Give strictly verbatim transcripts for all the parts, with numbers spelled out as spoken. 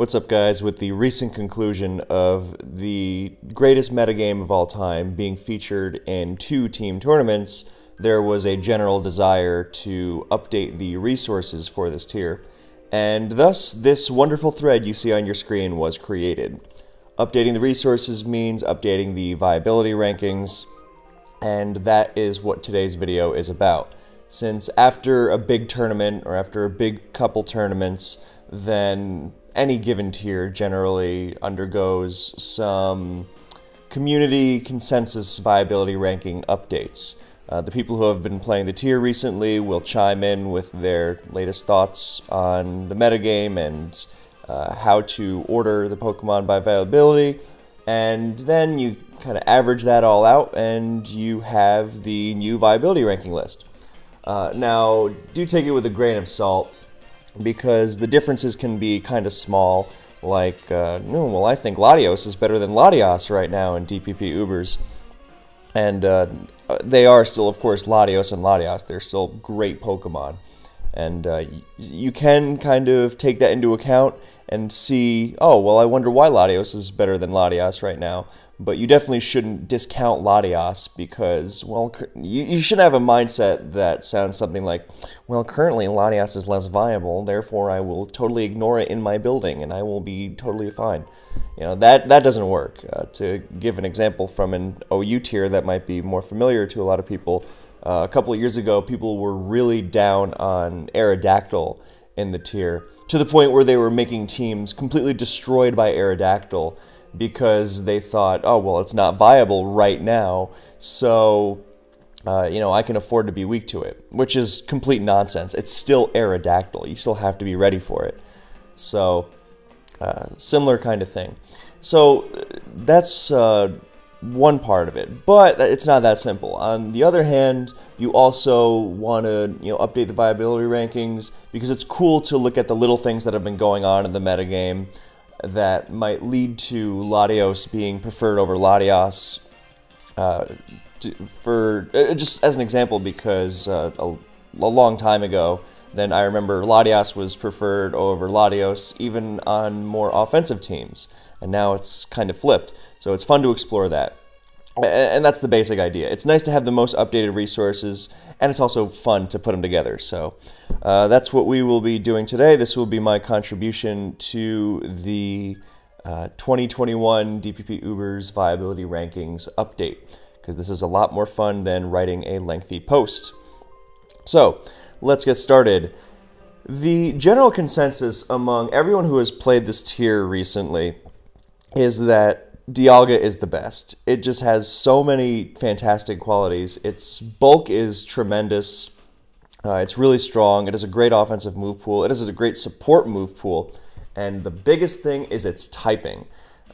What's up, guys? With the recent conclusion of the greatest metagame of all time being featured in two team tournaments, there was a general desire to update the resources for this tier, and thus this wonderful thread you see on your screen was created. Updating the resources means updating the viability rankings, and that is what today's video is about. Since after a big tournament, or after a big couple tournaments, then any given tier generally undergoes some community consensus viability ranking updates. Uh, the people who have been playing the tier recently will chime in with their latest thoughts on the metagame and uh, how to order the Pokemon by viability, and then you kind of average that all out and you have the new viability ranking list. Uh, now, do take it with a grain of salt, because the differences can be kind of small, like, uh, no, well, I think Latios is better than Latias right now in D P P Ubers, and uh, they are still, of course, Latios and Latias, they're still great Pokemon, and uh, you can kind of take that into account and see, oh, well, I wonder why Latios is better than Latias right now. But you definitely shouldn't discount Latias because, well, you, you should have a mindset that sounds something like, well, currently Latias is less viable, therefore I will totally ignore it in my building and I will be totally fine. You know, that, that doesn't work. Uh, to give an example from an O U tier that might be more familiar to a lot of people, uh, a couple of years ago people were really down on Aerodactyl in the tier, to the point where they were making teams completely destroyed by Aerodactyl, because they thought, oh, well, it's not viable right now, so, uh, you know, I can afford to be weak to it, which is complete nonsense. It's still Aerodactyl. You still have to be ready for it. So, uh, similar kind of thing. So, that's uh, one part of it, but it's not that simple. On the other hand, you also want to, you know, update the viability rankings, because it's cool to look at the little things that have been going on in the metagame that might lead to Latios being preferred over Latias, uh, to, for uh, just as an example, because uh, a, a long time ago, then I remember Latias was preferred over Latios even on more offensive teams, and now it's kind of flipped, so it's fun to explore that. And, and that's the basic idea. It's nice to have the most updated resources, and it's also fun to put them together, so Uh, that's what we will be doing today. This will be my contribution to the uh, twenty twenty-one D P P Ubers Viability Rankings update, because this is a lot more fun than writing a lengthy post. So, let's get started. The general consensus among everyone who has played this tier recently is that Dialga is the best. It just has so many fantastic qualities. Its bulk is tremendous. Uh, it's really strong, it has a great offensive move pool, it has a great support move pool, and the biggest thing is its typing.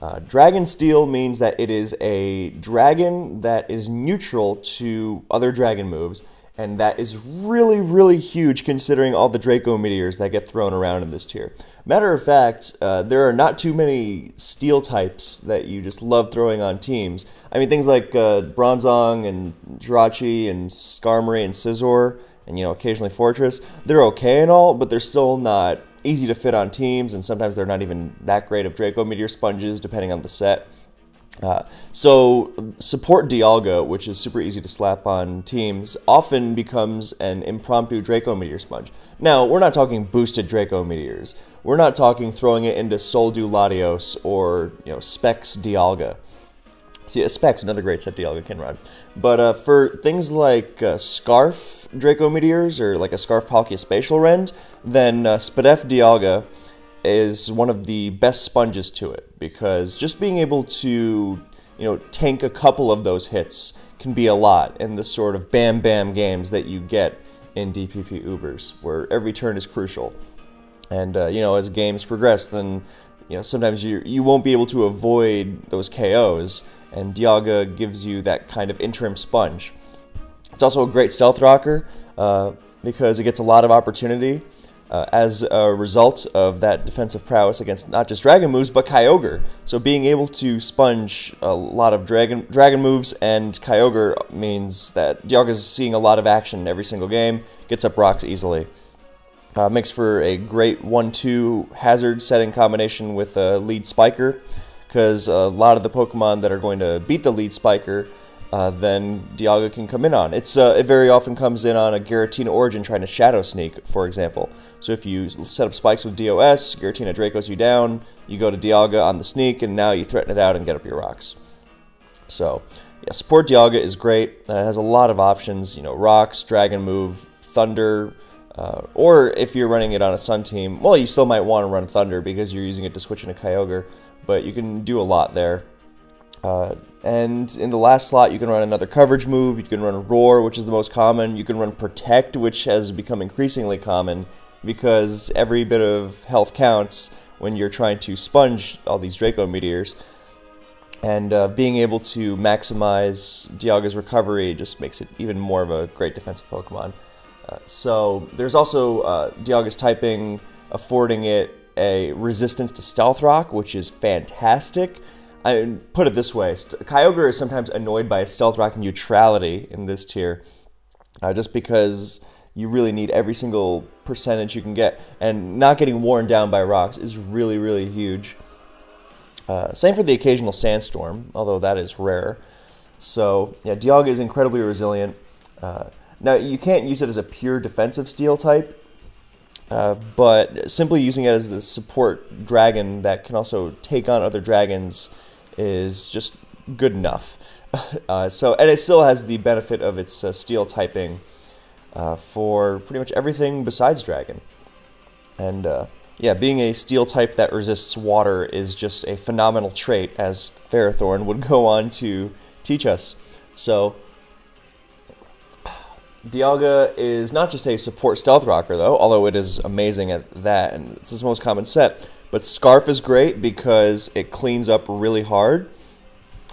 Uh, Dragon Steel means that it is a dragon that is neutral to other dragon moves, and that is really, really huge considering all the Draco Meteors that get thrown around in this tier. Matter of fact, uh, there are not too many steel types that you just love throwing on teams. I mean, things like uh, Bronzong and Jirachi and Skarmory and Scizor, and, you know, occasionally Fortress, they're okay and all, but they're still not easy to fit on teams, and sometimes they're not even that great of Draco Meteor sponges, depending on the set. Uh, so, support Dialga, which is super easy to slap on teams, often becomes an impromptu Draco Meteor sponge. Now, we're not talking boosted Draco Meteors. We're not talking throwing it into Soldu Latios or, you know, Specs Dialga. See, Specs, another great set Dialga can run. But uh, for things like uh, Scarf Draco Meteors, or like a Scarf Palkia Spatial Rend, then uh, Spadef Dialga is one of the best sponges to it, because just being able to, you know, tank a couple of those hits can be a lot in the sort of bam bam games that you get in D P P Ubers, where every turn is crucial. And, uh, you know, as games progress, then, you know, sometimes you, you won't be able to avoid those K Os, and Dialga gives you that kind of interim sponge. It's also a great stealth rocker, uh, because it gets a lot of opportunity uh, as a result of that defensive prowess against not just dragon moves, but Kyogre. So being able to sponge a lot of dragon, dragon moves and Kyogre means that Dialga's seeing a lot of action every single game, gets up rocks easily. Uh, makes for a great one two hazard set in combination with a uh, lead spiker, because a lot of the Pokemon that are going to beat the lead spiker, uh, then Dialga can come in on. It's uh, it very often comes in on a Giratina Origin trying to Shadow Sneak, for example. So if you set up spikes with D O S, Giratina Dracos you down, you go to Dialga on the sneak, and now you threaten it out and get up your rocks. So, yeah, support Dialga is great. Uh, it has a lot of options, you know, rocks, dragon move, thunder, uh, or if you're running it on a Sun team, well, you still might want to run thunder because you're using it to switch into Kyogre, but you can do a lot there. Uh, and in the last slot, you can run another coverage move, you can run Roar, which is the most common, you can run Protect, which has become increasingly common, because every bit of health counts when you're trying to sponge all these Draco Meteors. And uh, being able to maximize Dialga's recovery just makes it even more of a great defensive Pokemon. Uh, so there's also uh, Dialga's typing, affording it a resistance to Stealth Rock, which is fantastic. I mean, put it this way, Kyogre is sometimes annoyed by Stealth Rock neutrality in this tier, uh, just because you really need every single percentage you can get, and not getting worn down by rocks is really, really huge. Uh, same for the occasional sandstorm, although that is rare. So, yeah, Dialga is incredibly resilient. Uh, now, you can't use it as a pure defensive steel type, uh, but simply using it as a support dragon that can also take on other dragons is just good enough. uh, so, and it still has the benefit of its uh, steel typing uh, for pretty much everything besides dragon. And, uh, yeah, being a steel type that resists water is just a phenomenal trait, as Ferrothorn would go on to teach us. So, Dialga is not just a support stealth rocker, though, although it is amazing at that, and it's his most common set. But Scarf is great because it cleans up really hard.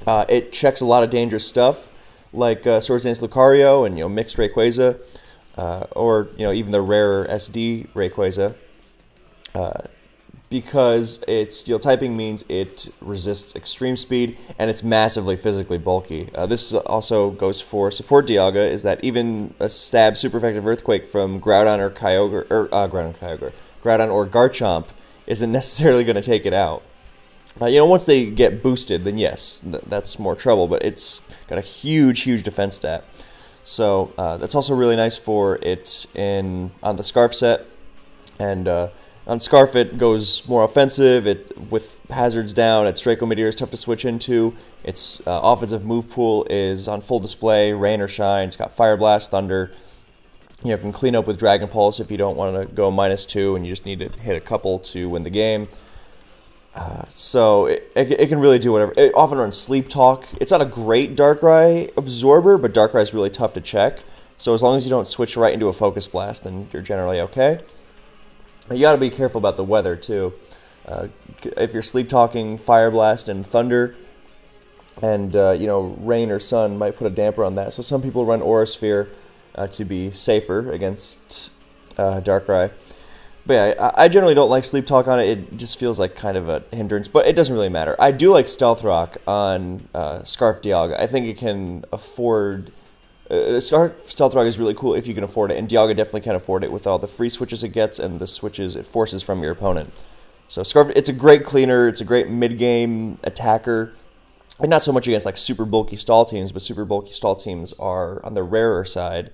Uh, it checks a lot of dangerous stuff, like uh, Swords Dance Lucario and, you know, mixed Rayquaza, uh, or, you know, even the rarer S D Rayquaza. Uh, because its steel typing means it resists extreme speed, and it's massively physically bulky. Uh, this also goes for support Dialga, is that even a stab super effective earthquake from Groudon or Kyogre, or uh, Groudon, Kyogre, Groudon or Garchomp isn't necessarily going to take it out. Uh, you know, once they get boosted, then yes, th that's more trouble. But it's got a huge, huge defense stat, so uh, that's also really nice for it in on the Scarf set, and. Uh, On Scarf, it goes more offensive, it with hazards down, its Draco Meteor is tough to switch into, its uh, offensive move pool is on full display, rain or shine, it's got Fire Blast, Thunder, you know, can clean up with Dragon Pulse if you don't want to go minus two and you just need to hit a couple to win the game. Uh, so, it, it, it can really do whatever. It often runs Sleep Talk. It's not a great Darkrai absorber, but Darkrai is really tough to check, so as long as you don't switch right into a Focus Blast, then you're generally okay. You gotta be careful about the weather, too. Uh, if you're sleep-talking, Fire Blast and Thunder, and, uh, you know, rain or sun might put a damper on that. So some people run Aurasphere uh, to be safer against uh, Darkrai. But yeah, I, I generally don't like Sleep Talk on it. It just feels like kind of a hindrance, but it doesn't really matter. I do like Stealth Rock on uh, Scarf Dialga. I think it can afford... Uh, Scarf Stealth Rock is really cool if you can afford it, and Dialga definitely can afford it with all the free switches it gets and the switches it forces from your opponent. So Scarf, it's a great cleaner, it's a great mid-game attacker, and not so much against like super bulky stall teams, but super bulky stall teams are on the rarer side,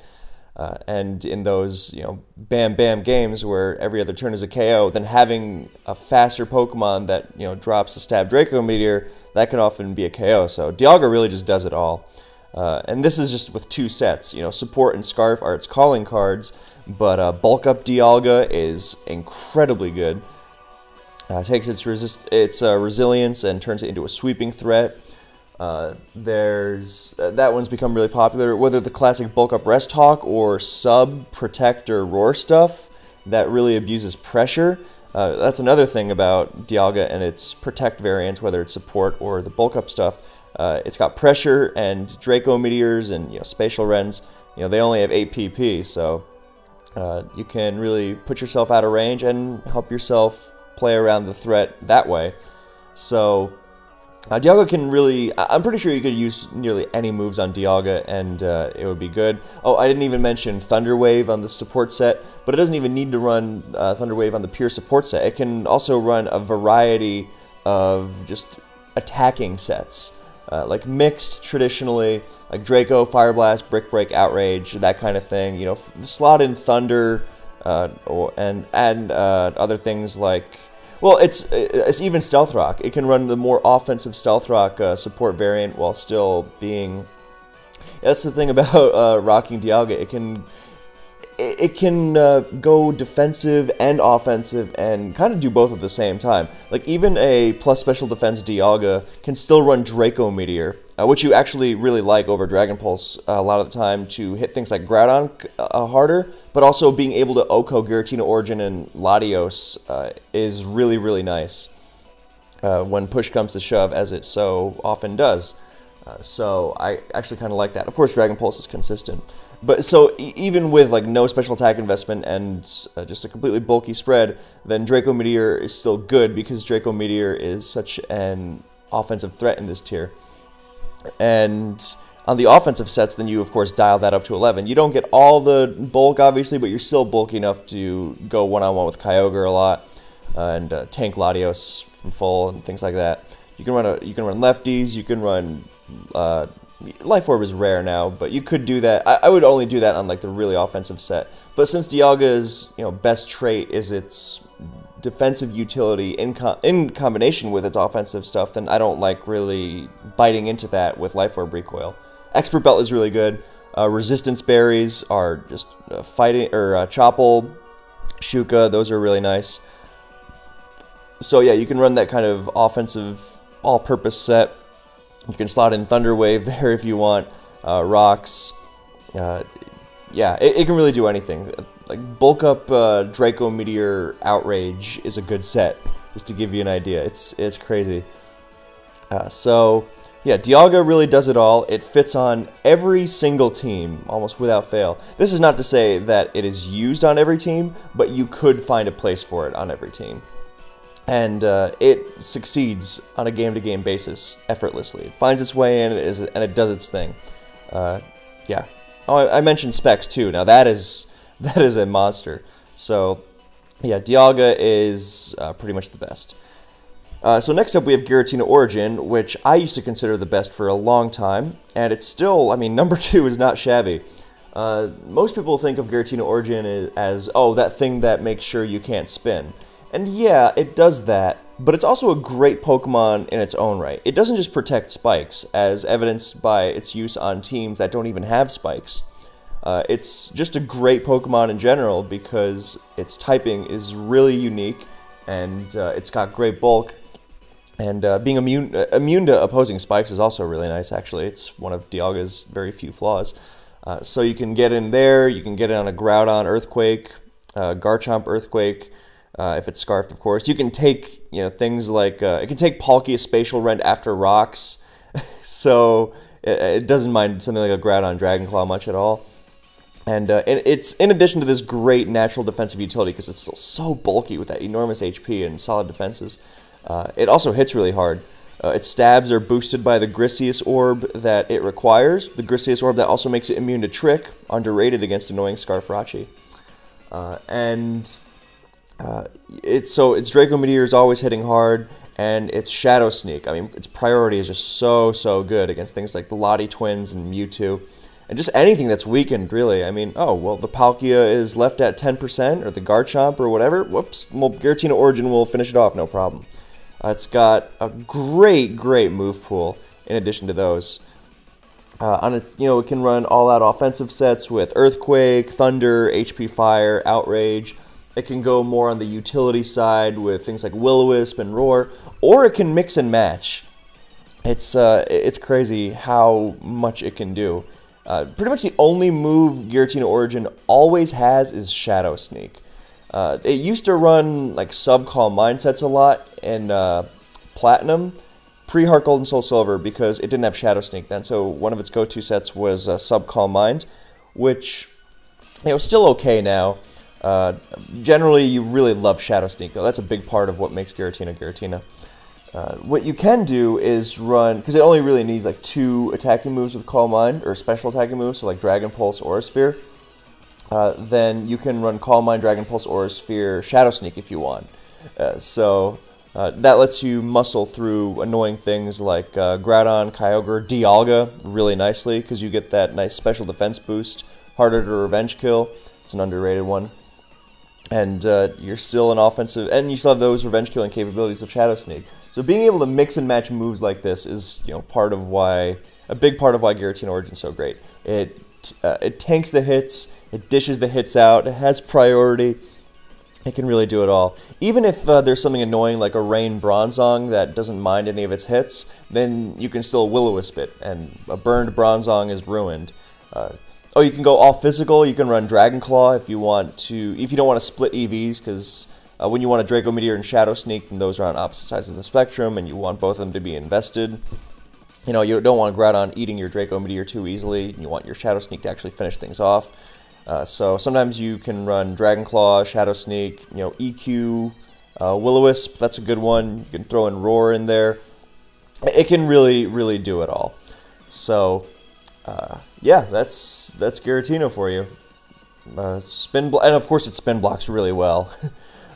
uh, and in those, you know, bam bam games where every other turn is a K O, then having a faster Pokemon that, you know, drops a Stab Draco Meteor, that can often be a K O, so Dialga really just does it all. Uh, and this is just with two sets, you know, Support and Scarf are its calling cards, but uh, Bulk Up Dialga is incredibly good. Uh, takes its resist, its uh, resilience and turns it into a sweeping threat. Uh, there's uh, that one's become really popular, whether the classic Bulk Up Rest Hawk or Sub, Protect, or Roar stuff that really abuses pressure. Uh, that's another thing about Dialga and its Protect variant, whether it's Support or the Bulk Up stuff. Uh, it's got pressure and Draco Meteors and, you know, Spatial Rends. You know, they only have eight P P, so uh, you can really put yourself out of range and help yourself play around the threat that way. So Uh, Dialga can really... I'm pretty sure you could use nearly any moves on Dialga, and uh, it would be good. Oh, I didn't even mention Thunder Wave on the support set, but it doesn't even need to run uh, Thunder Wave on the pure support set. It can also run a variety of just attacking sets, uh, like mixed traditionally, like Draco, Fire Blast, Brick Break, Outrage, that kind of thing. You know, f slot in Thunder, uh, or, and, and uh, other things like... Well, it's it's even Stealth Rock. It can run the more offensive Stealth Rock uh, support variant while still being... That's the thing about uh, rocking Dialga. It can it, it can uh, go defensive and offensive and kind of do both at the same time. Like, even a plus special defense Dialga can still run Draco Meteor, uh, which you actually really like over Dragon Pulse uh, a lot of the time to hit things like Groudon uh, harder, but also being able to Oko, Giratina Origin, and Latios uh, is really, really nice uh, when push comes to shove, as it so often does. Uh, so I actually kind of like that. Of course, Dragon Pulse is consistent. But so e even with like no special attack investment and uh, just a completely bulky spread, then Draco Meteor is still good because Draco Meteor is such an offensive threat in this tier. And on the offensive sets, then you, of course, dial that up to eleven. You don't get all the bulk, obviously, but you're still bulky enough to go one-on-one with Kyogre a lot uh, and uh, tank Latios from full and things like that. You can run a, you can run lefties, you can run... Uh, Life Orb is rare now, but you could do that. I, I would only do that on, like, the really offensive set. But since Dialga's, you know, best trait is its defensive utility in, co in combination with its offensive stuff, then I don't like really biting into that with Life Orb Recoil. Expert Belt is really good. Uh, resistance Berries are just uh, fighting, or uh, Chopple, Shuka, those are really nice. So yeah, you can run that kind of offensive all-purpose set. You can slot in Thunder Wave there if you want, uh, Rocks, uh, yeah, it, it can really do anything. Like, bulk up uh, Draco Meteor Outrage is a good set, just to give you an idea. It's it's crazy. Uh, so, yeah, Dialga really does it all. It fits on every single team, almost without fail. This is not to say that it is used on every team, but you could find a place for it on every team. And uh, it succeeds on a game-to-game basis effortlessly. It finds its way in, it is, and it does its thing. Uh, yeah. Oh, I, I mentioned Specs too. Now that is that is a monster. So yeah, Dialga is uh, pretty much the best. Uh, so next up we have Giratina Origin, which I used to consider the best for a long time, and it's still. I mean, number two is not shabby. Uh, most people think of Giratina Origin as, oh, that thing that makes sure you can't spin. And yeah, it does that, but it's also a great Pokemon in its own right. It doesn't just protect spikes, as evidenced by its use on teams that don't even have spikes. Uh, it's just a great Pokemon in general because its typing is really unique, and uh, it's got great bulk, and uh, being immune, uh, immune to opposing spikes is also really nice, actually. It's one of Dialga's very few flaws. Uh, so you can get in there, you can get it on a Groudon Earthquake, uh, Garchomp Earthquake, Uh, if it's Scarfed, of course. You can take, you know, things like, uh, it can take Palkia's Spatial Rend after Rocks, so it, it doesn't mind something like a Groudon Dragonclaw much at all. And uh, it, it's, in addition to this great natural defensive utility, because it's still so bulky with that enormous H P and solid defenses, uh, it also hits really hard. Uh, its stabs are boosted by the Grisius Orb that it requires, the Grisius Orb that also makes it immune to Trick, underrated against annoying Scarfrachi. Uh, and... Uh, it's so its Draco Meteor is always hitting hard, and its Shadow Sneak, I mean, its priority is just so, so good against things like the Lottie Twins and Mewtwo, and just anything that's weakened, really. I mean, oh, well, the Palkia is left at ten percent, or the Garchomp, or whatever, whoops, well, Giratina Origin will finish it off, no problem. Uh, it's got a great, great move pool, in addition to those. Uh, on its, you know, it can run all-out offensive sets with Earthquake, Thunder, H P Fire, Outrage. It can go more on the utility side with things like Will-O-Wisp and Roar, or it can mix and match. It's uh, it's crazy how much it can do. Uh, pretty much the only move Giratina Origin always has is Shadow Sneak. Uh, it used to run like Sub-Call Mindsets a lot in uh, Platinum, pre-Heart Gold and Soul Silver, because it didn't have Shadow Sneak then, so one of its go-to sets was uh, Sub-Call Mind, which, you know, still okay now. Uh, generally, you really love Shadow Sneak, though. That's a big part of what makes Giratina Giratina. Uh, what you can do is run, because it only really needs like two attacking moves with Calm Mind, or special attacking moves, so like Dragon Pulse, Aura Sphere. Uh, then you can run Calm Mind, Dragon Pulse, Aura Sphere, Shadow Sneak if you want. Uh, so uh, that lets you muscle through annoying things like uh, Groudon, Kyogre, Dialga really nicely, because you get that nice special defense boost, harder to revenge kill. It's an underrated one. And uh, you're still an offensive, and you still have those revenge killing capabilities of Shadow Sneak. So being able to mix and match moves like this is, you know, part of why, a big part of why Giratina Origin is so great. It uh, it tanks the hits, it dishes the hits out, it has priority, it can really do it all. Even if uh, there's something annoying like a Rain Bronzong that doesn't mind any of its hits, then you can still Will-O-Wisp it, and a burned Bronzong is ruined. Uh, Oh, you can go all physical. You can run Dragon Claw if you want to, if you don't want to split E Vs, because uh, when you want a Draco Meteor and Shadow Sneak, then those are on opposite sides of the spectrum, and you want both of them to be invested. You know, you don't want Groudon eating your Draco Meteor too easily, and you want your Shadow Sneak to actually finish things off. Uh, so sometimes you can run Dragon Claw, Shadow Sneak, you know, E Q, uh, Will-O-Wisp, that's a good one. You can throw in Roar in there. It can really, really do it all. So... Uh, yeah, that's that's Giratina for you. Uh, spin blo and of course it spin blocks really well.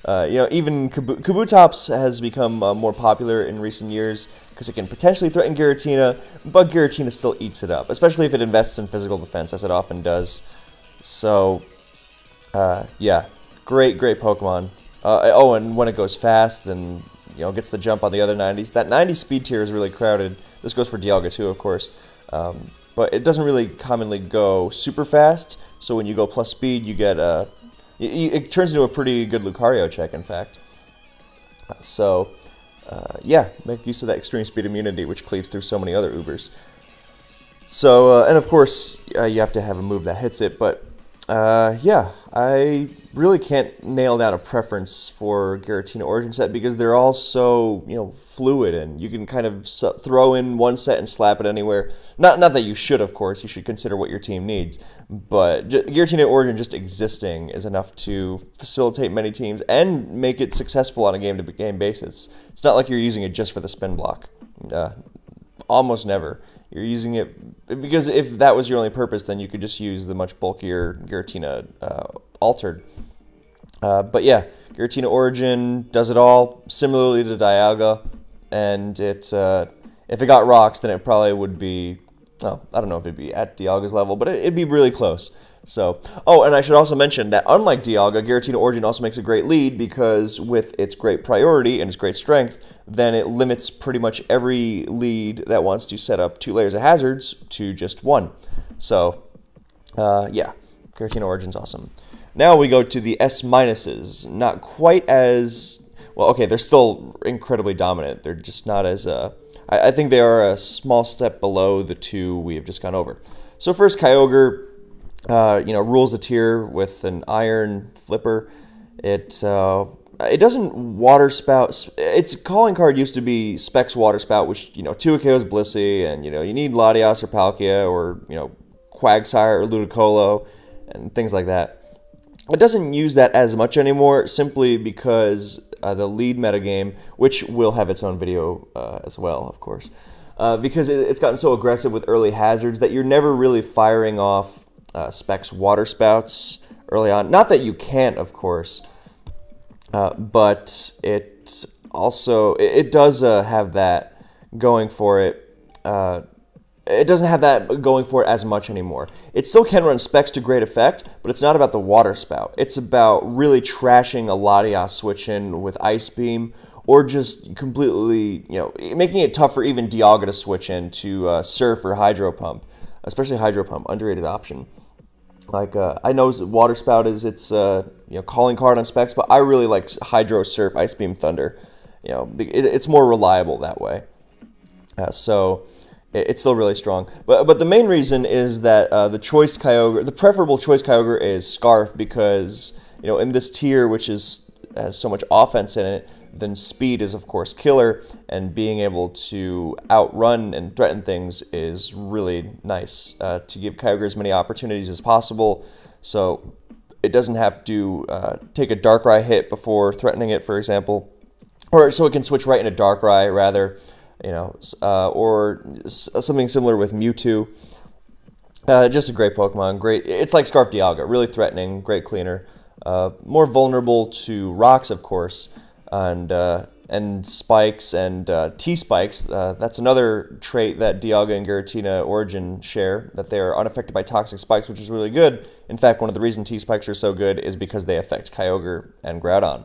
uh, you know, even Kabu Kabutops has become uh, more popular in recent years because it can potentially threaten Giratina, but Giratina still eats it up, especially if it invests in physical defense, as it often does. So, uh, yeah, great, great Pokemon. Uh, oh, and when it goes fast, then you know gets the jump on the other nineties. That ninety speed tier is really crowded. This goes for Dialga too, of course. Um, But it doesn't really commonly go super fast, so when you go plus speed, you get a... It, it turns into a pretty good Lucario check, in fact. So, uh, yeah, make use of that extreme speed immunity, which cleaves through so many other Ubers. So, uh, and of course, uh, you have to have a move that hits it, but, uh, yeah, I really can't nail down a preference for Giratina Origin set, because they're all so, you know, fluid, and you can kind of throw in one set and slap it anywhere. Not, not that you should, of course. You should consider what your team needs. But Giratina Origin just existing is enough to facilitate many teams and make it successful on a game-to-game basis. It's not like you're using it just for the spin block. Uh, almost never. You're using it... Because if that was your only purpose, then you could just use the much bulkier Giratina uh, Altered. Uh, but yeah, Giratina Origin does it all, similarly to Dialga. And it... Uh, If it got rocks, then it probably would be, oh, I don't know if it'd be at Dialga's level, but it'd be really close. So, oh, and I should also mention that unlike Dialga, Giratina Origin also makes a great lead because with its great priority and its great strength, then it limits pretty much every lead that wants to set up two layers of hazards to just one. So, uh, yeah, Giratina Origin's awesome. Now we go to the S minuses. Not quite as, well, okay, they're still incredibly dominant. They're just not as, uh, I think they are a small step below the two we have just gone over. So first, Kyogre, uh, you know, rules the tier with an Iron Flipper. It uh, it doesn't water spout. Its calling card used to be Specs Water Spout, which you know, two K Os Blissey, and you know, you need Latias or Palkia or you know, Quagsire or Ludicolo, and things like that. It doesn't use that as much anymore, simply because. Uh, the lead metagame, which will have its own video uh, as well, of course, uh, because it, it's gotten so aggressive with early hazards that you're never really firing off uh, Specs Water Spouts early on. Not that you can't, of course, uh, but it also, it, it does uh, have that going for it. Uh, it doesn't have that going for it as much anymore. It still can run Specs to great effect, but it's not about the Water Spout. It's about really trashing a Latias switch in with Ice Beam, or just completely, you know, making it tough for even Dialga to switch in to uh, Surf or Hydro Pump, especially Hydro Pump, underrated option. Like, uh, I know Water Spout is its, uh, you know, calling card on Specs, but I really like Hydro, Surf, Ice Beam, Thunder. You know, it, it's more reliable that way. Uh, so... It's still really strong, but but the main reason is that uh, the choice Kyogre, the preferable choice Kyogre is Scarf because you know in this tier which is has so much offense in it, then speed is of course killer, and being able to outrun and threaten things is really nice uh, to give Kyogre as many opportunities as possible. So it doesn't have to uh, take a Darkrai hit before threatening it, for example. or so it can switch right into Darkrai, rather, you know, uh, or something similar with Mewtwo. Uh, just a great Pokemon. Great. It's like Scarf Dialga, really threatening, great cleaner, uh, more vulnerable to rocks, of course, and uh, and spikes and uh, T spikes. Uh, that's another trait that Dialga and Giratina Origin share, that they are unaffected by toxic spikes, which is really good. In fact, one of the reasons T spikes are so good is because they affect Kyogre and Groudon.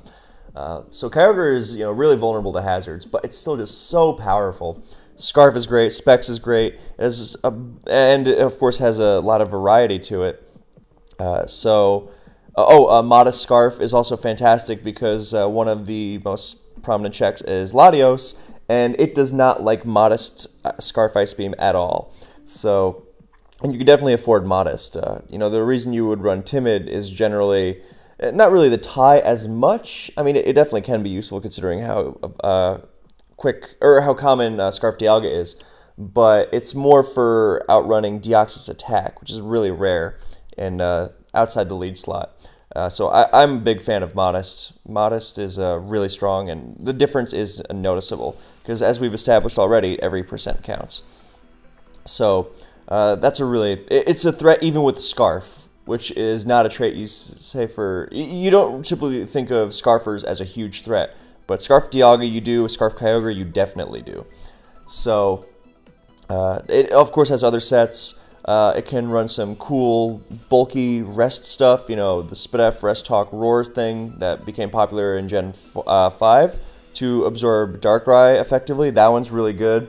Uh, so Kyogre is, you know, really vulnerable to hazards, but it's still just so powerful. Scarf is great, Specs is great, it has a, and it, of course, has a lot of variety to it. Uh, so, uh, oh, uh, Modest Scarf is also fantastic because uh, one of the most prominent checks is Latios, and it does not like Modest Scarf Ice Beam at all. So, and you can definitely afford Modest. Uh, you know, the reason you would run Timid is generally not really the tie as much. I mean, it, it definitely can be useful considering how Uh, quick, or how common uh, Scarf Dialga is, but it's more for outrunning Deoxys Attack, which is really rare and uh, outside the lead slot. Uh, so I, I'm a big fan of Modest. Modest is uh, really strong, and the difference is noticeable, because as we've established already, every percent counts. So uh, that's a really, it, it's a threat even with Scarf, which is not a trait you say for, you don't typically think of Scarfers as a huge threat. But Scarf Dialga you do, Scarf Kyogre you definitely do. So, uh, it of course has other sets. Uh, it can run some cool, bulky rest stuff, you know, the Spidef, Rest Talk, Roar thing that became popular in Gen five to absorb Darkrai effectively. That one's really good.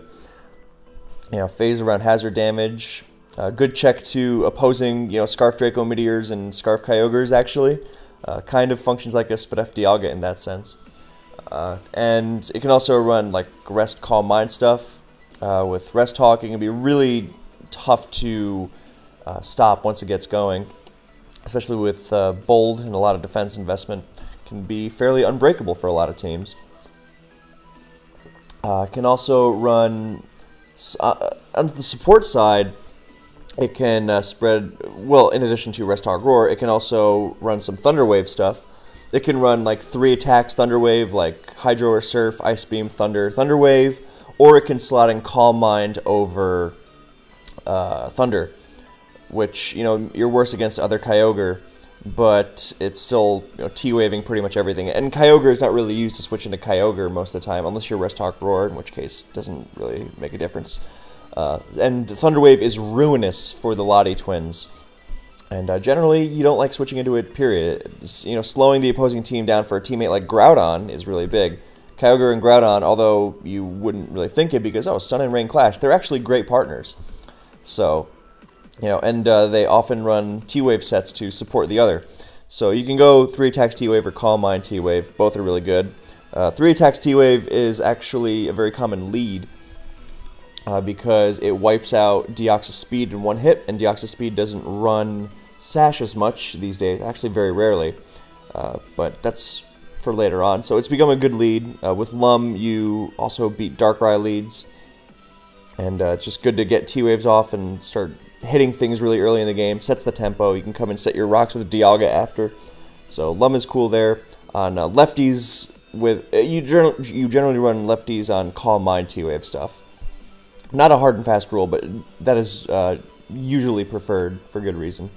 You know, phase around hazard damage. Uh, good check to opposing, you know, Scarf Draco Meteors and Scarf Kyogres, actually. Uh, kind of functions like a Spidef Dialga in that sense. Uh, and it can also run like Rest Calm Mind stuff. Uh, with Rest Hawk, it can be really tough to uh, stop once it gets going, especially with uh, Bold and a lot of defense investment. Can be fairly unbreakable for a lot of teams. Uh, can also run uh, on the support side. It can uh, spread well. In addition to Rest Hawk Roar, it can also run some Thunder Wave stuff. It can run like three attacks, Thunder Wave, like Hydro or Surf, Ice Beam, Thunder, Thunder Wave, or it can slot in Calm Mind over uh, Thunder, which, you know, you're worse against other Kyogre, but it's still, you know, T-waving pretty much everything. And Kyogre is not really used to switch into Kyogre most of the time, unless you're Rest Talk Roar, in which case it doesn't really make a difference. Uh, and Thunder Wave is ruinous for the Lottie twins. And uh, generally, you don't like switching into it, period. It's, you know, slowing the opposing team down for a teammate like Groudon is really big. Kyogre and Groudon, although you wouldn't really think it because, oh, Sun and Rain clash, they're actually great partners. So, you know, and uh, they often run T-Wave sets to support the other. So you can go three attacks T-Wave or Calm Mind T-Wave. Both are really good. Uh, three attacks T-Wave is actually a very common lead. Uh, because it wipes out Deoxys Speed in one hit, and Deoxys Speed doesn't run Sash as much these days, actually very rarely, uh, but that's for later on. So it's become a good lead. Uh, with Lum, you also beat Darkrai leads, and uh, it's just good to get T-Waves off and start hitting things really early in the game. Sets the tempo. You can come and set your rocks with Dialga after. So Lum is cool there. On uh, lefties, with uh, you, gen you generally run lefties on Calm Mind T-Wave stuff. Not a hard and fast rule, but that is uh, usually preferred for good reason.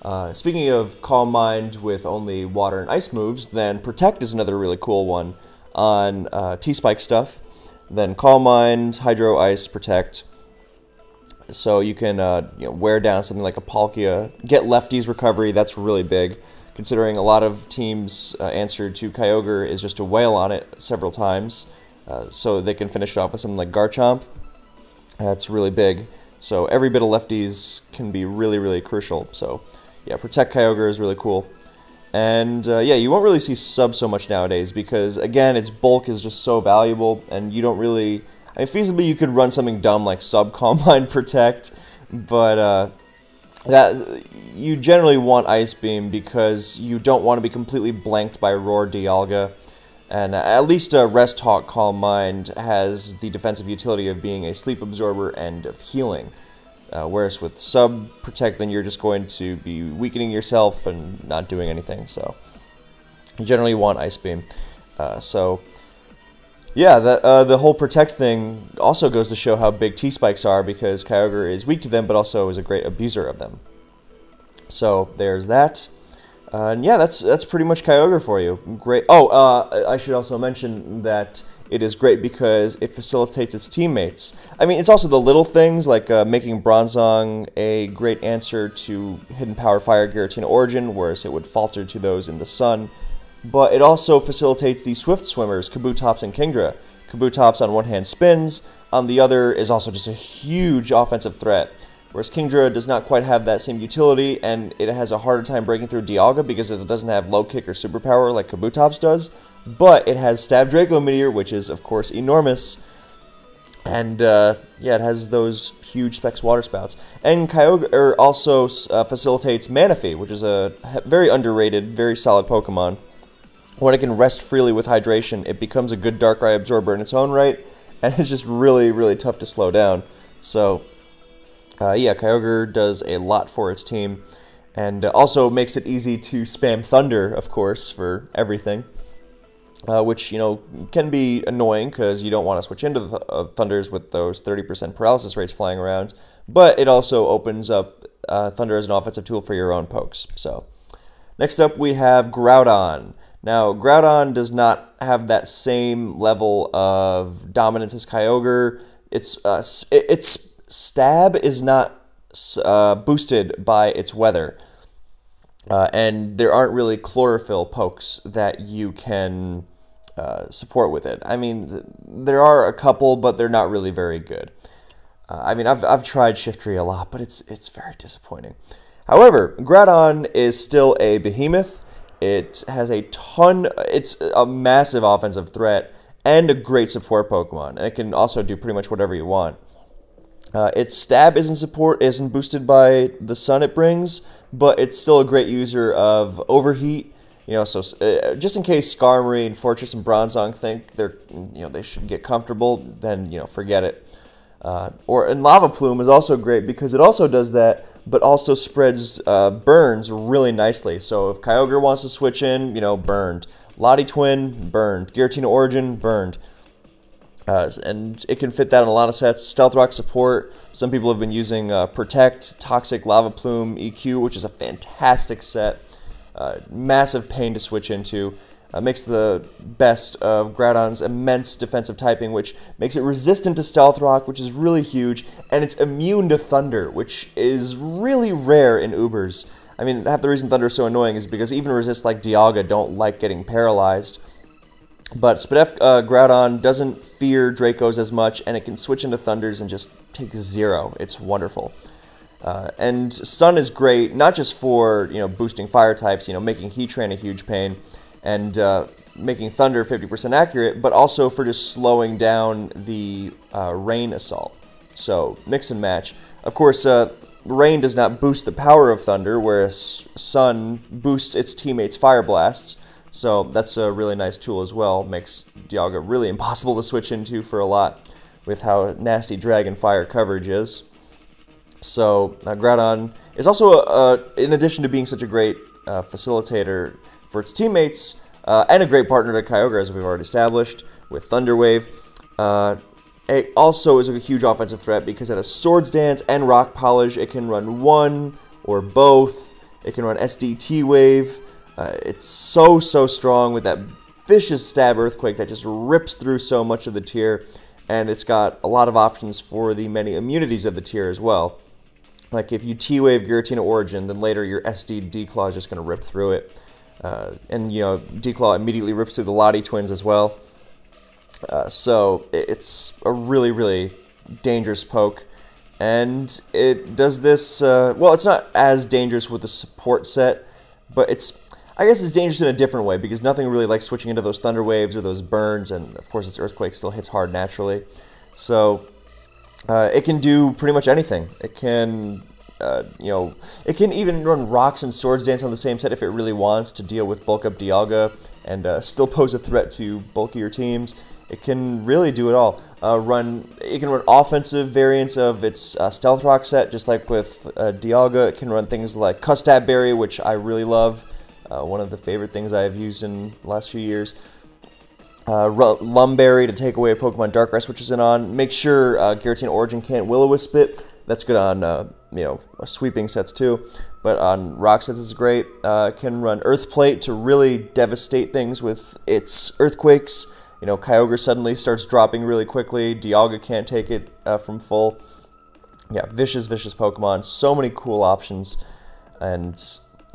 Uh, speaking of Calm Mind with only water and ice moves, then Protect is another really cool one on uh, T-Spike stuff. Then Calm Mind, Hydro, Ice, Protect. So you can uh, you know, wear down something like a Palkia. Get lefties recovery, that's really big, considering a lot of teams' uh, answer to Kyogre is just to wail on it several times, uh, so they can finish it off with something like Garchomp. That's really big. So every bit of lefties can be really, really crucial. So yeah, Protect Kyogre is really cool. And uh, yeah, you won't really see sub so much nowadays because, again, its bulk is just so valuable, and you don't really, I mean, feasibly you could run something dumb like sub Calm Mind Protect, but uh, that you generally want Ice Beam because you don't want to be completely blanked by Roar Dialga. And at least uh, Rest Hawk Calm Mind has the defensive utility of being a sleep absorber and of healing. Uh, whereas with sub Protect, then you're just going to be weakening yourself and not doing anything. So you generally want Ice Beam. Uh, so Yeah, the, uh, the whole protect thing also goes to show how big T-Spikes are, because Kyogre is weak to them, but also is a great abuser of them. So there's that. Uh, and yeah, that's that's pretty much Kyogre for you. Great. Oh, uh, I should also mention that it is great because it facilitates its teammates. I mean, it's also the little things, like uh, making Bronzong a great answer to Hidden Power Fire Giratina Origin, whereas it would falter to those in the sun. But it also facilitates the swift swimmers, Kabutops and Kingdra. Kabutops on one hand spins, on the other is also just a huge offensive threat. Whereas Kingdra does not quite have that same utility, and it has a harder time breaking through Dialga because it doesn't have low kick or superpower like Kabutops does. But it has Stab Draco Meteor, which is, of course, enormous. And, uh, yeah, it has those huge Specs Water Spouts. And Kyogre also uh, facilitates Manaphy, which is a very underrated, very solid Pokemon. When it can rest freely with hydration, it becomes a good Darkrai absorber in its own right, and it's just really, really tough to slow down. So, uh, yeah, Kyogre does a lot for its team, and uh, also makes it easy to spam Thunder, of course, for everything. Uh, which, you know, can be annoying, because you don't want to switch into the th uh, Thunders with those thirty percent paralysis rates flying around, but it also opens up uh, Thunder as an offensive tool for your own pokes. So, next up we have Groudon. Now, Groudon does not have that same level of dominance as Kyogre. Its, uh, its stab is not uh, boosted by its weather. Uh, and there aren't really chlorophyll pokes that you can uh, support with it. I mean, there are a couple, but they're not really very good. Uh, I mean, I've, I've tried Shiftry a lot, but it's, it's very disappointing. However, Groudon is still a behemoth. It has a ton, it's a massive offensive threat and a great support Pokemon. And it can also do pretty much whatever you want. Uh, its stab isn't support, isn't boosted by the sun it brings, but it's still a great user of overheat. You know, so uh, just in case Skarmory and Fortress and Bronzong think they're, you know, they should get comfortable, then, you know, forget it. Uh, or and Lava Plume is also great because it also does that, but also spreads uh, burns really nicely. So if Kyogre wants to switch in, you know, burned. Louditwin, burned. Giratina Origin, burned. Uh, and it can fit that in a lot of sets. Stealth Rock support. Some people have been using uh, Protect, Toxic, Lava Plume, E Q, which is a fantastic set. Uh, massive pain to switch into. Uh, makes the best of Groudon's immense defensive typing, which makes it resistant to Stealth Rock, which is really huge, and it's immune to Thunder, which is really rare in Ubers. I mean, half the reason Thunder is so annoying is because even resists like Dialga don't like getting paralyzed. But Spadef uh, Groudon doesn't fear Dracos as much, and it can switch into Thunders and just take zero. It's wonderful. Uh, and Sun is great, not just for, you know, boosting fire types, you know, making Heatran a huge pain, and uh, making Thunder fifty percent accurate, but also for just slowing down the uh, Rain Assault. So, mix and match. Of course, uh, Rain does not boost the power of Thunder, whereas Sun boosts its teammates' Fire Blasts, so that's a really nice tool as well. Makes Dialga really impossible to switch into for a lot, with how nasty Dragon Fire coverage is. So, uh, Groudon is also, a, a, in addition to being such a great uh, facilitator, for its teammates, uh, and a great partner to Kyogre, as we've already established, with Thunder Wave. Uh, it also is a huge offensive threat because it has Swords Dance and Rock Polish. It can run one or both. It can run S D T Wave. Uh, it's so, so strong with that vicious Stab Earthquake that just rips through so much of the tier, and it's got a lot of options for the many immunities of the tier as well. Like if you T-Wave Giratina Origin, then later your S D Declaw is just going to rip through it. Uh, and, you know, Declaw immediately rips through the Louditwins as well. Uh, so, it's a really, really dangerous poke. And it does this, uh, well, it's not as dangerous with the support set, but it's, I guess it's dangerous in a different way, because nothing really likes switching into those Thunder Waves or those burns, and of course its Earthquake still hits hard naturally. So, uh, it can do pretty much anything. It can... Uh, you know, it can even run Rocks and Swords Dance on the same set if it really wants to deal with bulk up Dialga and uh, still pose a threat to bulkier teams. It can really do it all. Uh, run, it can run offensive variants of its uh, Stealth Rock set, just like with uh, Dialga. It can run things like Custab Berry, which I really love, uh, one of the favorite things I have used in the last few years. Uh, Lumberry to take away a Pokemon Darkrai switches in on. Make sure uh, Giratina Origin can't Will-O-Wisp it. That's good on uh, you know sweeping sets too, but on rock sets it's great. Uh, can run Earth Plate to really devastate things with its earthquakes. You know, Kyogre suddenly starts dropping really quickly. Dialga can't take it uh, from full. Yeah, vicious, vicious Pokemon. So many cool options, and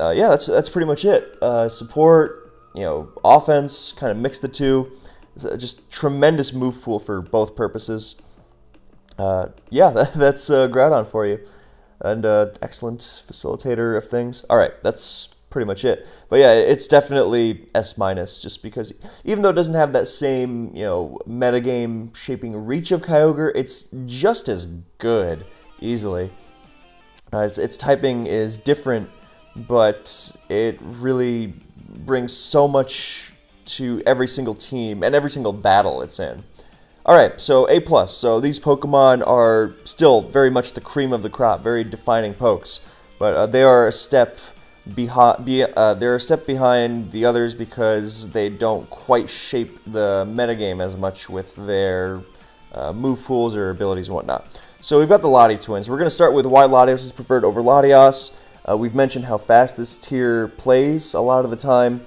uh, yeah, that's that's pretty much it. Uh, support. You know, offense, kind of mix the two. Just tremendous move pool for both purposes. Uh, yeah, that, that's uh, Groudon for you. And uh, excellent facilitator of things. All right, that's pretty much it. But yeah, it's definitely S minus, just because even though it doesn't have that same, you know, metagame shaping reach of Kyogre, it's just as good, easily. Uh, its, its typing is different, but it really brings so much to every single team and every single battle it's in. Alright, so A plus. So these Pokemon are still very much the cream of the crop, very defining pokes, but uh, they are a step behind be uh, they're a step behind the others because they don't quite shape the metagame as much with their uh, move pools or abilities and whatnot. So we've got the Latias twins. We're going to start with why Latios is preferred over Latias. Uh, we've mentioned how fast this tier plays a lot of the time,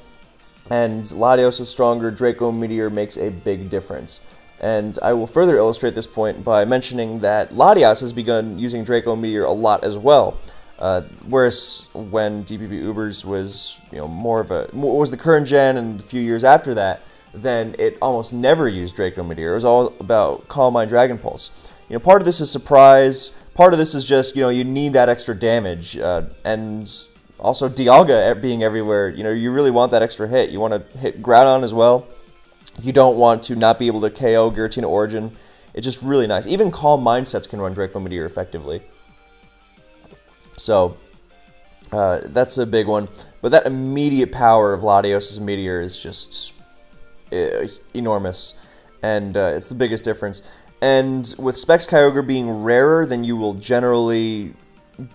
and Latios' stronger Draco Meteor makes a big difference. And I will further illustrate this point by mentioning that Latias has begun using Draco Meteor a lot as well, uh, whereas when D B B Ubers was, you know, more of a was the current gen and a few years after that, then it almost never used Draco Meteor. It was all about Calm Mind Dragon Pulse. You know, part of this is surprise. Part of this is just, you know, you need that extra damage, uh, and also Dialga being everywhere, you know, you really want that extra hit. You want to hit Groudon as well. You don't want to not be able to K O Giratina Origin. It's just really nice. Even Calm Mind sets can run Draco Meteor effectively. So, uh, that's a big one. But that immediate power of Latios' Meteor is just uh, enormous, and uh, it's the biggest difference. And with Specs Kyogre being rarer, then you will generally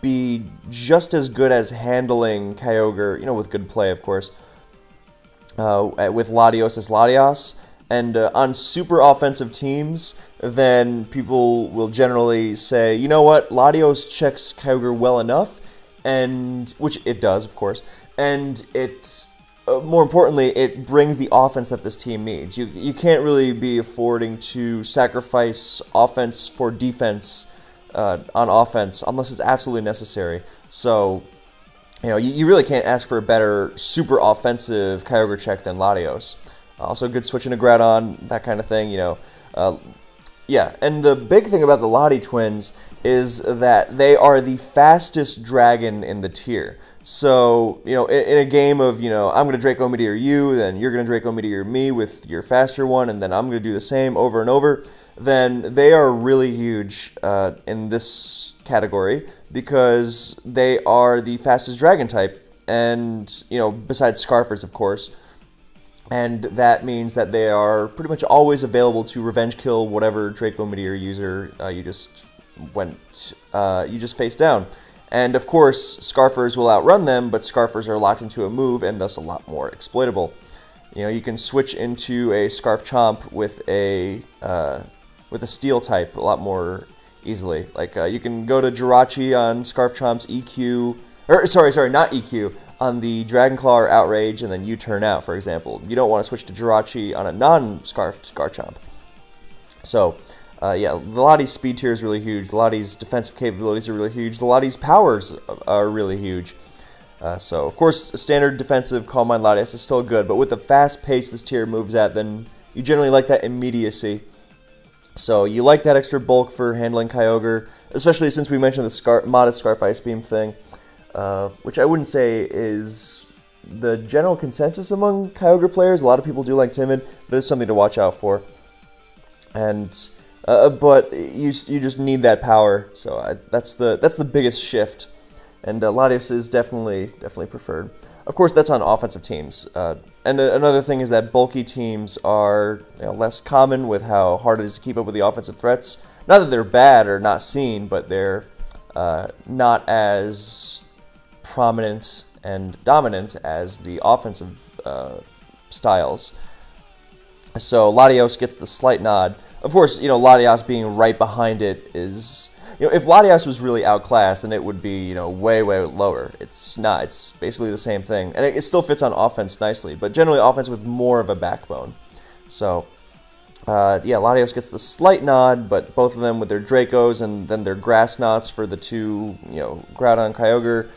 be just as good as handling Kyogre, you know, with good play, of course, uh, with Latios as Latias. And uh, on super offensive teams, then people will generally say, you know what, Latios checks Kyogre well enough, and which it does, of course, and it's... Uh, more importantly, it brings the offense that this team needs. You you can't really be affording to sacrifice offense for defense uh, on offense unless it's absolutely necessary. So, you know, you, you really can't ask for a better super offensive Kyogre check than Latios. Also, good switch into Groudon, that kind of thing. You know, uh, yeah. And the big thing about the Latias twins is that they are the fastest dragon in the tier. So, you know, in a game of, you know, I'm going to Draco Meteor you, then you're going to Draco Meteor me with your faster one, and then I'm going to do the same over and over, then they are really huge uh, in this category because they are the fastest dragon type, and, you know, besides Scarfers, of course. And that means that they are pretty much always available to revenge kill whatever Draco Meteor user uh, you just went, uh, you just faced down. And of course, Scarfers will outrun them, but Scarfers are locked into a move and thus a lot more exploitable. You know, you can switch into a Scarf Chomp with a uh, with a Steel type a lot more easily. Like uh, you can go to Jirachi on Scarf Chomp's E Q, or sorry, sorry, not E Q, on the Dragonclaw or Outrage, and then you turn out, for example. You don't want to switch to Jirachi on a non-Scarfed Garchomp. So. Uh, yeah, the Latias' speed tier is really huge, the Latias' defensive capabilities are really huge, the Latias' powers are really huge. Uh, so, of course, standard defensive Calm Mind Latias is still good, but with the fast pace this tier moves at, then you generally like that immediacy. So, you like that extra bulk for handling Kyogre, especially since we mentioned the Scar modded Scarf Ice Beam thing, uh, which I wouldn't say is the general consensus among Kyogre players. A lot of people do like Timid, but it's something to watch out for. And... Uh, but you you just need that power, so I, that's the that's the biggest shift, and uh, Latias is definitely definitely preferred. Of course, that's on offensive teams, uh, and uh, another thing is that bulky teams are, you know, less common with how hard it is to keep up with the offensive threats. Not that they're bad or not seen, but they're uh, not as prominent and dominant as the offensive uh, styles. So Latios gets the slight nod. Of course, you know, Latias being right behind it is, you know, if Latias was really outclassed, then it would be, you know, way, way lower. It's not. It's basically the same thing. And it, it still fits on offense nicely, but generally offense with more of a backbone. So, uh, yeah, Latios gets the slight nod, but both of them with their Dracos and then their Grass Knots for the two, you know, Groudon, Kyogre,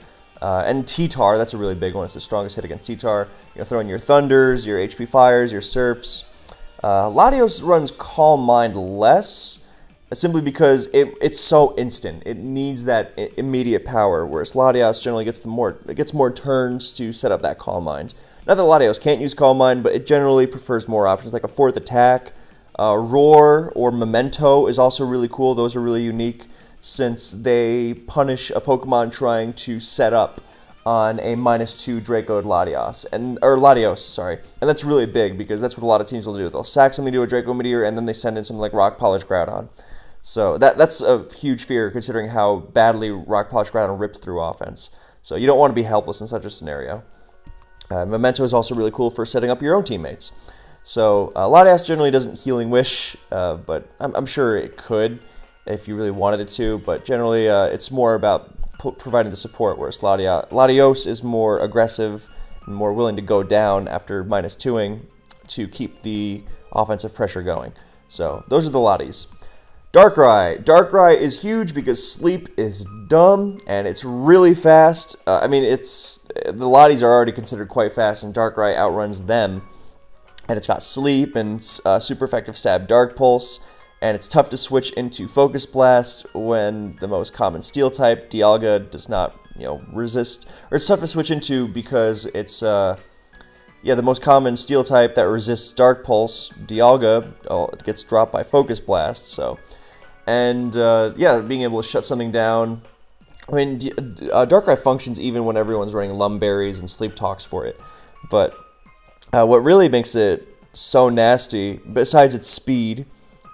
uh, and T-Tar. That's a really big one. It's the strongest hit against T-Tar. You know, throw in your Thunders, your H P Fires, your Serps. Uh, Latios runs Calm Mind less, simply because it, it's so instant. It needs that i- immediate power, whereas Latias generally gets the more it gets more turns to set up that Calm Mind. Not that Latios can't use Calm Mind, but it generally prefers more options, like a fourth attack. Uh, Roar or Memento is also really cool. Those are really unique, since they punish a Pokemon trying to set up on a minus two Draco'd Latios, and, or Latios, sorry. And that's really big, because that's what a lot of teams will do. They'll sack something to a Draco Meteor, and then they send in something like Rock Polish Groudon. So that that's a huge fear, considering how badly Rock Polish Groudon rips through offense. So you don't want to be helpless in such a scenario. Uh, Memento is also really cool for setting up your own teammates. So uh, Latias generally doesn't Healing Wish, uh, but I'm, I'm sure it could if you really wanted it to, but generally uh, it's more about providing the support, whereas Latios, Latios is more aggressive and more willing to go down after minus twoing to keep the offensive pressure going. So those are the Latis. Darkrai. Darkrai is huge because sleep is dumb and it's really fast. Uh, I mean, it's the Latis are already considered quite fast, and Darkrai outruns them. And it's got sleep and uh, super effective stab, Dark Pulse. And it's tough to switch into Focus Blast when the most common Steel type, Dialga, does not, you know, resist. Or it's tough to switch into because it's, uh, yeah, the most common Steel type that resists Dark Pulse, Dialga, oh, it gets dropped by Focus Blast. So, and uh, yeah, being able to shut something down. I mean, D uh, Darkrai functions even when everyone's running Lumberries and Sleep Talks for it. But uh, what really makes it so nasty, besides its speed,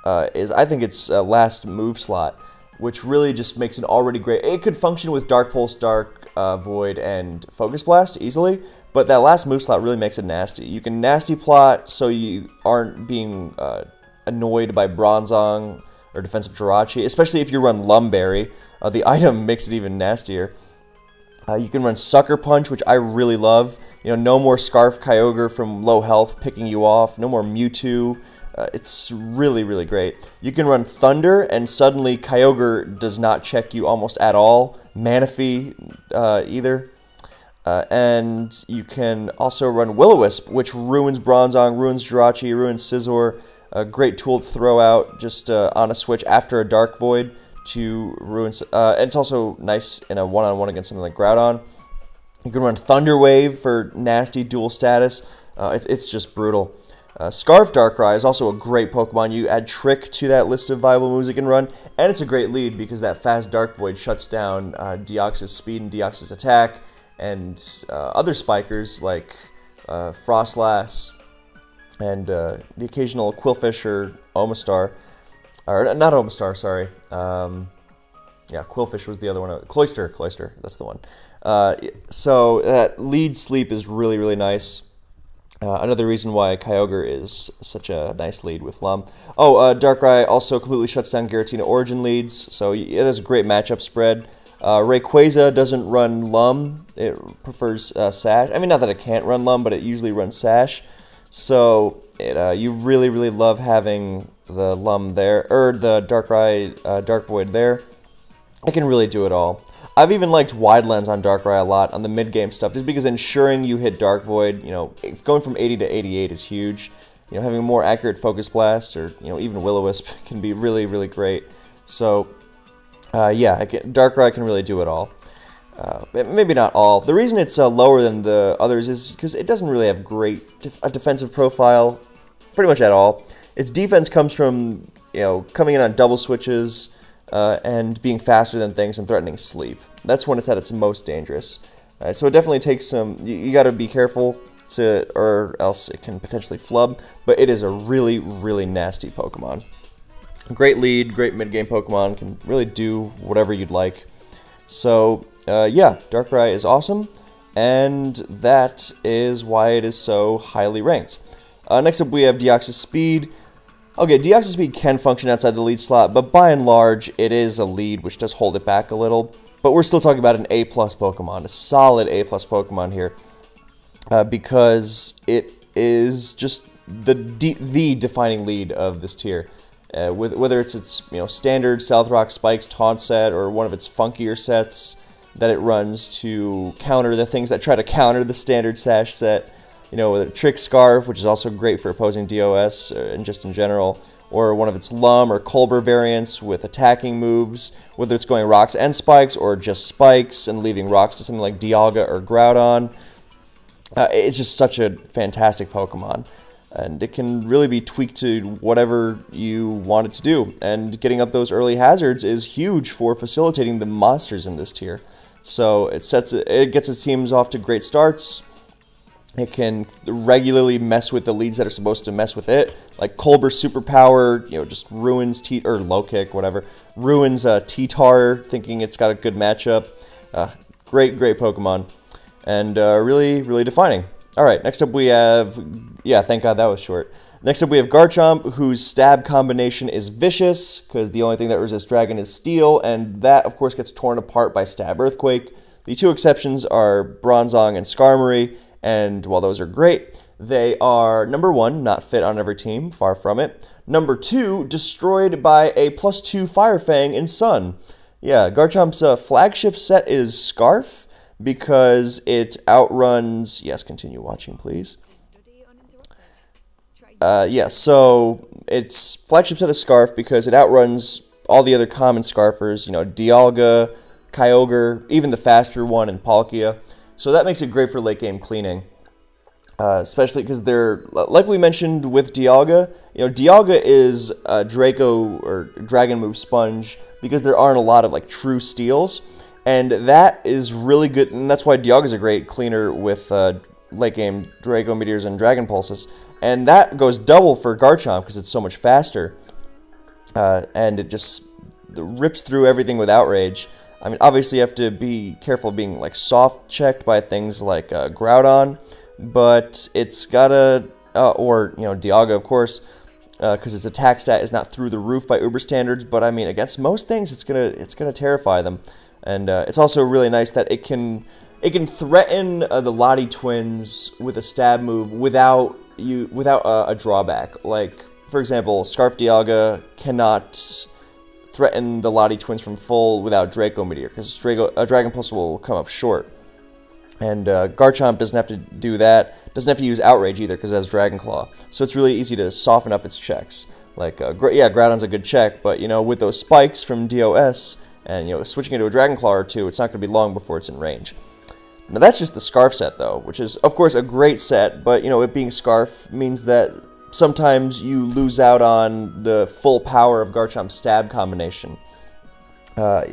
Uh, is I think it's uh, last move slot, which really just makes it already great. It could function with Dark Pulse, Dark uh, Void, and Focus Blast easily, but that last move slot really makes it nasty. You can nasty plot so you aren't being uh, annoyed by Bronzong or defensive Jirachi, especially if you run Lumberry. Uh, the item makes it even nastier. Uh, you can run Sucker Punch, which I really love. You know, no more Scarf Kyogre from low health picking you off. No more Mewtwo. Uh, it's really, really great. You can run Thunder, and suddenly Kyogre does not check you almost at all. Manaphy uh, either. Uh, and you can also run Will-O-Wisp, which ruins Bronzong, ruins Jirachi, ruins Scizor. A great tool to throw out just uh, on a switch after a Dark Void to ruin... Uh, and it's also nice in a one-on-one against something like Groudon. You can run Thunder Wave for nasty dual status. Uh, it's, it's just brutal. Uh, Scarf Darkrai is also a great Pokemon. You add Trick to that list of viable moves you can run, and it's a great lead because that fast Dark Void shuts down uh, Deoxys Speed and Deoxys Attack, and uh, other spikers like uh, Frostlass and uh, the occasional Qwilfish or Omastar, or not Omastar, sorry. Um, yeah, Qwilfish was the other one. Cloyster, Cloyster, that's the one. Uh, so that lead sleep is really, really nice. Uh, another reason why Kyogre is such a nice lead with Lum. Oh, uh, Darkrai also completely shuts down Giratina Origin leads, so it has a great matchup spread. Uh, Rayquaza doesn't run Lum, it prefers uh, Sash. I mean, not that it can't run Lum, but it usually runs Sash. So it, uh, you really, really love having the Lum there, or the Darkrai, uh, Dark Void there. It can really do it all. I've even liked Wide Lens on Darkrai a lot on the mid-game stuff, just because ensuring you hit Dark Void, you know, going from eighty to eighty-eight is huge. You know, having a more accurate Focus Blast or, you know, even Will-O-Wisp can be really, really great. So, uh, yeah, Darkrai can really do it all. Uh, maybe not all. The reason it's uh, lower than the others is because it doesn't really have great def a defensive profile, pretty much at all. Its defense comes from, you know, coming in on double switches, Uh, and being faster than things and threatening sleep. That's when it's at its most dangerous. All right, so it definitely takes some, you, you gotta be careful to, or else it can potentially flub, but it is a really, really nasty Pokemon. Great lead, great mid-game Pokemon, can really do whatever you'd like. So, uh, yeah, Darkrai is awesome, and that is why it is so highly ranked. Uh, next up we have Deoxys Speed. Okay, Deoxys Speed can function outside the lead slot, but by and large, it is a lead, which does hold it back a little. But we're still talking about an A plus Pokemon, a solid A plus Pokemon here, uh, because it is just the de the defining lead of this tier. Uh, with, whether it's its you know standard Solthrock Spikes Taunt set or one of its funkier sets that it runs to counter the things that try to counter the standard Sash set. You know, with a Trick Scarf, which is also great for opposing D O S and just in general, or one of its Lum or Colbur variants with attacking moves, whether it's going Rocks and Spikes or just Spikes and leaving Rocks to something like Dialga or Groudon. Uh, it's just such a fantastic Pokemon, and it can really be tweaked to whatever you want it to do, and getting up those early hazards is huge for facilitating the monsters in this tier. So it, sets, it gets its teams off to great starts. It can regularly mess with the leads that are supposed to mess with it, like Colbur Superpower, you know, just ruins T or Low Kick, whatever, ruins uh, T-Tar, thinking it's got a good matchup. Uh, great, great Pokemon, and uh, really, really defining. All right, next up we have, yeah, thank God that was short. Next up we have Garchomp, whose stab combination is vicious because the only thing that resists Dragon is Steel, and that of course gets torn apart by Stab Earthquake. The two exceptions are Bronzong and Skarmory. And while those are great, they are, number one, not fit on every team, far from it. Number two, destroyed by a plus two Fire Fang in Sun. Yeah, Garchomp's uh, flagship set is Scarf, because it outruns... Yes, continue watching, please. Uh, yeah, so its flagship set is Scarf because it outruns all the other common Scarfers, you know, Dialga, Kyogre, even the faster one, and Palkia. So that makes it great for late game cleaning, uh, especially because they're, like we mentioned with Dialga, you know, Dialga is a Draco or Dragon Move Sponge because there aren't a lot of like true steals, and that is really good, and that's why Dialga's a great cleaner with uh, late game Draco Meteors and Dragon Pulses, and that goes double for Garchomp because it's so much faster, uh, and it just rips through everything with Outrage. I mean, obviously you have to be careful of being like soft checked by things like uh, Groudon, but it's gotta, uh, or you know, Dialga of course, because uh, its attack stat is not through the roof by Uber standards. But I mean, against most things, it's gonna it's gonna terrify them, and uh, it's also really nice that it can it can threaten uh, the Lottie twins with a stab move without you without uh, a drawback. Like for example, Scarf Dialga cannot threaten the Lottie twins from full without Draco Meteor, because Draco, uh, Dragon Pulse will come up short. And uh, Garchomp doesn't have to do that, doesn't have to use Outrage either, because it has Dragon Claw. So it's really easy to soften up its checks. Like, uh, yeah, Groudon's a good check, but, you know, with those spikes from D O S, and, you know, switching into a Dragon Claw or two, it's not going to be long before it's in range. Now, that's just the Scarf set, though, which is, of course, a great set, but, you know, it being Scarf means that sometimes you lose out on the full power of Garchomp's stab combination. Uh,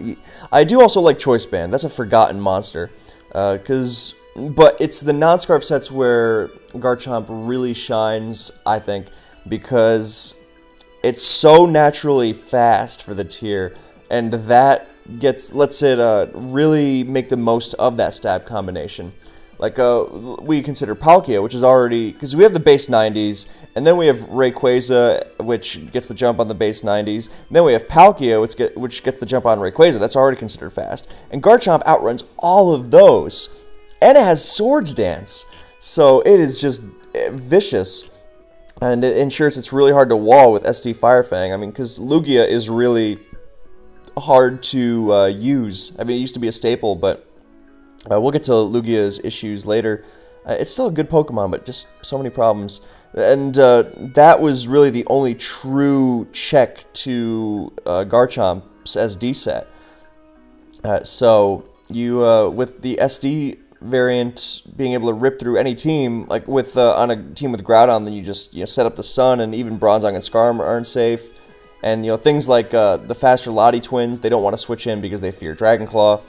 I do also like Choice Band. That's a forgotten monster. Uh, cause, but it's the non-Scarf sets where Garchomp really shines, I think, because it's so naturally fast for the tier, and that gets lets it uh, really make the most of that stab combination. Like, uh, we consider Palkia, which is already... Because we have the base nineties, and then we have Rayquaza, which gets the jump on the base nineties. And then we have Palkia, which, get, which gets the jump on Rayquaza. That's already considered fast. And Garchomp outruns all of those. And it has Swords Dance. So it is just vicious. And it ensures it's really hard to wall with S D Fire Fang. I mean, because Lugia is really hard to uh, use. I mean, it used to be a staple, but... Uh, we'll get to Lugia's issues later. Uh, it's still a good Pokemon, but just so many problems. And uh, that was really the only true check to uh, Garchomp's S D set. Uh, so you, uh, with the S D variant being able to rip through any team, like with uh, on a team with Groudon, then you just you know, set up the Sun, and even Bronzong and Skarm aren't safe. And you know things like uh, the faster Lottie twins, they don't want to switch in because they fear Dragon Claw.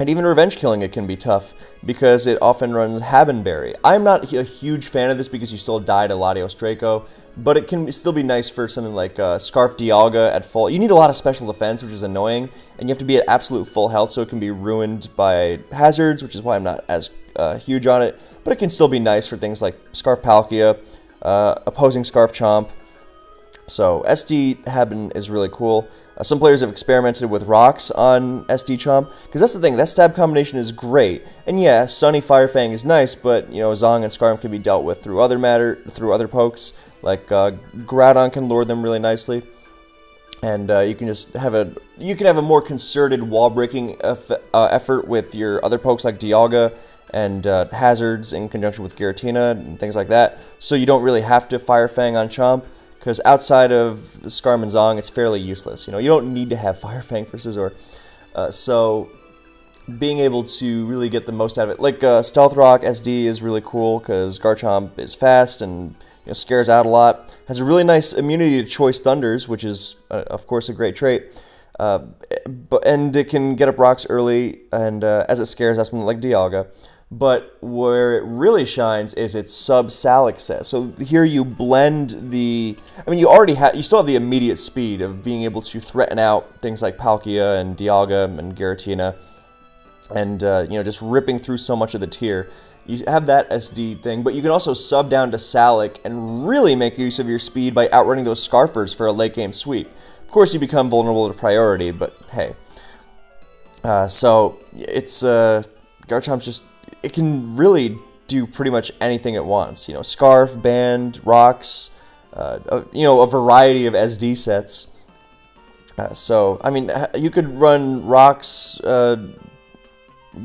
And even revenge killing it can be tough, because it often runs Habanberry. I'm not a huge fan of this because you still die to Latios Draco, but it can still be nice for something like uh, Scarf Dialga at full. You need a lot of special defense, which is annoying, and you have to be at absolute full health, so it can be ruined by hazards, which is why I'm not as uh, huge on it. But it can still be nice for things like Scarf Palkia, uh, opposing Scarfchomp. So S D Habin is really cool. Uh, some players have experimented with rocks on S D Chomp, because that's the thing, that stab combination is great. And yeah, Sunny Fire Fang is nice, but you know, Zong and Skarm can be dealt with through other matter, through other pokes. Like uh, Groudon can lure them really nicely, and uh, you can just have a you can have a more concerted wall breaking eff uh, effort with your other pokes like Dialga and uh, Hazards in conjunction with Giratina and things like that. So you don't really have to Fire Fang on Chomp, because outside of Skarm and Zong, it's fairly useless. You know, you don't need to have Fire Fang for Scizor. Uh, so being able to really get the most out of it, like uh, Stealth Rock S D is really cool because Garchomp is fast and you know, scares out a lot. Has a really nice immunity to Choice Thunders, which is uh, of course a great trait. Uh, but and it can get up rocks early, and uh, as it scares out someone like Dialga. But where it really shines is its sub-Salic set. So here you blend the... I mean, you already have... You still have the immediate speed of being able to threaten out things like Palkia and Dialga and Giratina. And, uh, you know, just ripping through so much of the tier. You have that S D thing, but you can also sub down to Salic and really make use of your speed by outrunning those Scarfers for a late-game sweep. Of course, you become vulnerable to priority, but hey. Uh, so, it's... Uh, Garchomp's just... It can really do pretty much anything it wants. You know, Scarf, Band, Rocks, uh, uh, you know, a variety of S D sets. Uh, so, I mean, you could run Rocks, uh,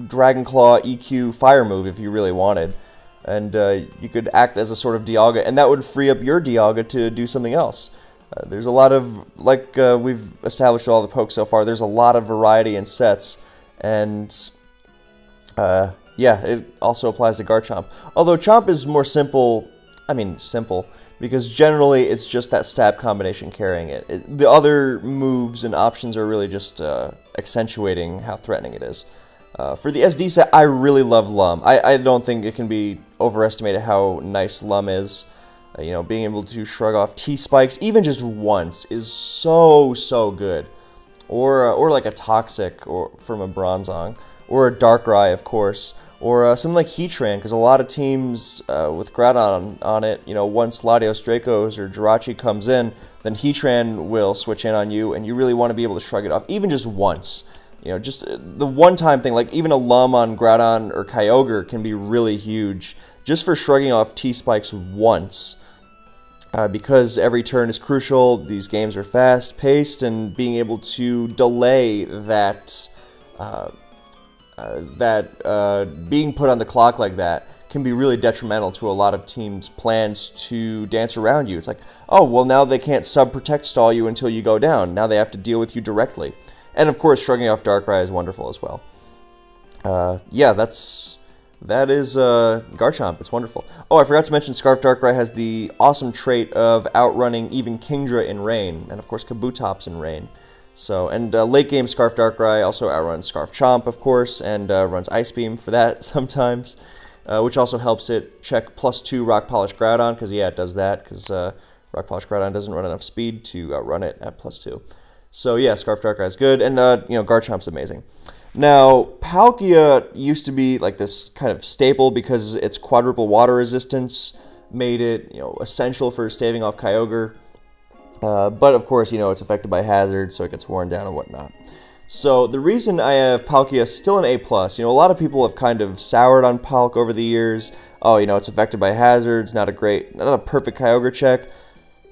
Dragon Claw, E Q, Fire Move if you really wanted. And uh, you could act as a sort of Dialga, and that would free up your Dialga to do something else. Uh, there's a lot of, like uh, we've established with all the pokes so far, there's a lot of variety in sets, and... Uh, Yeah, it also applies to Garchomp. Although Chomp is more simple, I mean simple, because generally it's just that stab combination carrying it. it the other moves and options are really just uh, accentuating how threatening it is. Uh, for the S D set, I really love Lum. I, I don't think it can be overestimated how nice Lum is. Uh, you know, being able to shrug off T-Spikes, even just once, is so, so good. Or, uh, or like a Toxic or from a Bronzong. Or a Darkrai, of course, or uh, something like Heatran, because a lot of teams uh, with Groudon on it, you know, once Latios, Dracos, or Jirachi comes in, then Heatran will switch in on you, and you really want to be able to shrug it off, even just once. You know, just the one-time thing, like even a Lum on Groudon or Kyogre can be really huge, just for shrugging off T-Spikes once. Uh, because every turn is crucial, these games are fast-paced, and being able to delay that... Uh, Uh, that uh, being put on the clock like that can be really detrimental to a lot of teams' plans to dance around you. It's like, oh, well, now they can't sub-protect stall you until you go down. Now they have to deal with you directly. And, of course, shrugging off Darkrai is wonderful as well. Uh, yeah, that's... That is uh, Garchomp. It's wonderful. Oh, I forgot to mention Scarf Darkrai has the awesome trait of outrunning even Kingdra in rain. And, of course, Kabutops in rain. So, and uh, late-game Scarf Darkrai also outruns Scarf Chomp, of course, and uh, runs Ice Beam for that sometimes, uh, which also helps it check plus two Rock Polish Groudon, because, yeah, it does that, because uh, Rock Polish Groudon doesn't run enough speed to outrun it at plus two. So, yeah, Scarf Darkrai is good, and, uh, you know, Garchomp's amazing. Now, Palkia used to be, like, this kind of staple because its quadruple water resistance made it, you know, essential for staving off Kyogre. Uh, but, of course, you know, it's affected by hazards, so it gets worn down and whatnot. So, the reason I have Palkia still an A plus, you know, a lot of people have kind of soured on Palk over the years. Oh, you know, it's affected by hazards, not a great, not a perfect Kyogre check.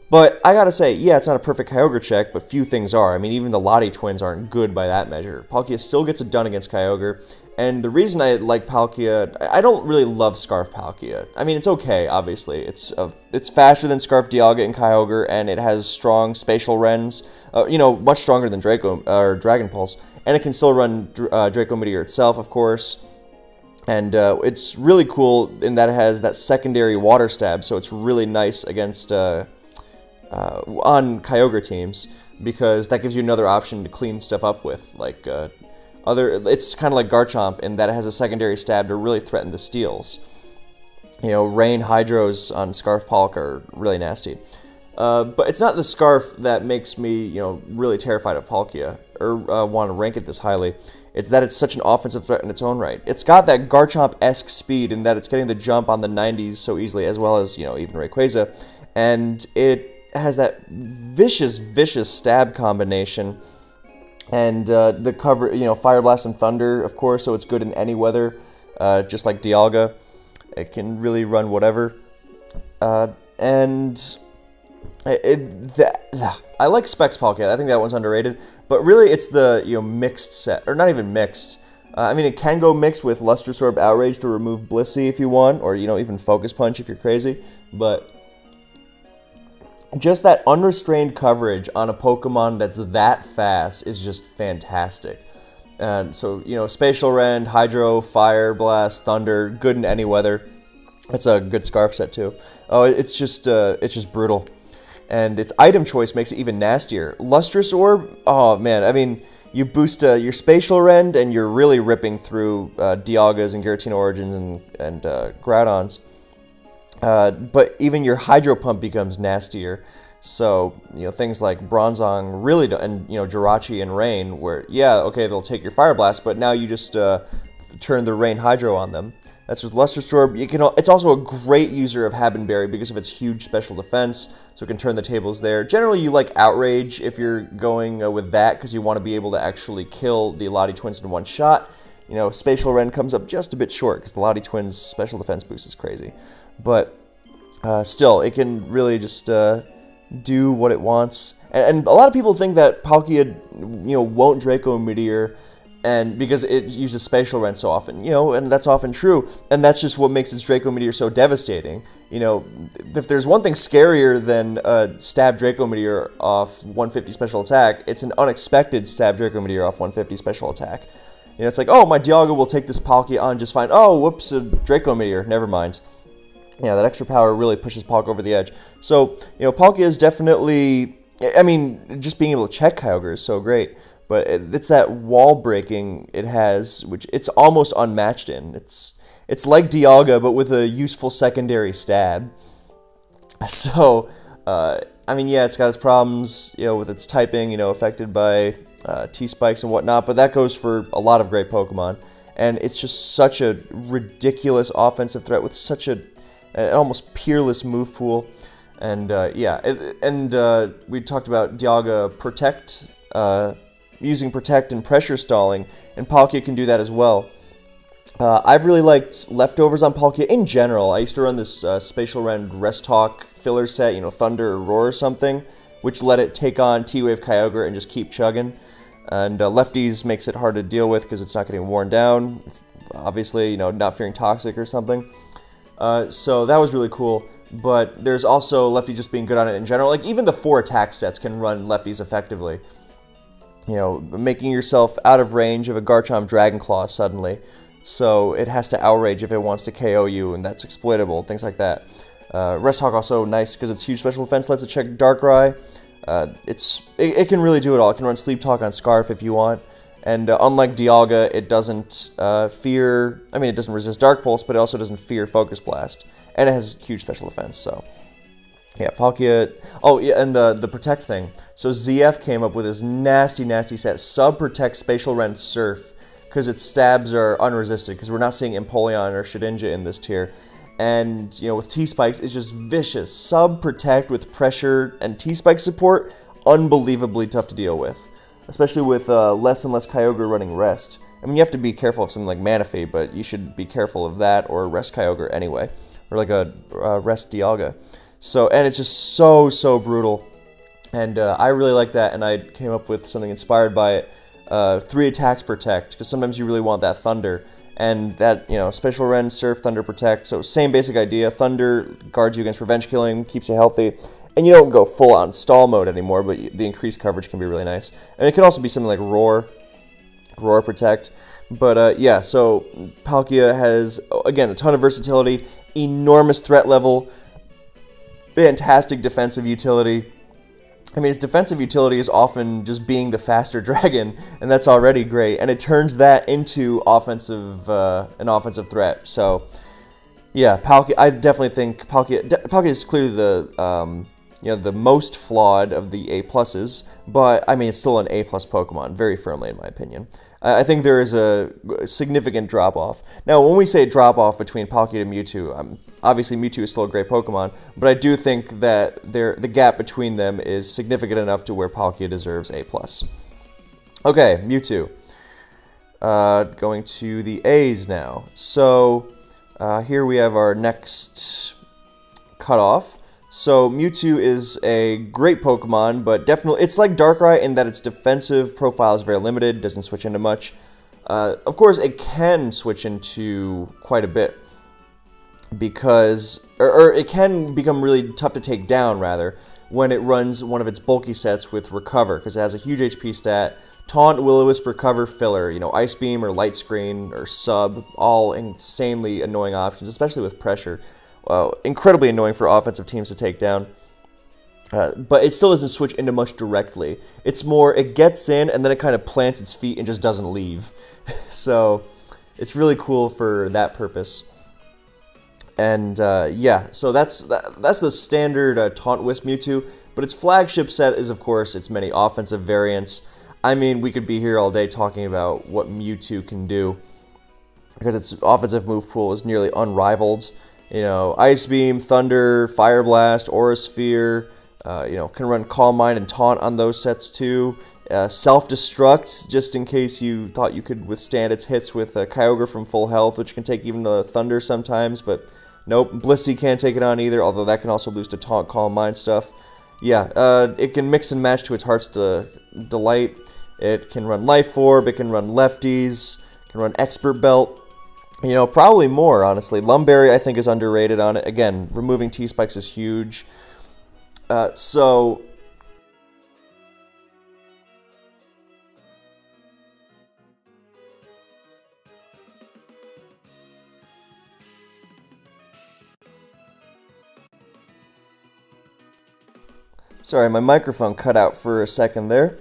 But, I gotta say, yeah, it's not a perfect Kyogre check, but few things are. I mean, even the Lottie twins aren't good by that measure. Palkia still gets it done against Kyogre. And the reason I like Palkia, I don't really love Scarf Palkia. I mean, it's okay, obviously. It's uh, it's faster than Scarf Dialga and Kyogre, and it has strong spatial rends. Uh, you know, much stronger than Draco uh, or Dragon Pulse, and it can still run uh, Draco Meteor itself, of course. And uh, it's really cool in that it has that secondary Water Stab, so it's really nice against uh, uh, on Kyogre teams because that gives you another option to clean stuff up with, like. Uh, Other, it's kind of like Garchomp in that it has a secondary stab to really threaten the steals. You know, rain hydros on Scarf Palk are really nasty. Uh, but it's not the scarf that makes me, you know, really terrified of Palkia or uh, want to rank it this highly. It's that it's such an offensive threat in its own right. It's got that Garchomp-esque speed in that it's getting the jump on the nineties so easily, as well as, you know, even Rayquaza. And it has that vicious, vicious stab combination. And uh, the cover, you know, Fire Blast and Thunder, of course, so it's good in any weather. Uh, just like Dialga, it can really run whatever. Uh, and... It, that, I like Specs Palkia. I think that one's underrated, but really it's the, you know, mixed set, or not even mixed. Uh, I mean, it can go mixed with Luster Sorb Outrage to remove Blissey if you want, or, you know, even Focus Punch if you're crazy, but just that unrestrained coverage on a Pokemon that's that fast is just fantastic. And so, you know, Spatial Rend, Hydro, Fire Blast, Thunder, good in any weather. That's a good scarf set too. Oh, it's just, uh, it's just brutal. And its item choice makes it even nastier. Lustrous Orb? Oh, man. I mean, you boost uh, your Spatial Rend, and you're really ripping through uh, Dialgas and Giratina Origins and, and uh, Groudons. Uh, but even your Hydro Pump becomes nastier. So, you know, things like Bronzong really don't, and, you know, Jirachi and Rain, where, yeah, okay, they'll take your Fire Blast, but now you just uh, turn the Rain Hydro on them. That's with Lustrous Orb. You can, it's also a great user of Habenberry because of its huge special defense, so it can turn the tables there. Generally, you like Outrage if you're going uh, with that because you want to be able to actually kill the Lati Twins in one shot. You know, Spatial Rend comes up just a bit short because the Lati Twins' special defense boost is crazy. But uh, still, it can really just uh, do what it wants. And, and a lot of people think that Palkia, you know, won't Draco Meteor, and because it uses Spatial Rend so often, you know, and that's often true, and that's just what makes its Draco Meteor so devastating. You know, if there's one thing scarier than a stab Draco Meteor off one fifty special attack, it's an unexpected stab Draco Meteor off one fifty special attack. You know, it's like, oh, my Dialga will take this Palkia on just fine. Oh, whoops, a Draco Meteor, never mind. You know, that extra power really pushes Palkia over the edge. So, you know, Palkia is definitely, I mean, just being able to check Kyogre is so great. But it's that wall breaking it has, which it's almost unmatched in. It's it's like Dialga, but with a useful secondary stab. So, uh, I mean, yeah, it's got its problems, you know, with its typing, you know, affected by uh, T-spikes and whatnot. But that goes for a lot of great Pokemon, and it's just such a ridiculous offensive threat with such a an almost peerless move pool. And uh, yeah, it, and uh, we talked about Dialga Protect. Uh, using Protect and Pressure Stalling, and Palkia can do that as well. Uh, I've really liked Leftovers on Palkia in general. I used to run this uh, Spatial Rend Rest Hawk filler set, you know, Thunder or Roar or something, which let it take on T-Wave Kyogre and just keep chugging. And uh, Lefties makes it hard to deal with because it's not getting worn down. It's obviously, you know, not fearing Toxic or something. Uh, so that was really cool. But there's also Lefty just being good on it in general. Like, even the four attack sets can run Lefties effectively. You know, making yourself out of range of a Garchomp Dragon Claw suddenly. So it has to Outrage if it wants to K O you, and that's exploitable, things like that. Uh, Rest Hawk also nice because it's huge special defense, lets it check Darkrai. Uh, it's, it, it can really do it all. It can run Sleep Talk on Scarf if you want. And uh, unlike Dialga, it doesn't uh, fear, I mean, it doesn't resist Dark Pulse, but it also doesn't fear Focus Blast. And it has huge special defense, so... Yeah, Palkia, oh yeah, and the, the Protect thing. So Z F came up with this nasty, nasty set, Sub-Protect Spatial Rend Surf, because its stabs are unresisted, because we're not seeing Empoleon or Shedinja in this tier. And, you know, with T-Spikes, it's just vicious. Sub-Protect with pressure and T-Spike support, unbelievably tough to deal with. Especially with uh, less and less Kyogre running Rest. I mean, you have to be careful of something like Manaphy, but you should be careful of that, or Rest Kyogre anyway. Or like a uh, Rest Dialga. So, and it's just so, so brutal, and uh, I really like that, and I came up with something inspired by it, uh, three attacks Protect, because sometimes you really want that Thunder, and that, you know, Special Rend, Surf, Thunder, Protect, so same basic idea. Thunder guards you against revenge killing, keeps you healthy, and you don't go full-on stall mode anymore, but the increased coverage can be really nice, and it could also be something like Roar, Roar Protect, but uh, yeah, so Palkia has, again, a ton of versatility, enormous threat level, fantastic defensive utility. I mean, its defensive utility is often just being the faster dragon, and that's already great. And it turns that into offensive, uh, an offensive threat. So, yeah, Palkia. I definitely think Palkia. Palkia is clearly the um, you know, the most flawed of the A pluses, but I mean, it's still an A plus Pokemon, very firmly in my opinion. I think there is a significant drop-off. Now, when we say drop-off between Palkia and Mewtwo, um, obviously Mewtwo is still a great Pokemon, but I do think that there, the gap between them is significant enough to where Palkia deserves A plus. Okay, Mewtwo. Uh, going to the A's now. So, uh, here we have our next cutoff. So Mewtwo is a great Pokemon, but definitely, it's like Darkrai in that its defensive profile is very limited, doesn't switch into much. Uh, of course, it can switch into quite a bit, because, or, or it can become really tough to take down, rather, when it runs one of its bulky sets with Recover, because it has a huge H P stat, Taunt, Will-O-Wisp, Recover, Filler, you know, Ice Beam or Light Screen or Sub, all insanely annoying options, especially with Pressure. Uh, incredibly annoying for offensive teams to take down. Uh, but it still doesn't switch into much directly. It's more, it gets in and then it kind of plants its feet and just doesn't leave. So it's really cool for that purpose. And uh, yeah, so that's that, that's the standard uh, Taunt Wisp Mewtwo. But its flagship set is, of course, its many offensive variants. I mean, we could be here all day talking about what Mewtwo can do, because its offensive move pool is nearly unrivaled. You know, Ice Beam, Thunder, Fire Blast, Aura Sphere, uh, you know, can run Calm Mind and Taunt on those sets too. Uh, Self-Destructs, just in case you thought you could withstand its hits with uh, Kyogre from full health, which can take even the Thunder sometimes, but nope. Blissey can't take it on either, although that can also lose to Taunt, Calm Mind stuff. Yeah, uh, it can mix and match to its heart's de delight. It can run Life Orb, it can run Lefties, it can run Expert Belt. You know, probably more, honestly. Lumberry, I think, is underrated on it. Again, removing T-Spikes is huge. Uh, so... Sorry, my microphone cut out for a second there.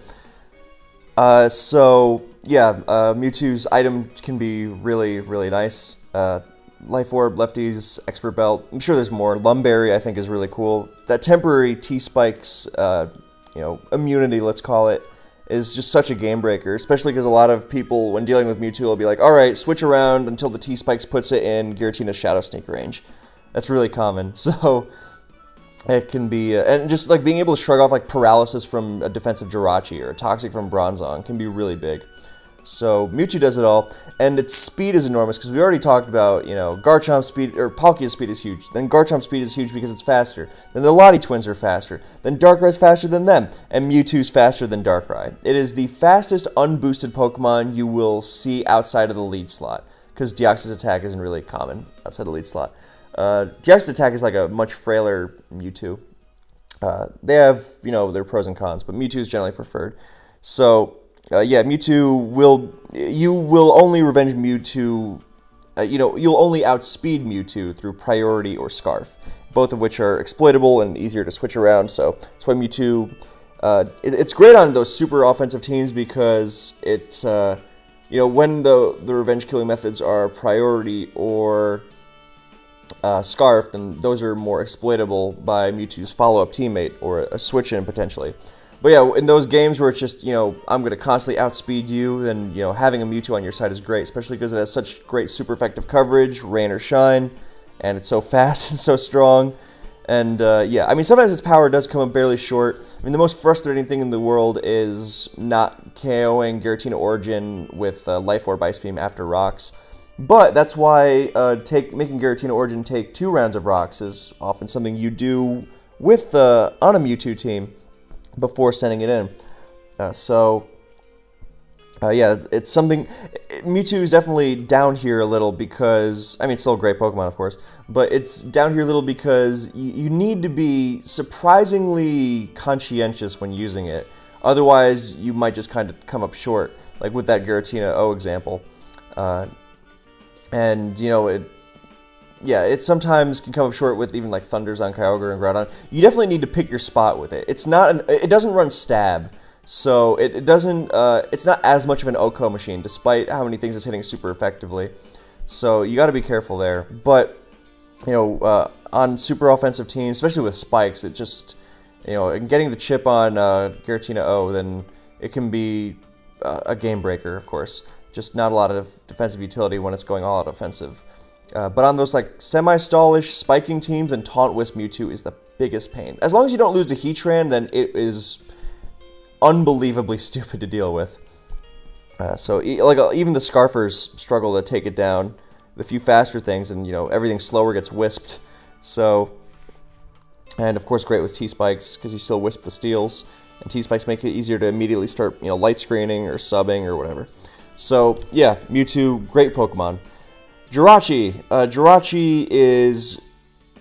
Uh, so... Yeah, uh, Mewtwo's item can be really, really nice. Uh, Life Orb, Lefties, Expert Belt, I'm sure there's more. Lumberry, I think, is really cool. That temporary T-Spikes, uh, you know, immunity, let's call it, is just such a game breaker, especially because a lot of people, when dealing with Mewtwo, will be like, alright, switch around until the T-Spikes puts it in Giratina's Shadow Sneak range. That's really common, so... It can be, uh, and just like being able to shrug off like paralysis from a defensive Jirachi or a Toxic from Bronzong can be really big. So Mewtwo does it all, and its speed is enormous, because we already talked about, you know, Garchomp's speed, or Palkia's speed is huge, then Garchomp's speed is huge because it's faster, then the Lati twins are faster, then Darkrai's faster than them, and Mewtwo's faster than Darkrai. It is the fastest unboosted Pokemon you will see outside of the lead slot, because Deoxys Attack isn't really common outside the lead slot. Uh, Deoxys Attack is like a much frailer Mewtwo. Uh, they have, you know, their pros and cons, but Mewtwo is generally preferred. So, uh, yeah, Mewtwo will, you will only revenge Mewtwo, uh, you know, you'll only outspeed Mewtwo through Priority or Scarf, both of which are exploitable and easier to switch around, so that's why Mewtwo, uh, it, it's great on those super offensive teams, because it's, uh, you know, when the, the revenge killing methods are Priority or... Uh, Scarfed, and those are more exploitable by Mewtwo's follow-up teammate, or a switch-in, potentially. But yeah, in those games where it's just, you know, I'm going to constantly outspeed you, then, you know, having a Mewtwo on your side is great, especially because it has such great super effective coverage, rain or shine, and it's so fast and so strong. And, uh, yeah, I mean, sometimes its power does come up barely short. I mean, the most frustrating thing in the world is not KOing Giratina Origin with uh, Life Orb, Ice Beam after Rocks. But that's why uh, take, making Giratina Origin take two rounds of rocks is often something you do with uh, on a Mewtwo team before sending it in. Uh, so, uh, yeah, it's something... It, Mewtwo is definitely down here a little because... I mean, it's still a great Pokemon, of course. But it's down here a little because y you need to be surprisingly conscientious when using it. Otherwise, you might just kind of come up short, like with that Giratina O example. Uh... And, you know, it, yeah, it sometimes can come up short with even, like, Thunders on Kyogre and Groudon. You definitely need to pick your spot with it. It's not, an, it doesn't run Stab, so it, it doesn't, uh, it's not as much of an Oko machine, despite how many things it's hitting super effectively. So you gotta be careful there. But, you know, uh, on super offensive teams, especially with Spikes, it just, you know, and getting the chip on uh, Giratina O, then it can be uh, a game breaker, of course. Just not a lot of defensive utility when it's going all out offensive. Uh, but on those like semi-stallish spiking teams, and Taunt Wisp Mewtwo is the biggest pain. As long as you don't lose to Heatran, then it is unbelievably stupid to deal with. Uh, so e like uh, even the Scarfers struggle to take it down. The few faster things, and you know, everything slower gets wisped. So, and of course, great with T-Spikes because you still wisp the steals, and T-Spikes make it easier to immediately start, you know, light screening or subbing or whatever. So yeah, Mewtwo, great Pokemon. Jirachi. Uh, Jirachi is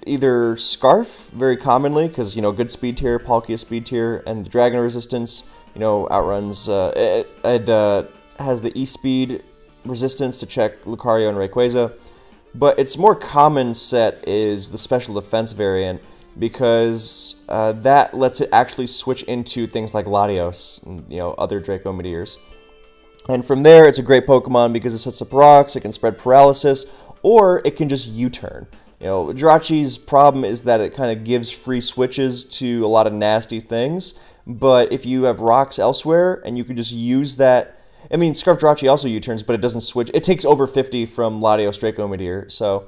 either Scarf, very commonly, because, you know, good speed tier, Palkia speed tier, and the Dragon Resistance, you know, outruns, uh, it, it uh, has the E-Speed resistance to check Lucario and Rayquaza. But its more common set is the Special Defense variant, because uh, that lets it actually switch into things like Latios and, you know, other Draco Meteors. And from there, it's a great Pokemon because it sets up rocks, it can spread paralysis, or it can just U-turn. You know, Jirachi's problem is that it kind of gives free switches to a lot of nasty things, but if you have rocks elsewhere, and you can just use that... I mean, Scarf Jirachi also U-turns, but it doesn't switch. It takes over fifty from Latios Draco Meteor, so...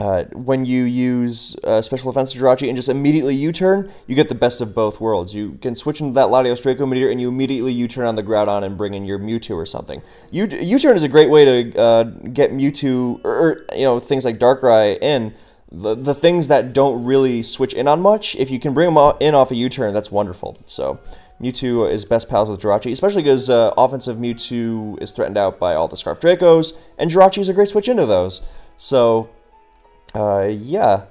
Uh, when you use uh, Special Defense Jirachi and just immediately U-turn, you get the best of both worlds. You can switch into that Latios Draco Meteor and you immediately U-turn on the Groudon and bring in your Mewtwo or something. U-turn is a great way to uh, get Mewtwo, or, you know, things like Darkrai in. The, the things that don't really switch in on much, if you can bring them in off a U-turn, that's wonderful. So, Mewtwo is best pals with Jirachi, especially because uh, offensive Mewtwo is threatened out by all the Scarf Dracos, and Jirachi is a great switch into those. So... Uh, yeah,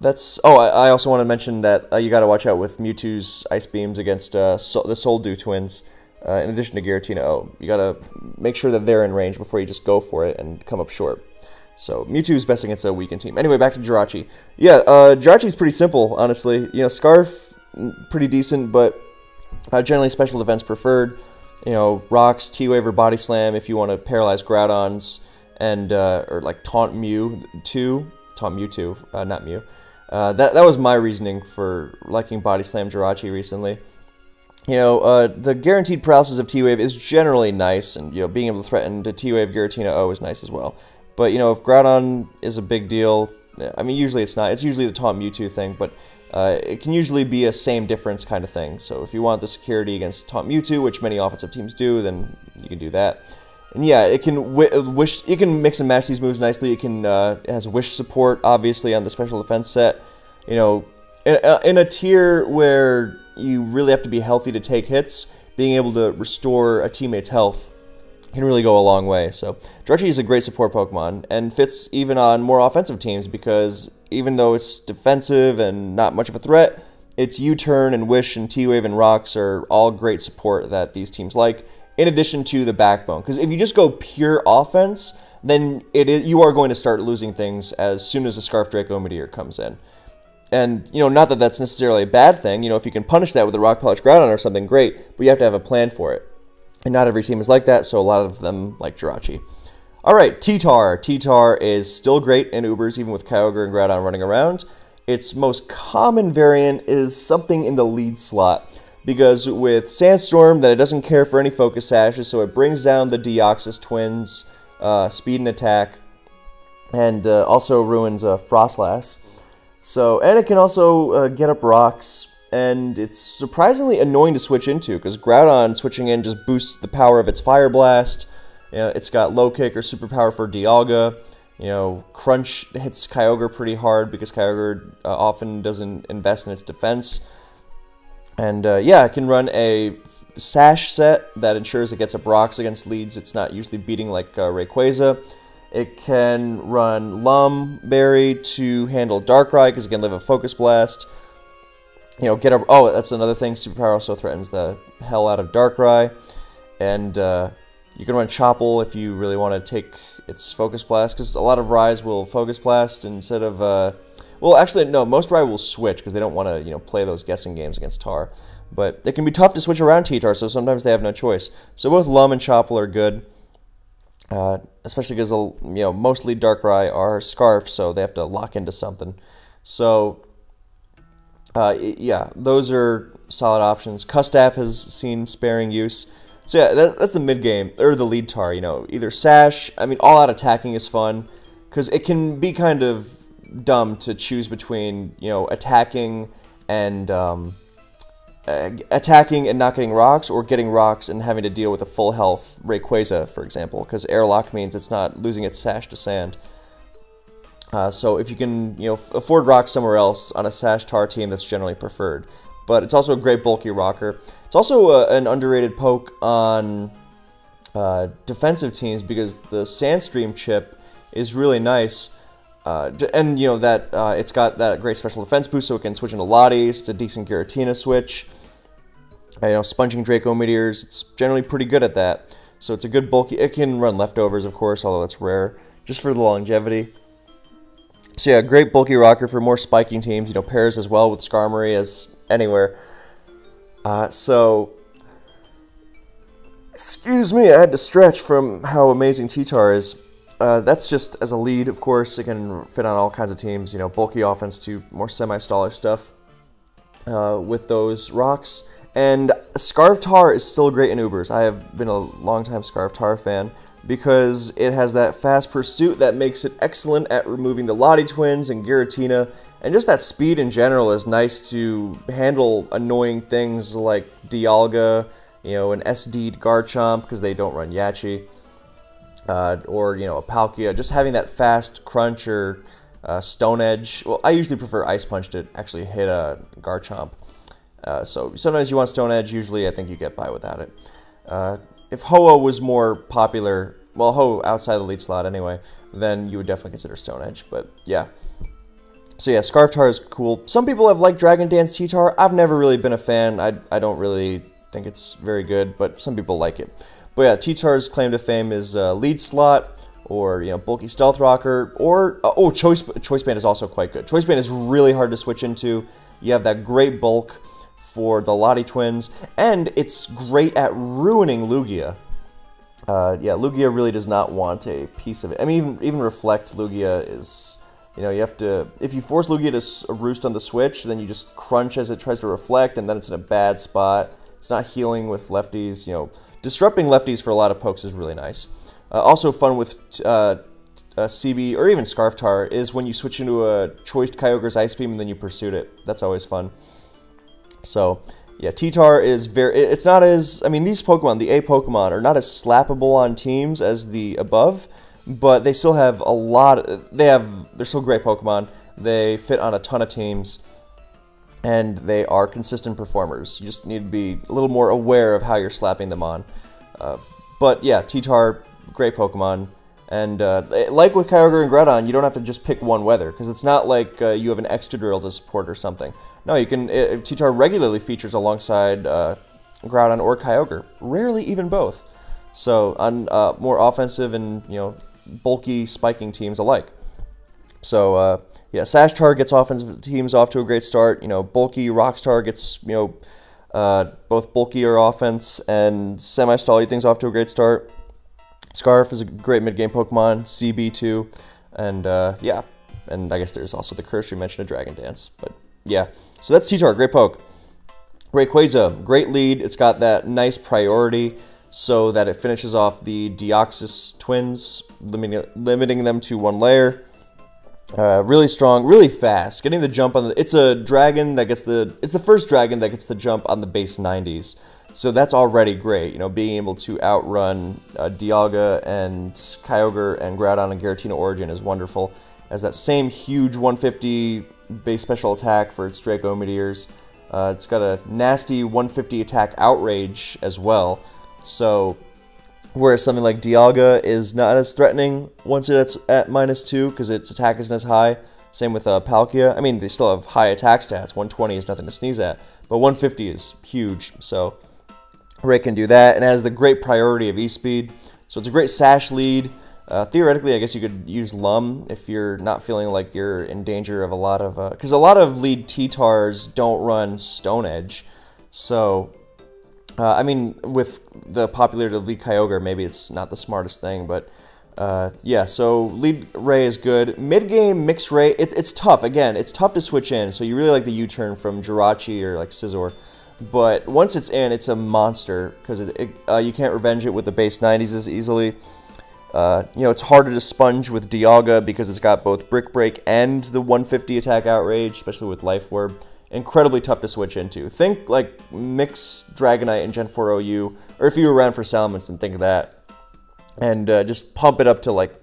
that's, oh, I, I also want to mention that uh, you gotta watch out with Mewtwo's Ice Beams against uh, so, the Soldu twins, uh, in addition to Giratina O. You gotta make sure that they're in range before you just go for it and come up short. So, Mewtwo's best against a weakened team. Anyway, back to Jirachi. Yeah, uh, Jirachi's pretty simple, honestly. You know, Scarf, pretty decent, but uh, generally special defense preferred. You know, Rocks, T-Wave, or Body Slam if you want to paralyze Groudons. And, uh, or like Taunt Mewtwo, Taunt Mewtwo, uh, not Mew. Uh, that, that was my reasoning for liking Body Slam Jirachi recently. You know, uh, the guaranteed paralysis of T-Wave is generally nice, and, you know, being able to threaten to T-Wave Giratina O is nice as well. But, you know, if Groudon is a big deal, I mean, usually it's not. It's usually the Taunt Mewtwo thing, but uh, it can usually be a same difference kind of thing. So if you want the security against Taunt Mewtwo, which many offensive teams do, then you can do that. And yeah, it can wi wish. It can mix and match these moves nicely. It can uh, it has wish support, obviously, on the special defense set. You know, in a, in a tier where you really have to be healthy to take hits, being able to restore a teammate's health can really go a long way. So, Jirachi is a great support Pokemon and fits even on more offensive teams because even though it's defensive and not much of a threat, its U-turn and wish and T-Wave and rocks are all great support that these teams like. In addition to the backbone, because if you just go pure offense, then it is, you are going to start losing things as soon as the Scarf Draco Meteor comes in. And, you know, not that that's necessarily a bad thing, you know, if you can punish that with a Rock Polish Groudon or something, great, but you have to have a plan for it. And not every team is like that, so a lot of them like Jirachi. Alright, T-Tar. T-Tar is still great in Ubers, even with Kyogre and Groudon running around. Its most common variant is something in the lead slot. Because with Sandstorm, that it doesn't care for any Focus Sashes, so it brings down the Deoxys Twins, uh, Speed and Attack, and uh, also ruins uh, Frostlass. So, and it can also uh, get up rocks, and it's surprisingly annoying to switch into, because Groudon switching in just boosts the power of its Fire Blast. You know, it's got Low Kick or Super Power for Dialga. You know, Crunch hits Kyogre pretty hard, because Kyogre uh, often doesn't invest in its defense. And, uh, yeah, it can run a Sash set that ensures it gets up rocks against leads. It's not usually beating like uh, Rayquaza. It can run Lumberry to handle Darkrai, because it can live a Focus Blast. You know, get up... Oh, that's another thing. Superpower also threatens the hell out of Darkrai. And uh, you can run Chopple if you really want to take its Focus Blast, because a lot of Rai's will Focus Blast instead of... Uh, Well, actually, no, most Rai will switch because they don't want to, you know, play those guessing games against Tar. But it can be tough to switch around T-Tar, so sometimes they have no choice. So both Lum and Chopple are good, uh, especially because, you know, mostly Darkrai are Scarf, so they have to lock into something. So Uh, yeah, those are solid options. Custap has seen sparing use. So yeah, that, that's the mid game, or the lead tar, you know. Either Sash, I mean, all-out attacking is fun, because it can be kind of dumb to choose between, you know, attacking and, um, uh, attacking and not getting rocks, or getting rocks and having to deal with a full health Rayquaza, for example, because airlock means it's not losing its Sash to sand. Uh, so if you can, you know, afford rocks somewhere else on a Sash Tar team, that's generally preferred. But it's also a great bulky rocker. It's also a, an underrated poke on uh, defensive teams because the Sandstream chip is really nice, uh, and you know that uh, it's got that great special defense boost, so it can switch into Latias, it's a decent Giratina switch. You know, sponging Draco Meteors, it's generally pretty good at that. So it's a good bulky. It can run leftovers, of course, although that's rare, just for the longevity. So yeah, great bulky rocker for more spiking teams, you know, pairs as well with Skarmory as anywhere. Uh, so, excuse me, I had to stretch from how amazing T-Tar is. Uh, that's just as a lead, of course, it can fit on all kinds of teams, you know, bulky offense to more semi-staller stuff uh, with those rocks. And Scarf Tar is still great in Ubers. I have been a long-time Scarf Tar fan, because it has that fast pursuit that makes it excellent at removing the Lottie Twins and Giratina, and just that speed in general is nice to handle annoying things like Dialga, you know, an S D'd Garchomp, because they don't run Yachi, uh, or, you know, a Palkia, just having that fast crunch or uh, Stone Edge. Well, I usually prefer Ice Punch to actually hit a Garchomp, uh, so sometimes you want Stone Edge, usually I think you get by without it. Uh, If Ho-Oh was more popular, well, Ho-Oh outside the lead slot anyway, then you would definitely consider Stone Edge, but yeah. So yeah, Scarf Tar is cool. Some people have liked Dragon Dance T-Tar. I've never really been a fan. I, I don't really think it's very good, but some people like it. But yeah, T-Tar's claim to fame is uh, lead slot, or, you know, bulky Stealth Rocker, or, uh, oh, Choice, Choice Band is also quite good. Choice Band is really hard to switch into. You have that great bulk for the Lottie Twins, and it's great at ruining Lugia. Uh, yeah, Lugia really does not want a piece of it. I mean, even, even Reflect Lugia is, you know, you have to, if you force Lugia to roost on the switch, then you just crunch as it tries to reflect, and then it's in a bad spot. It's not healing with lefties, you know. Disrupting lefties for a lot of pokes is really nice. Uh, also fun with uh, uh, C B, or even Scarf Tar, is when you switch into a Choiced Kyogre's Ice Beam and then you pursued it. That's always fun. So, yeah, T-Tar is very, it's not as, I mean, these Pokemon, the A Pokemon, are not as slappable on teams as the above, but they still have a lot, of, they have, they're still great Pokemon, they fit on a ton of teams, and they are consistent performers. You just need to be a little more aware of how you're slapping them on. Uh, but yeah, T-Tar, great Pokemon, and uh, like with Kyogre and Groudon, you don't have to just pick one weather, because it's not like uh, you have an Extradrill to support or something. No, you can. T-Tar regularly features alongside uh, Groudon or Kyogre. Rarely even both. So on uh, more offensive and, you know, bulky spiking teams alike. So uh, yeah, Sash Tar gets offensive teams off to a great start. You know, bulky Rockstar gets, you know, uh, both bulkier offense and semi-stally things off to a great start. Scarf is a great mid-game Pokemon. C B too, and uh, yeah, and I guess there's also the cursory mention of Dragon Dance, but. Yeah, so that's T-Tar, great poke. Rayquaza, great lead. It's got that nice priority so that it finishes off the Deoxys Twins, limiting, limiting them to one layer. Uh, really strong, really fast. Getting the jump on the... It's a dragon that gets the... It's the first dragon that gets the jump on the base nineties. So that's already great, you know, being able to outrun uh, Dialga and Kyogre and Groudon and Giratina Origin is wonderful. As that same huge one fifty... base special attack for its Draco Meteors. Uh, it's got a nasty one fifty attack outrage as well. So, whereas something like Dialga is not as threatening once it's at minus two because its attack isn't as high. Same with uh, Palkia. I mean, they still have high attack stats. one twenty is nothing to sneeze at, but one fifty is huge. So, Ray can do that, and it has the great priority of E-Speed. So it's a great Sash lead. Uh, theoretically, I guess you could use Lum if you're not feeling like you're in danger of a lot of... Because uh, a lot of lead T-Tars don't run Stone Edge. So, uh, I mean, with the popularity of lead Kyogre, maybe it's not the smartest thing, but Uh, yeah, so lead Ray is good. Mid-game, mixed Ray, it, it's tough. Again, it's tough to switch in, so you really like the U-turn from Jirachi or like Scizor. But once it's in, it's a monster, because it, it, uh, you can't revenge it with the base nineties as easily. Uh, you know, it's harder to sponge with Dialga because it's got both Brick Break and the one fifty attack outrage, especially with Life Orb. Incredibly tough to switch into. Think like mix Dragonite and Gen four O U, or if you were around for Salamence, then think of that. And uh, just pump it up to like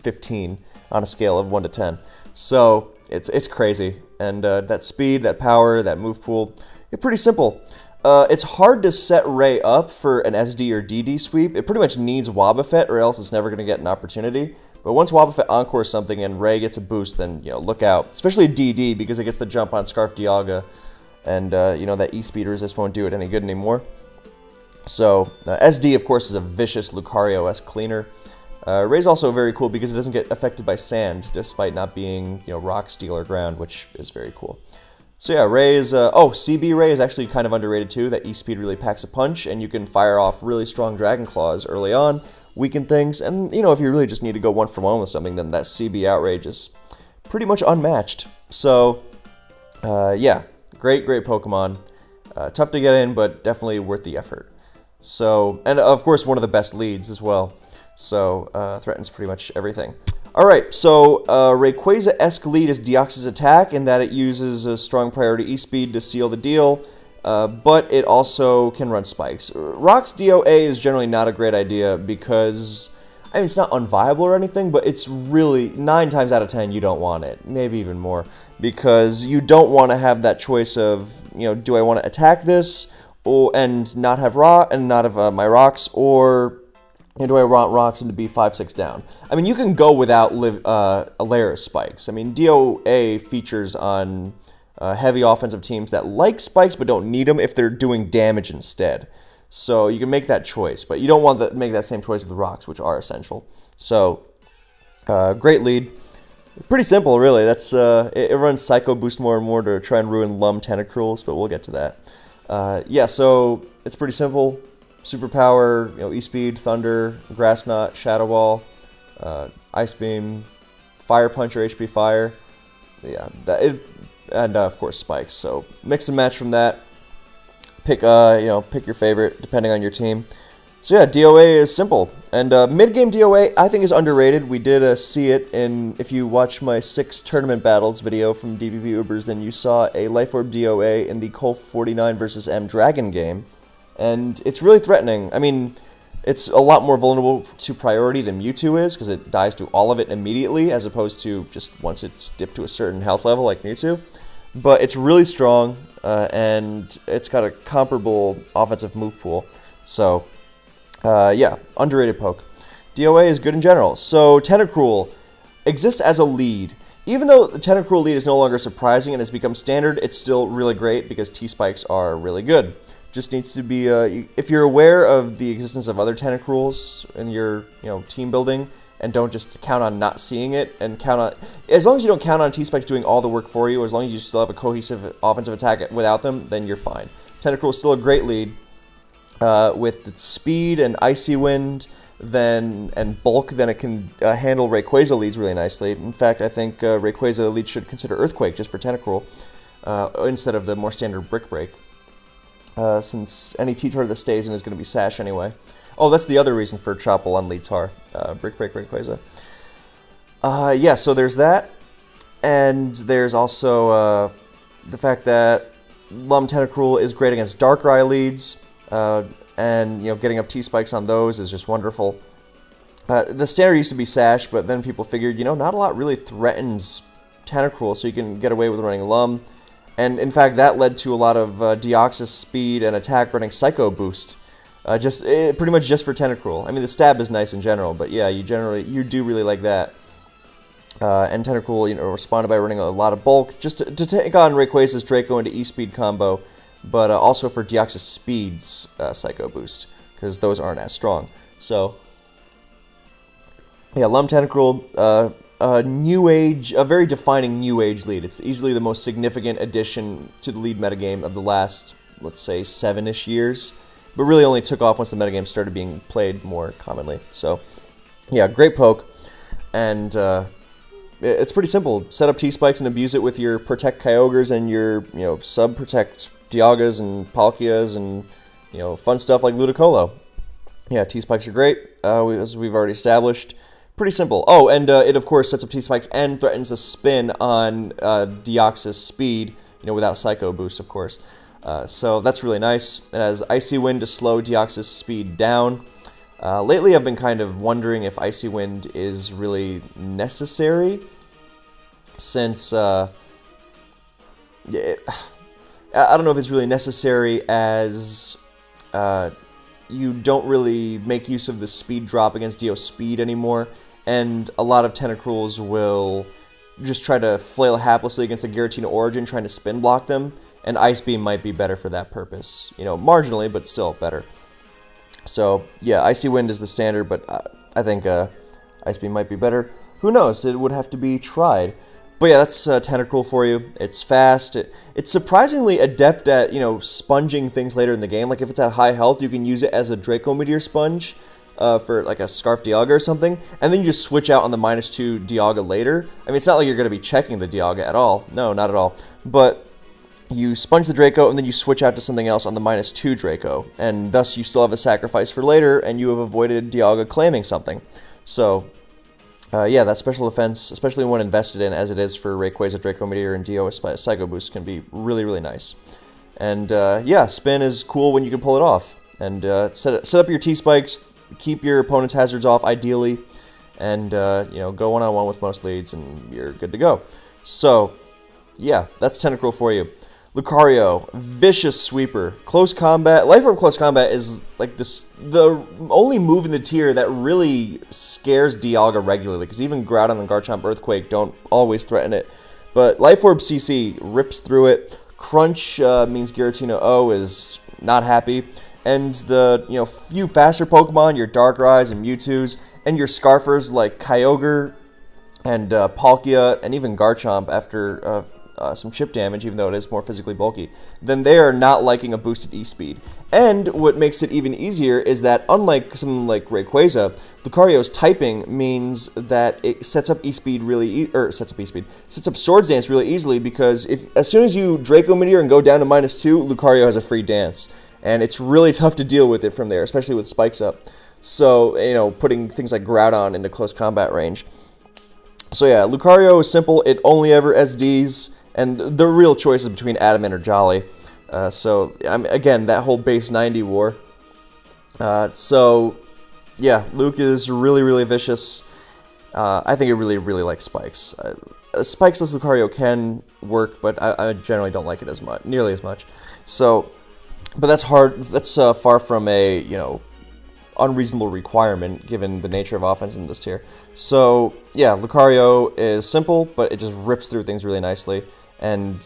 fifteen on a scale of one to ten. So it's it's crazy. And uh, that speed, that power, that move pool, it's pretty simple. Uh, it's hard to set Ray up for an S D or D D sweep. It pretty much needs Wobbuffet, or else it's never going to get an opportunity. But once Wobbuffet Encores something and Ray gets a boost, then, you know, look out. Especially D D, because it gets the jump on Scarf Dialga. And, uh, you know, that E-Speed resist won't do it any good anymore. So, uh, S D, of course, is a vicious Lucario-esque cleaner. Uh, Ray's also very cool because it doesn't get affected by sand, despite not being, you know, rock, steel, or ground, which is very cool. So yeah, Ray is, uh, oh, C B Ray is actually kind of underrated too. That E-Speed really packs a punch, and you can fire off really strong Dragon Claws early on, weaken things, and, you know, if you really just need to go one for one with something, then that C B outrage is pretty much unmatched. So, uh, yeah, great, great Pokemon. Uh, tough to get in, but definitely worth the effort. So, and of course, one of the best leads as well. So, uh, threatens pretty much everything. Alright, so uh, Rayquaza-esque lead is Deoxys Attack, in that it uses a strong priority E-Speed to seal the deal, uh, but it also can run spikes. Rock's D O A is generally not a great idea because, I mean, it's not unviable or anything, but it's really, nine times out of ten, you don't want it, maybe even more, because you don't want to have that choice of, you know, do I want to attack this, or and not have rock and not have uh, my rocks, or... And do I want rocks into B five six down? I mean, you can go without live, uh, a layer of spikes. I mean, D O A features on uh, heavy offensive teams that like spikes but don't need them if they're doing damage instead. So you can make that choice, but you don't want to make that same choice with rocks, which are essential. So, uh, great lead. Pretty simple, really. That's uh, it, it runs Psycho Boost more and more to try and ruin Lum Tentacruels, but we'll get to that. Uh, yeah, so it's pretty simple. Superpower, you know, E-Speed, Thunder, Grass Knot, Shadow Ball, uh, Ice Beam, Fire Punch or H P Fire, yeah, that, it, and uh, of course Spikes. So mix and match from that. Pick, uh, you know, pick your favorite depending on your team. So yeah, D O A is simple, and uh, mid-game D O A I think is underrated. We did uh, see it in, if you watch my six tournament battles video from D B B Ubers, then you saw a Life Orb D O A in the Cole forty-nine versus M Dragon game. And it's really threatening. I mean, it's a lot more vulnerable to priority than Mewtwo is, because it dies to all of it immediately, as opposed to just once it's dipped to a certain health level like Mewtwo. But it's really strong, uh, and it's got a comparable offensive move pool. So, uh, yeah, underrated poke. D O A is good in general. So, Tentacruel exists as a lead. Even though the Tentacruel lead is no longer surprising and has become standard, it's still really great because T-Spikes are really good. Just needs to be, uh, if you're aware of the existence of other Tentacruels in your, you know, team building, and don't just count on not seeing it, and count on, as long as you don't count on T-Spikes doing all the work for you, as long as you still have a cohesive offensive attack without them, then you're fine. Tentacruel is still a great lead, uh, with its speed and Icy Wind, then, and bulk, then it can uh, handle Rayquaza leads really nicely. In fact, I think uh, Rayquaza leads should consider Earthquake just for Tentacruel, uh, instead of the more standard Brick Break. Uh, since any T-Tar that stays in is going to be Sash anyway. Oh, that's the other reason for Chopple on lead Tar. Uh, Brick Break Rayquaza. Uh, yeah, so there's that. And there's also uh, the fact that Lum Tentacruel is great against Darkrai leads. Uh, and, you know, getting up T-Spikes on those is just wonderful. Uh, the standard used to be Sash, but then people figured, you know, not a lot really threatens Tentacruel, so you can get away with running Lum. And in fact, that led to a lot of uh, Deoxys Speed and Attack running Psycho Boost, uh, just it, pretty much just for Tentacruel. I mean, the stab is nice in general, but yeah, you generally you do really like that. Uh, and Tentacruel, you know, responded by running a lot of bulk just to, to take on Rayquaza's Draco into E-Speed combo, but uh, also for Deoxys Speed's uh, Psycho Boost, because those aren't as strong. So yeah, Lum Tentacruel. Uh, A new age, a very defining new age lead. It's easily the most significant addition to the lead metagame of the last, let's say, seven-ish years, but really only took off once the metagame started being played more commonly. So, yeah, great poke. And uh, it's pretty simple. Set up T-Spikes and abuse it with your Protect Kyogres and your, you know, sub-Protect Dialgas and Palkias and, you know, fun stuff like Ludicolo. Yeah, T-Spikes are great, uh, we, as we've already established. Pretty simple. Oh, and uh, it, of course, sets up T-Spikes and threatens a spin on uh, Deoxys Speed, you know, without Psycho Boost, of course. Uh, so that's really nice. It has Icy Wind to slow Deoxys Speed down. Uh, lately, I've been kind of wondering if Icy Wind is really necessary, since, uh, it, I don't know if it's really necessary, as uh, you don't really make use of the speed drop against Deoxys Speed anymore, and a lot of Tentacruels will just try to flail haplessly against a Giratina Origin, trying to spin block them, and Ice Beam might be better for that purpose. You know, marginally, but still better. So, yeah, Icy Wind is the standard, but uh, I think uh, Ice Beam might be better. Who knows? It would have to be tried. But yeah, that's uh, Tentacruel for you. It's fast. It, it's surprisingly adept at, you know, sponging things later in the game. Like, if it's at high health, you can use it as a Draco Meteor sponge uh, for, like, a Scarf Dialga or something. And then you just switch out on the minus two Dialga later. I mean, it's not like you're going to be checking the Dialga at all. No, not at all. But you sponge the Draco, and then you switch out to something else on the minus two Draco, and thus you still have a sacrifice for later, and you have avoided Dialga claiming something. So, uh, yeah, that special defense, especially when invested in, as it is for Rayquaza, Draco Meteor, and Deoxys Psycho Boost, can be really, really nice. And, uh, yeah, spin is cool when you can pull it off. And uh, set, set up your T-Spikes, keep your opponent's hazards off, ideally, and, uh, you know, go one-on-one with most leads, and you're good to go. So, yeah, that's Tentacruel for you. Lucario, Vicious Sweeper, Close Combat. Life Orb Close Combat is like this, the only move in the tier that really scares Dialga regularly, because even Groudon and Garchomp Earthquake don't always threaten it. But Life Orb C C rips through it. Crunch uh, means Giratina O is not happy. And the, you know, few faster Pokemon, your Darkrai's and Mewtwo's, and your Scarfers like Kyogre and uh, Palkia, and even Garchomp after Uh, Uh, some chip damage, even though it is more physically bulky, then they are not liking a boosted E-Speed. And what makes it even easier is that, unlike something like Rayquaza, Lucario's typing means that it sets up E-Speed really, e or sets up E-Speed, sets up Swords Dance really easily, because if as soon as you Draco Meteor and go down to minus two, Lucario has a free dance, and it's really tough to deal with it from there, especially with spikes up. So, you know, putting things like Groudon into close combat range. So yeah, Lucario is simple. It only ever S Ds. And the real choice is between Adamant or Jolly. Uh, so, I mean, again, that whole base ninety war. Uh, so, yeah, Luke is really, really vicious. Uh, I think I really, really like Spikes. Uh, a Spikesless Lucario can work, but I, I generally don't like it as much, nearly as much. So, but that's hard. That's uh, far from a, you know, unreasonable requirement given the nature of offense in this tier. So, yeah, Lucario is simple, but it just rips through things really nicely. And,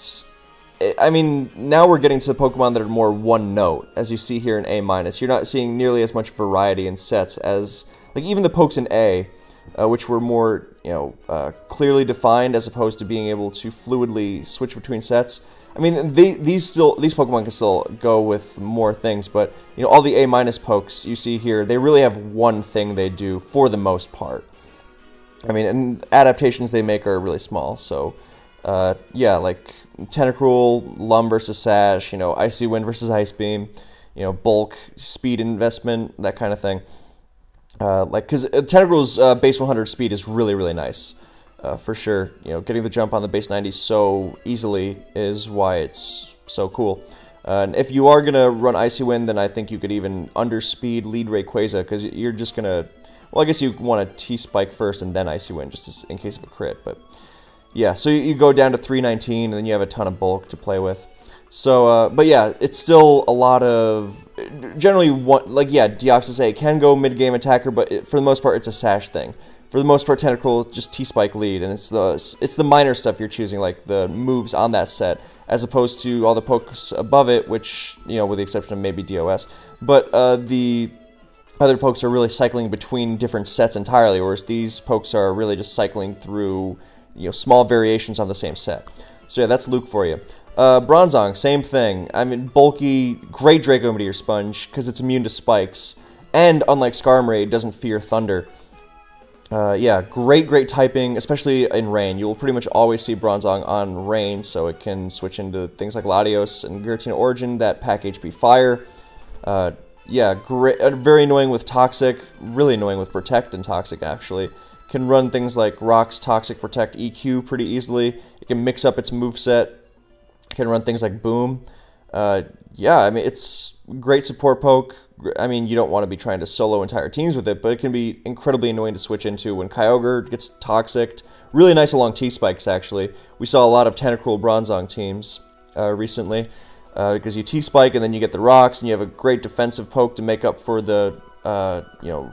I mean, now we're getting to Pokemon that are more one-note, as you see here in A-. You're not seeing nearly as much variety in sets as, like, even the pokes in A, uh, which were more, you know, uh, clearly defined as opposed to being able to fluidly switch between sets. I mean, they, these still these Pokemon can still go with more things, but, you know, all the A- pokes you see here, they really have one thing they do for the most part. I mean, and adaptations they make are really small, so... Uh, yeah, like Tentacruel, Lum versus Sash, you know, Icy Wind versus Ice Beam, you know, bulk, speed investment, that kind of thing. Uh, like, because Tentacruel's uh, base one hundred speed is really, really nice, uh, for sure. You know, getting the jump on the base ninety so easily is why it's so cool. Uh, and if you are going to run Icy Wind, then I think you could even underspeed lead Rayquaza, because you're just going to, well, I guess you want to T-Spike first and then Icy Wind, just in case of a crit, but... Yeah, so you go down to three nineteen, and then you have a ton of bulk to play with. So, uh, but yeah, it's still a lot of... Generally, one, like, yeah, Deoxys A can go mid-game attacker, but it, for the most part, it's a Sash thing. For the most part, Tentacruel just T-Spike lead, and it's the, it's the minor stuff you're choosing, like the moves on that set, as opposed to all the pokes above it, which, you know, with the exception of maybe D O S. But uh, the other pokes are really cycling between different sets entirely, whereas these pokes are really just cycling through... you know, small variations on the same set. So yeah, that's Luke for you. Uh, Bronzong, same thing. I mean, bulky, great Draco Meteor Sponge, because it's immune to spikes, and unlike Skarmory, it doesn't fear thunder. Uh, yeah, great, great typing, especially in rain. You will pretty much always see Bronzong on rain, so it can switch into things like Latios and Giratina Origin that pack H P fire. Uh, yeah, great, uh, very annoying with Toxic, really annoying with Protect and Toxic, actually. Can run things like Rocks, Toxic, Protect, E Q pretty easily. It can mix up its moveset. It can run things like Boom. Uh, yeah, I mean, it's great support poke. I mean, you don't want to be trying to solo entire teams with it, but it can be incredibly annoying to switch into when Kyogre gets Toxic. Really nice along T-Spikes, actually. We saw a lot of Tentacruel Bronzong teams uh, recently, uh, because you T-Spike and then you get the Rocks, and you have a great defensive poke to make up for the, uh, you know,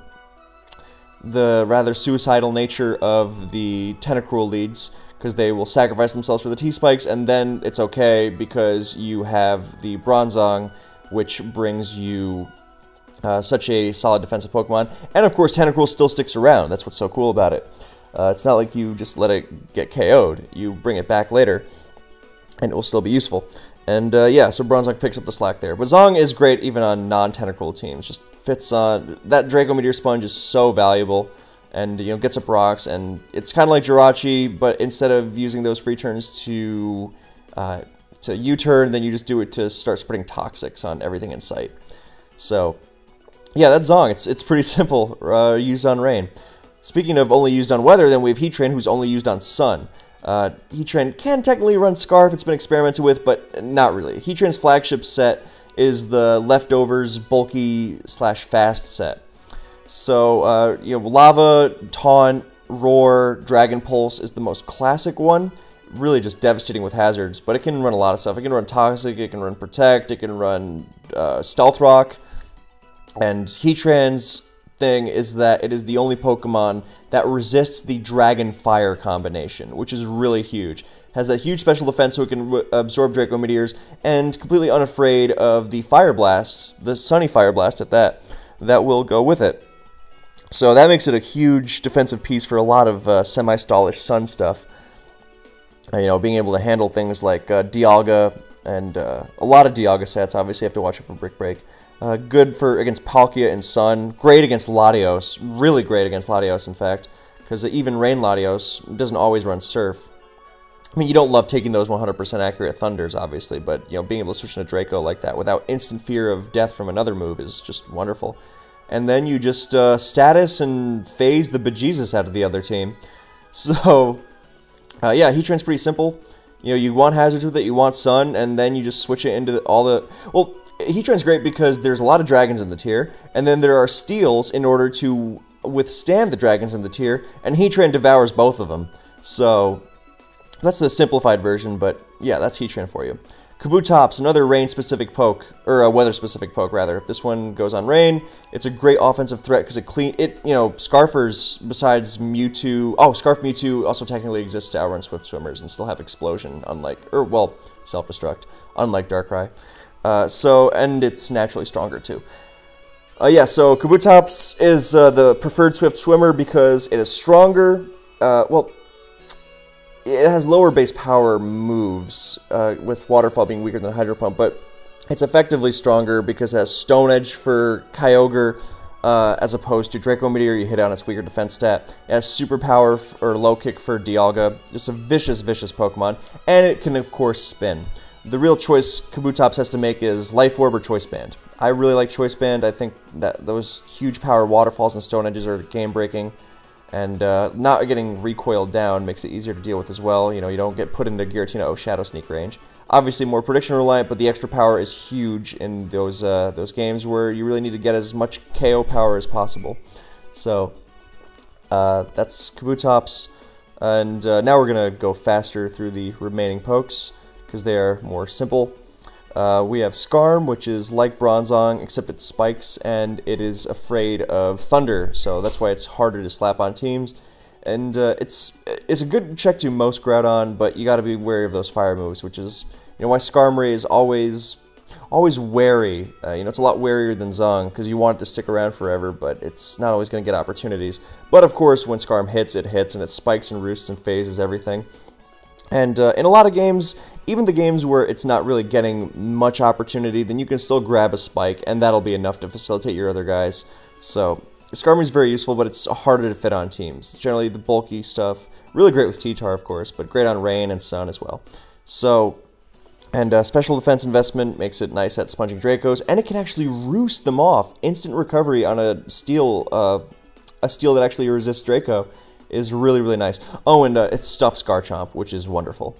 the rather suicidal nature of the Tentacruel leads, because they will sacrifice themselves for the T-Spikes, and then it's okay because you have the Bronzong, which brings you uh, such a solid defensive Pokemon. And of course, Tentacruel still sticks around. That's what's so cool about it. Uh, it's not like you just let it get K O'd. You bring it back later, and it will still be useful. And uh, yeah, so Bronzong picks up the slack there. But Zong is great even on non-Tentacruel teams. Just fits on that Draco Meteor Sponge is so valuable, and you know gets up rocks, and it's kind of like Jirachi, but instead of using those free turns to uh, to U-turn, then you just do it to start spreading toxics on everything in sight. So yeah, that's Zong. It's it's pretty simple. Uh, used on rain. Speaking of only used on weather, then we have Heatran, who's only used on sun. Uh, Heatran can technically run Scarf, it's been experimented with, but not really. Heatran's flagship set is the leftovers bulky slash fast set. So, uh, you know, Lava, Taunt, Roar, Dragon Pulse is the most classic one. Really just devastating with hazards, but it can run a lot of stuff. It can run Toxic, it can run Protect, it can run uh, Stealth Rock, and Heatran's thing is that it is the only Pokemon that resists the Dragon Fire combination, which is really huge. Has that huge special defense so it can absorb Draco Meteors, and completely unafraid of the Fire Blast, the Sunny Fire Blast at that, that will go with it. So that makes it a huge defensive piece for a lot of uh, semi-stallish Sun stuff. Uh, you know, being able to handle things like uh, Dialga, and uh, a lot of Dialga sets, obviously you have to watch it for Brick Break. Uh, good for against Palkia and Sun, great against Latios, really great against Latios in fact, because even Rain Latios doesn't always run Surf. I mean, you don't love taking those one hundred percent accurate Thunders, obviously, but you know, being able to switch into Draco like that without instant fear of death from another move is just wonderful. And then you just uh, status and phase the bejesus out of the other team. So, uh, yeah, Heatran's pretty simple. You know, you want Hazards with it, you want Sun, and then you just switch it into the, all the... Well, Heatran's great because there's a lot of dragons in the tier, and then there are steals in order to withstand the dragons in the tier, and Heatran devours both of them. So, that's the simplified version, but yeah, that's Heatran for you. Kabutops, another rain-specific poke, or a weather-specific poke, rather. This one goes on rain. It's a great offensive threat because it clean, it, you know, Scarfers, besides Mewtwo, oh, Scarf Mewtwo also technically exists to outrun Swift Swimmers and still have Explosion, unlike, or, well, Self-Destruct, unlike Darkrai. Uh, so, and it's naturally stronger, too. Uh, yeah, so Kabutops is uh, the preferred Swift Swimmer because it is stronger, uh, well, it has lower base power moves, uh, with Waterfall being weaker than Hydro Pump, but it's effectively stronger because it has Stone Edge for Kyogre, uh, as opposed to Draco Meteor, you hit on its weaker defense stat. It has Super Power f or Low Kick for Dialga, just a vicious, vicious Pokemon, and it can, of course, spin. The real choice Kabutops has to make is Life Orb or Choice Band. I really like Choice Band. I think that those huge power Waterfalls and Stone Edges are game-breaking. And uh, not getting recoiled down makes it easier to deal with as well. You know, you don't get put into Giratina O Shadow Sneak range. Obviously more prediction reliant, but the extra power is huge in those uh, those games where you really need to get as much K O power as possible. So uh, that's Kabutops, and uh, now we're gonna go faster through the remaining pokes because they are more simple. Uh, we have Skarm, which is like Bronzong, except it spikes, and it is afraid of thunder, so that's why it's harder to slap on teams. And uh, it's it's a good check to most Groudon, but you gotta be wary of those fire moves, which is you know why Skarmory is always always wary. Uh, you know, it's a lot warier than Zong, because you want it to stick around forever, but it's not always gonna get opportunities. But of course, when Skarm hits, it hits, and it spikes and roosts and phases everything. And uh, in a lot of games, even the games where it's not really getting much opportunity, then you can still grab a spike, and that'll be enough to facilitate your other guys. So Skarmory's very useful, but it's harder to fit on teams. Generally, the bulky stuff, really great with T-Tar, of course, but great on Rain and Sun as well. So, and uh, Special Defense Investment makes it nice at sponging Dracos, and it can actually roost them off. Instant recovery on a steel, uh, a steel that actually resists Draco is really, really nice. Oh, and uh, it stuffs Garchomp, which is wonderful.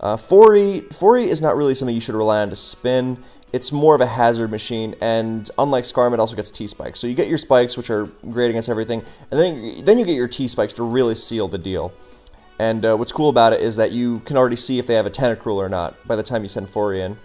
Uh, four E is not really something you should rely on to spin. It's more of a hazard machine, and unlike Skarm, it also gets T-Spikes. So you get your Spikes, which are great against everything, and then, then you get your T-Spikes to really seal the deal. And uh, what's cool about it is that you can already see if they have a Tentacruel or not by the time you send four E in.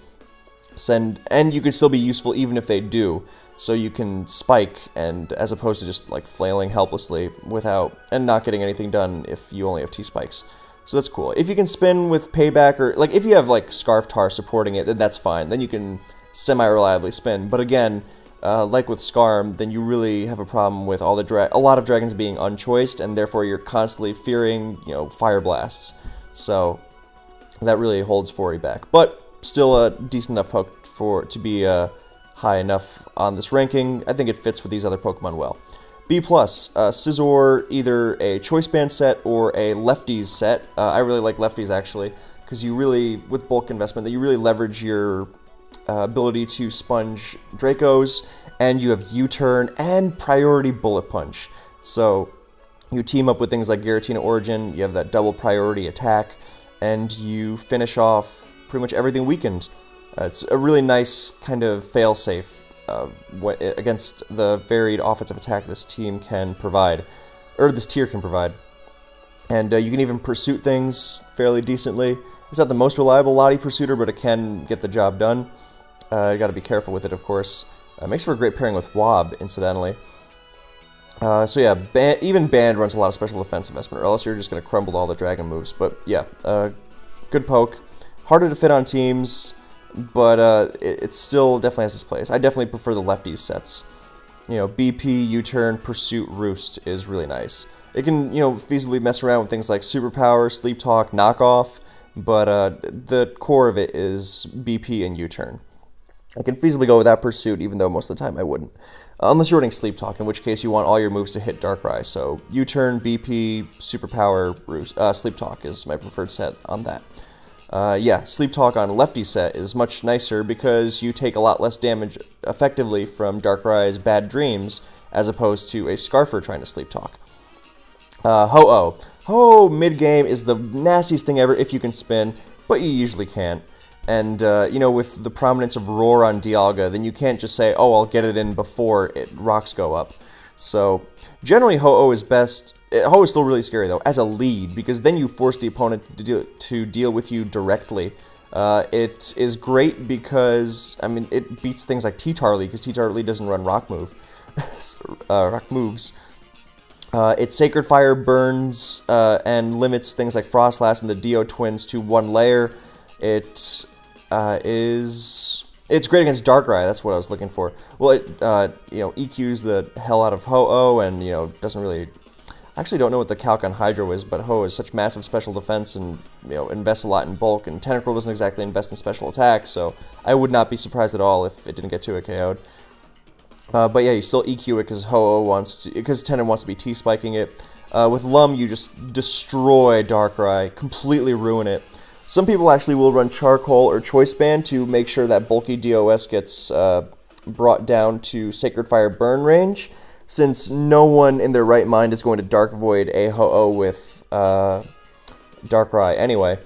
Send, and you can still be useful even if they do, so you can spike, and as opposed to just like flailing helplessly without and not getting anything done if you only have T-Spikes. So that's cool. If you can spin with Payback, or like if you have like Scarf Tar supporting it, then that's fine. Then you can semi-reliably spin. But again, uh, like with Skarm, then you really have a problem with all the dra a lot of dragons being unchoiced, and therefore you're constantly fearing, you know, fire blasts. So that really holds four E back, but still a decent enough poke for to be uh, high enough on this ranking. I think it fits with these other Pokemon well. B plus, uh, Scizor, either a Choice Band set or a Lefties set. Uh, I really like Lefties, actually, because you really, with bulk investment, that you really leverage your uh, ability to sponge Dracos, and you have U-Turn and Priority Bullet Punch. So you team up with things like Giratina Origin, you have that double priority attack, and you finish off pretty much everything weakened. Uh, it's a really nice kind of fail-safe Uh, what, against the varied offensive attack this team can provide, or this tier can provide. And uh, you can even pursue things fairly decently. It's not the most reliable Lottie pursuer, but it can get the job done. Uh, you gotta be careful with it, of course. Uh, makes for a great pairing with Wob, incidentally. Uh, so yeah, ban even Band runs a lot of special defense investment, or else you're just gonna crumble to all the dragon moves. But yeah, uh, good poke. Harder to fit on teams, but uh, it, it still definitely has its place. I definitely prefer the Lefties sets. You know, B P, U-Turn, Pursuit, Roost is really nice. It can, you know, feasibly mess around with things like Superpower, Sleep Talk, Knockoff, but uh, the core of it is B P and U-Turn. I can feasibly go without Pursuit, even though most of the time I wouldn't. Uh, unless you're running Sleep Talk, in which case you want all your moves to hit Darkrai. So U-Turn, B P, Superpower, Roost, uh, Sleep Talk is my preferred set on that. Uh, yeah, Sleep Talk on Lefty set is much nicer because you take a lot less damage effectively from Darkrai's Bad Dreams as opposed to a Scarfer trying to Sleep Talk. Uh, Ho-Oh. Ho-Oh mid-game is the nastiest thing ever if you can spin, but you usually can't. And, uh, you know, with the prominence of Roar on Dialga, then you can't just say, oh, I'll get it in before it rocks go up. So, generally Ho-Oh is best. Ho-Oh is still really scary, though, as a lead, because then you force the opponent to deal, to deal with you directly. Uh, it is great because, I mean, it beats things like T-Tar League, because T-Tar League doesn't run rock move, uh, rock moves. Uh, its Sacred Fire burns uh, and limits things like Frostlass and the Dio Twins to one layer. It uh, is... It's great against Darkrai, that's what I was looking for. Well, it, uh, you know, E Qs the hell out of Ho-Oh, and, you know, doesn't really... I actually don't know what the calc on Hydro is, but Ho is such massive special defense and, you know, invests a lot in bulk, and Tentacruel doesn't exactly invest in special attack, so I would not be surprised at all if it didn't get to a K O'd. Uh, but yeah, you still E Q it because Ho-Oh wants to, because Tenten wants to be T-spiking it. Uh, with Lum, you just destroy Darkrai, completely ruin it. Some people actually will run Charcoal or Choice Band to make sure that bulky D O S gets uh, brought down to Sacred Fire burn range, since no one in their right mind is going to Dark Void a Ho-Oh with uh, Darkrai anyway.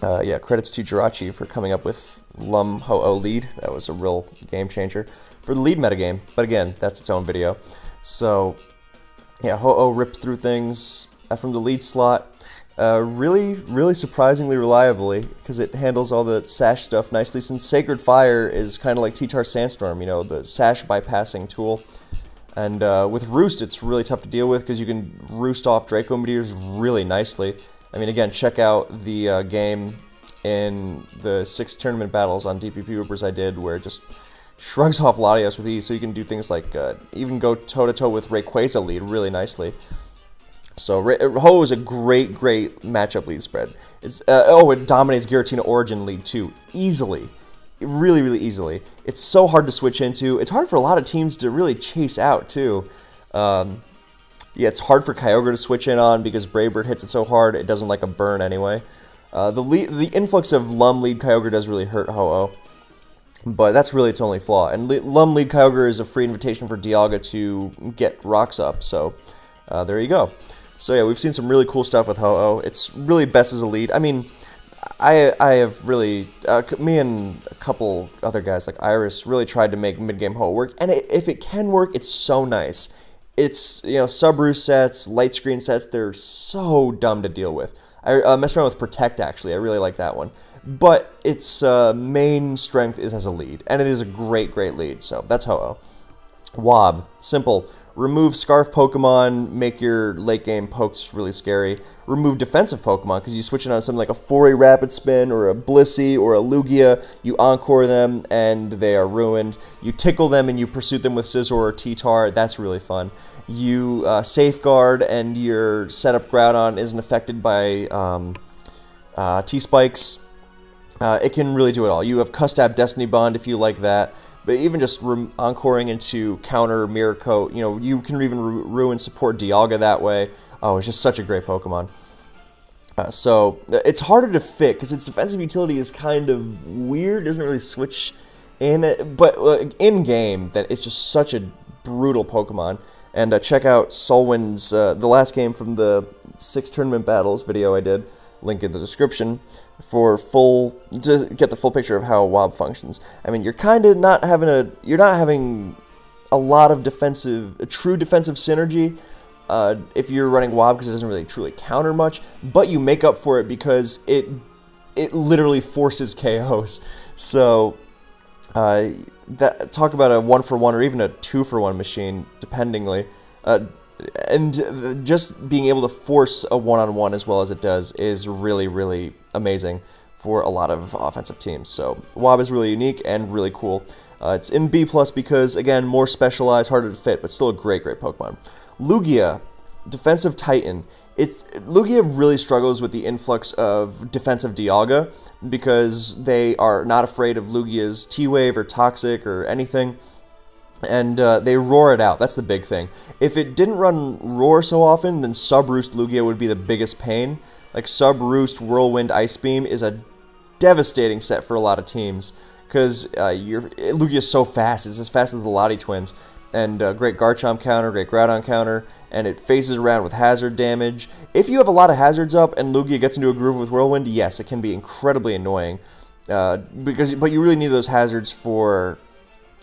Uh, yeah, credits to Jirachi for coming up with Lum Ho-Oh lead. That was a real game changer for the lead metagame, but again, that's its own video. So, yeah, Ho-Oh rips through things from the lead slot uh, really, really surprisingly reliably, because it handles all the Sash stuff nicely, since Sacred Fire is kind of like T-Tar Sandstorm, you know, the Sash bypassing tool. And uh, with Roost, it's really tough to deal with because you can roost off Draco Meteors really nicely. I mean, again, check out the uh, game in the six tournament battles on D P P Whoopers I did, where it just shrugs off Latios with ease, so you can do things like uh, even go toe-to-toe with Rayquaza lead really nicely. So Ho is a great, great matchup lead spread. It's uh, oh, it dominates Giratina Origin lead too, easily. Really, really easily. It's so hard to switch into. It's hard for a lot of teams to really chase out, too. Um, yeah, it's hard for Kyogre to switch in on because Brave Bird hits it so hard, it doesn't like a burn anyway. Uh, the le the influx of Lum lead Kyogre does really hurt Ho-Oh, but that's really its only flaw. And le Lum lead Kyogre is a free invitation for Dialga to get rocks up, so uh, there you go. So yeah, we've seen some really cool stuff with Ho-Oh. It's really best as a lead. I mean, I I have really, uh, me and a couple other guys like Iris really tried to make mid-game Ho-Oh work, and it, if it can work, it's so nice. It's, you know, Subaru sets, light screen sets, they're so dumb to deal with. I uh, messed around with Protect, actually. I really like that one. But its uh, main strength is as a lead, and it is a great, great lead, so that's Ho-Oh. Wob, simple. Remove Scarf Pokemon, make your late game pokes really scary. Remove defensive Pokemon, because you switch it on something like a four A Rapid Spin, or a Blissey, or a Lugia, you Encore them, and they are ruined. You Tickle them, and you Pursue them with Scizor or T-Tar, that's really fun. You uh, Safeguard, and your setup Groudon isn't affected by um, uh, T-Spikes. Uh, it can really do it all. You have Custab Destiny Bond, if you like that. But even just encoring into counter, mirror coat, you know, you can even ru ruin support Dialga that way. Oh, it's just such a great Pokemon. Uh, so, it's harder to fit, because its defensive utility is kind of weird, doesn't really switch in it. But uh, in-game, that it's just such a brutal Pokemon. And uh, check out Solwyn's, uh, the last game from the six tournament battles video I did. Link in the description for full to get the full picture of how Wob functions. I mean, you're kind of not having a you're not having a lot of defensive, a true defensive synergy uh, if you're running Wob because it doesn't really truly counter much. But you make up for it because it it literally forces K Os. So uh, that talk about a one for one or even a two for one machine, dependingly. Uh, And just being able to force a one-on-one as well as it does is really, really amazing for a lot of offensive teams. So Wob is really unique and really cool. Uh, it's in B plus because, again, more specialized, harder to fit, but still a great, great Pokemon. Lugia, defensive Titan. It's Lugia really struggles with the influx of defensive Dialga because they are not afraid of Lugia's T-Wave or Toxic or anything. And uh, they roar it out. That's the big thing. If it didn't run roar so often, then Sub-Roost Lugia would be the biggest pain. Like, Sub-Roost Whirlwind Ice Beam is a devastating set for a lot of teams. Because uh, Lugia's so fast. It's as fast as the Lati Twins. And uh, great Garchomp counter, great Groudon counter. And it faces around with hazard damage. If you have a lot of hazards up and Lugia gets into a groove with Whirlwind, yes, it can be incredibly annoying. Uh, because, but you really need those hazards for...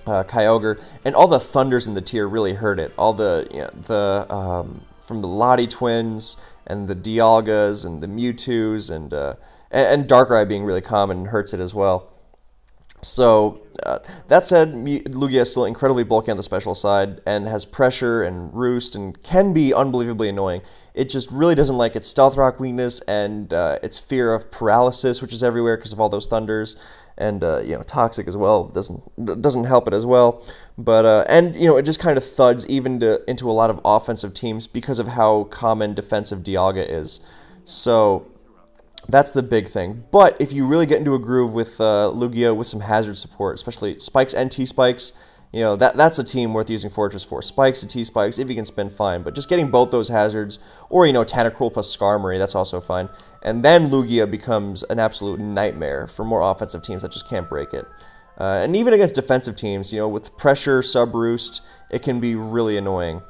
Uh, Kyogre, and all the thunders in the tier really hurt it. All the, you know, the um, from the Lati Twins, and the Dialgas, and the Mewtwo's, and, uh, and, and Darkrai being really common hurts it as well. So, uh, that said, Lugia is still incredibly bulky on the special side, and has pressure, and roost, and can be unbelievably annoying. It just really doesn't like its Stealth Rock weakness, and uh, its fear of paralysis, which is everywhere because of all those thunders. And uh, you know, Toxic as well doesn't doesn't help it as well, but uh, and you know, it just kind of thuds even to, into a lot of offensive teams because of how common defensive Dialga is. So that's the big thing. But if you really get into a groove with uh, Lugia with some hazard support, especially Spikes and T Spikes, you know that that's a team worth using Fortress for. Spikes and T Spikes, if you can spin, fine. But just getting both those hazards, or you know, Tentacruel plus Skarmory, that's also fine. And then Lugia becomes an absolute nightmare for more offensive teams that just can't break it. Uh, and even against defensive teams, you know, with pressure, sub-roost, it can be really annoying.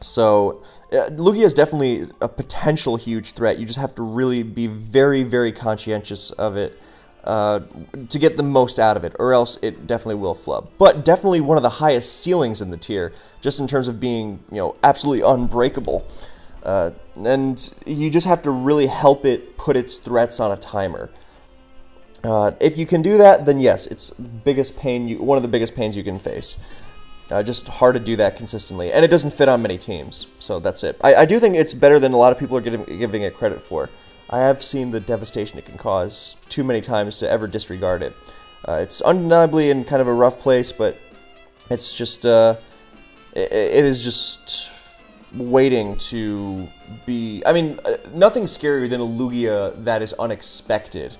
So, uh, Lugia is definitely a potential huge threat. You just have to really be very, very conscientious of it uh, to get the most out of it, or else it definitely will flub. But definitely one of the highest ceilings in the tier, just in terms of being, you know, absolutely unbreakable. Uh, and you just have to really help it put its threats on a timer. Uh, if you can do that, then yes, it's biggest pain. You, one of the biggest pains you can face. Uh, just hard to do that consistently, and it doesn't fit on many teams, so that's it. I, I do think it's better than a lot of people are giving, giving it credit for. I have seen the devastation it can cause too many times to ever disregard it. Uh, it's undeniably in kind of a rough place, but it's just uh, it, it is just. Waiting to be... I mean, nothing scarier than a Lugia that is unexpected,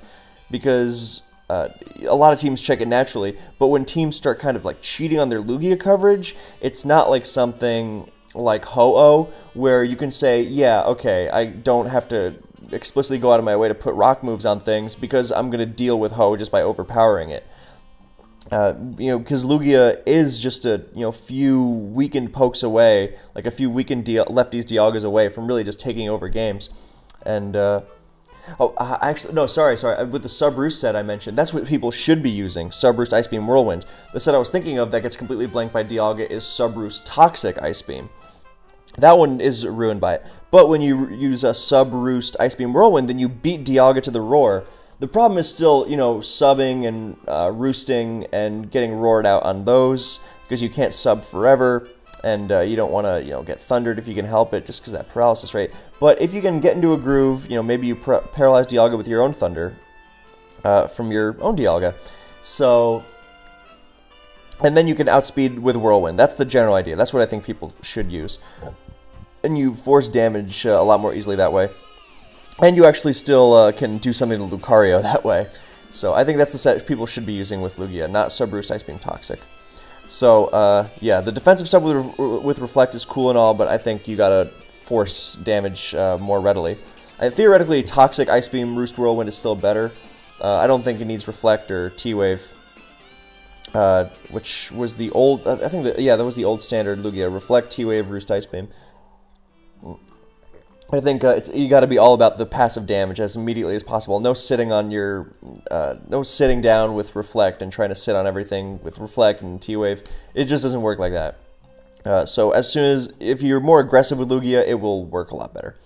because uh, a lot of teams check it naturally, but when teams start kind of like cheating on their Lugia coverage, it's not like something like Ho-Oh, where you can say, yeah, okay, I don't have to explicitly go out of my way to put rock moves on things because I'm going to deal with Ho just by overpowering it. Uh, you know, because Lugia is just a, you know, few weakened pokes away, like a few weakened Di lefties Dialgas away from really just taking over games. And, uh, oh, uh, actually, no, sorry, sorry, with the Subroost set I mentioned, that's what people should be using, Subroost Ice Beam Whirlwind. The set I was thinking of that gets completely blanked by Dialga is Subroost Toxic Ice Beam. That one is ruined by it. But when you use a Subroost Ice Beam Whirlwind, then you beat Dialga to the roar. The problem is still, you know, subbing and uh, roosting and getting roared out on those, because you can't sub forever, and uh, you don't want to, you know, get thundered if you can help it, just because that paralysis rate. But if you can get into a groove, you know, maybe you paralyze Dialga with your own thunder uh, from your own Dialga. So, and then you can outspeed with Whirlwind. That's the general idea. That's what I think people should use. And you force damage uh, a lot more easily that way. And you actually still uh, can do something to Lucario that way. So I think that's the set people should be using with Lugia, not Subroost Ice Beam Toxic. So, uh, yeah, the defensive sub with, Re with Reflect is cool and all, but I think you gotta force damage uh, more readily. And theoretically, Toxic Ice Beam Roost Whirlwind is still better. Uh, I don't think it needs Reflect or T-Wave, uh, which was the old, I think, that, yeah, that was the old standard Lugia. Reflect, T-Wave, Roost Ice Beam. I think uh, it's you got to be all about the passive damage as immediately as possible. No sitting on your, uh, no sitting down with Reflect and trying to sit on everything with Reflect and T-Wave. It just doesn't work like that. Uh, so as soon as if you're more aggressive with Lugia, it will work a lot better.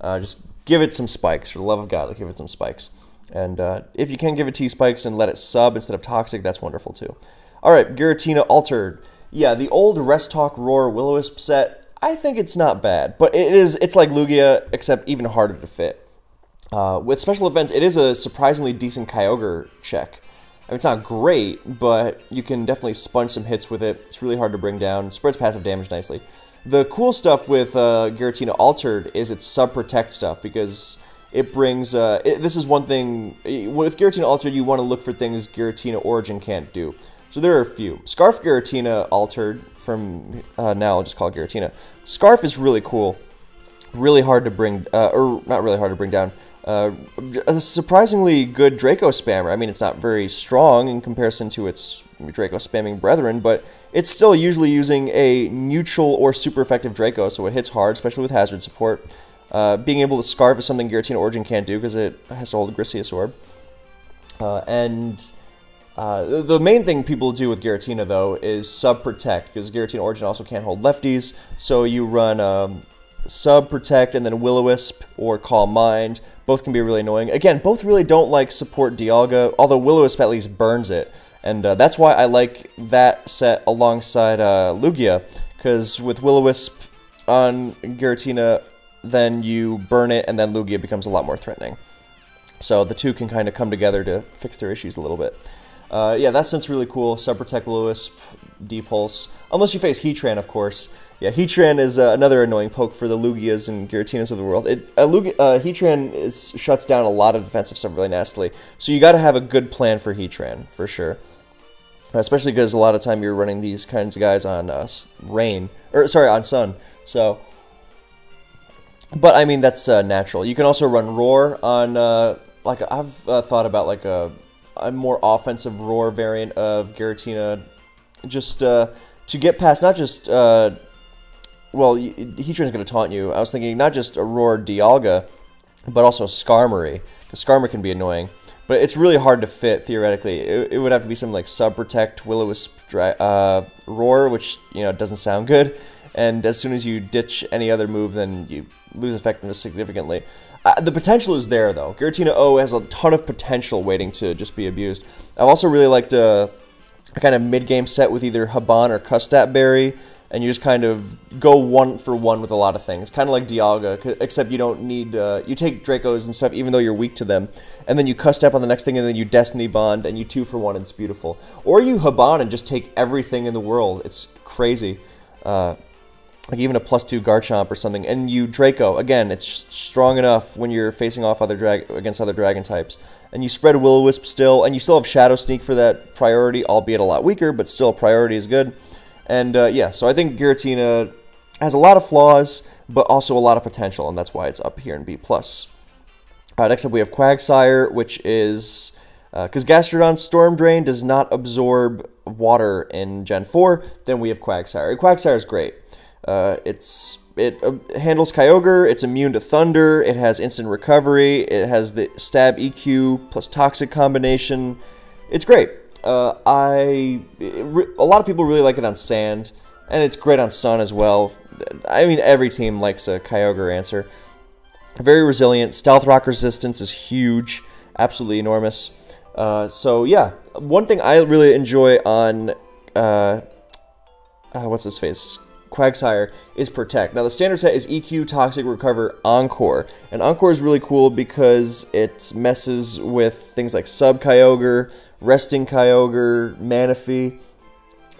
Uh, just give it some spikes, for the love of God, like give it some spikes. And uh, if you can give it T-spikes and let it sub instead of Toxic, that's wonderful too. All right, Giratina Altered. Yeah, the old Restock Roar Will-O-Wisp set. I think it's not bad, but it is, it's like Lugia, except even harder to fit. Uh, with special events, it is a surprisingly decent Kyogre check. I mean, it's not great, but you can definitely sponge some hits with it. It's really hard to bring down. Spreads passive damage nicely. The cool stuff with uh, Giratina Altered is its sub-protect stuff, because it brings... Uh, it, this is one thing... With Giratina Altered, you want to look for things Giratina Origin can't do. So there are a few. Scarf Giratina Altered, from uh, now I'll just call it Giratina. Scarf is really cool, really hard to bring, uh, or not really hard to bring down. Uh, a surprisingly good Draco spammer. I mean, it's not very strong in comparison to its Draco spamming brethren, but it's still usually using a neutral or super effective Draco, so it hits hard, especially with hazard support. Uh, being able to Scarf is something Giratina Origin can't do because it has to hold a Grisius Orb. Uh, and... Uh, the main thing people do with Giratina, though, is sub-protect, because Giratina Origin also can't hold lefties, so you run um, sub-protect and then Will-O-Wisp or Calm Mind. Both can be really annoying. Again, both really don't like support Dialga, although Will-O-Wisp at least burns it, and uh, that's why I like that set alongside uh, Lugia, because with Will-O-Wisp on Giratina, then you burn it, and then Lugia becomes a lot more threatening. So the two can kind of come together to fix their issues a little bit. Uh, yeah, that set's really cool. Sub-Protect, Will-O-Wisp, Depulse. Unless you face Heatran, of course. Yeah, Heatran is uh, another annoying poke for the Lugias and Giratinas of the world. It, uh, Lugia, uh, Heatran is, shuts down a lot of defensive stuff really nastily. So you gotta have a good plan for Heatran, for sure. Especially because a lot of time you're running these kinds of guys on uh, rain. Or, sorry, on sun. So... But, I mean, that's uh, natural. You can also run Roar on, uh... Like, I've uh, thought about, like, a... a more offensive Roar variant of Giratina, just uh, to get past not just, uh, well, Heatran's going to taunt you. I was thinking not just a Roar Dialga, but also Skarmory, because Skarmory can be annoying. But it's really hard to fit, theoretically. It, it would have to be something like Sub-Protect, Will-O-Wisp, uh, Roar, which, you know, doesn't sound good. And as soon as you ditch any other move, then you lose effectiveness significantly. Uh, the potential is there, though. Giratina O has a ton of potential waiting to just be abused. I've also really liked a, a kind of mid-game set with either Haban or Custap Berry, and you just kind of go one for one with a lot of things. Kind of like Dialga, except you don't need... Uh, you take Dracos and stuff, even though you're weak to them, and then you Custap on the next thing, and then you Destiny Bond, and you two for one, and it's beautiful. Or you Haban and just take everything in the world. It's crazy. Uh... Like even a plus two Garchomp or something, and you Draco again. It's strong enough when you're facing off other drag against other Dragon types, and you spread Will-O-Wisp still, and you still have Shadow Sneak for that priority, albeit a lot weaker, but still priority is good. And uh, yeah, so I think Giratina has a lot of flaws, but also a lot of potential, and that's why it's up here in B plus. Uh, next up, we have Quagsire, which is... Because uh, Gastrodon's Storm Drain does not absorb water in Gen four, then we have Quagsire. Quagsire is great. Uh, it's It uh, handles Kyogre, it's immune to Thunder, it has instant recovery, it has the Stab E Q plus Toxic combination. It's great. Uh, I it, A lot of people really like it on Sand, and it's great on Sun as well. I mean, every team likes a Kyogre answer. Very resilient. Stealth Rock resistance is huge. Absolutely enormous. Uh, so, yeah. One thing I really enjoy on... Uh, uh, what's this face? Quagsire is Protect. Now, the standard set is E Q, Toxic, Recover, Encore. And Encore is really cool because it messes with things like Sub Kyogre, Resting Kyogre, Manaphy...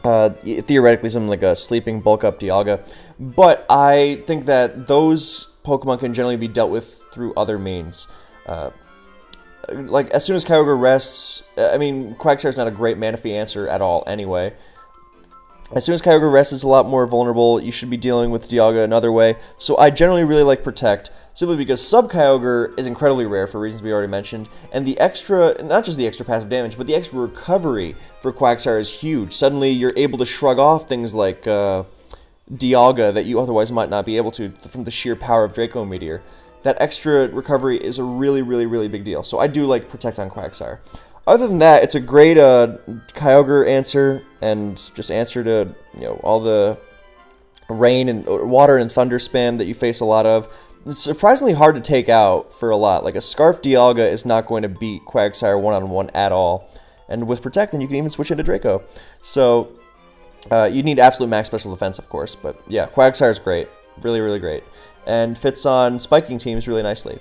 Uh, theoretically something like a Sleeping, Bulk Up, Dialga. But I think that those Pokemon can generally be dealt with through other means. Uh, like, as soon as Kyogre rests, I mean, Quagsire's not a great Manaphy answer at all anyway. As soon as Kyogre rests, it's a lot more vulnerable. You should be dealing with Dialga another way. So I generally really like Protect, simply because Sub Kyogre is incredibly rare for reasons we already mentioned, and the extra, not just the extra passive damage, but the extra recovery for Quagsire is huge. Suddenly you're able to shrug off things like uh, Dialga that you otherwise might not be able to from the sheer power of Draco Meteor. That extra recovery is a really, really, really big deal. So I do like Protect on Quagsire. Other than that, it's a great uh, Kyogre answer, and just answer to, you know, all the rain and water and thunder spam that you face a lot of. It's surprisingly hard to take out for a lot. Like, a Scarf Dialga is not going to beat Quagsire one-on-one at all. And with Protect, then you can even switch into Draco. So, uh, you need absolute max special defense, of course, but yeah, Quagsire's great. Really, really great. And fits on spiking teams really nicely.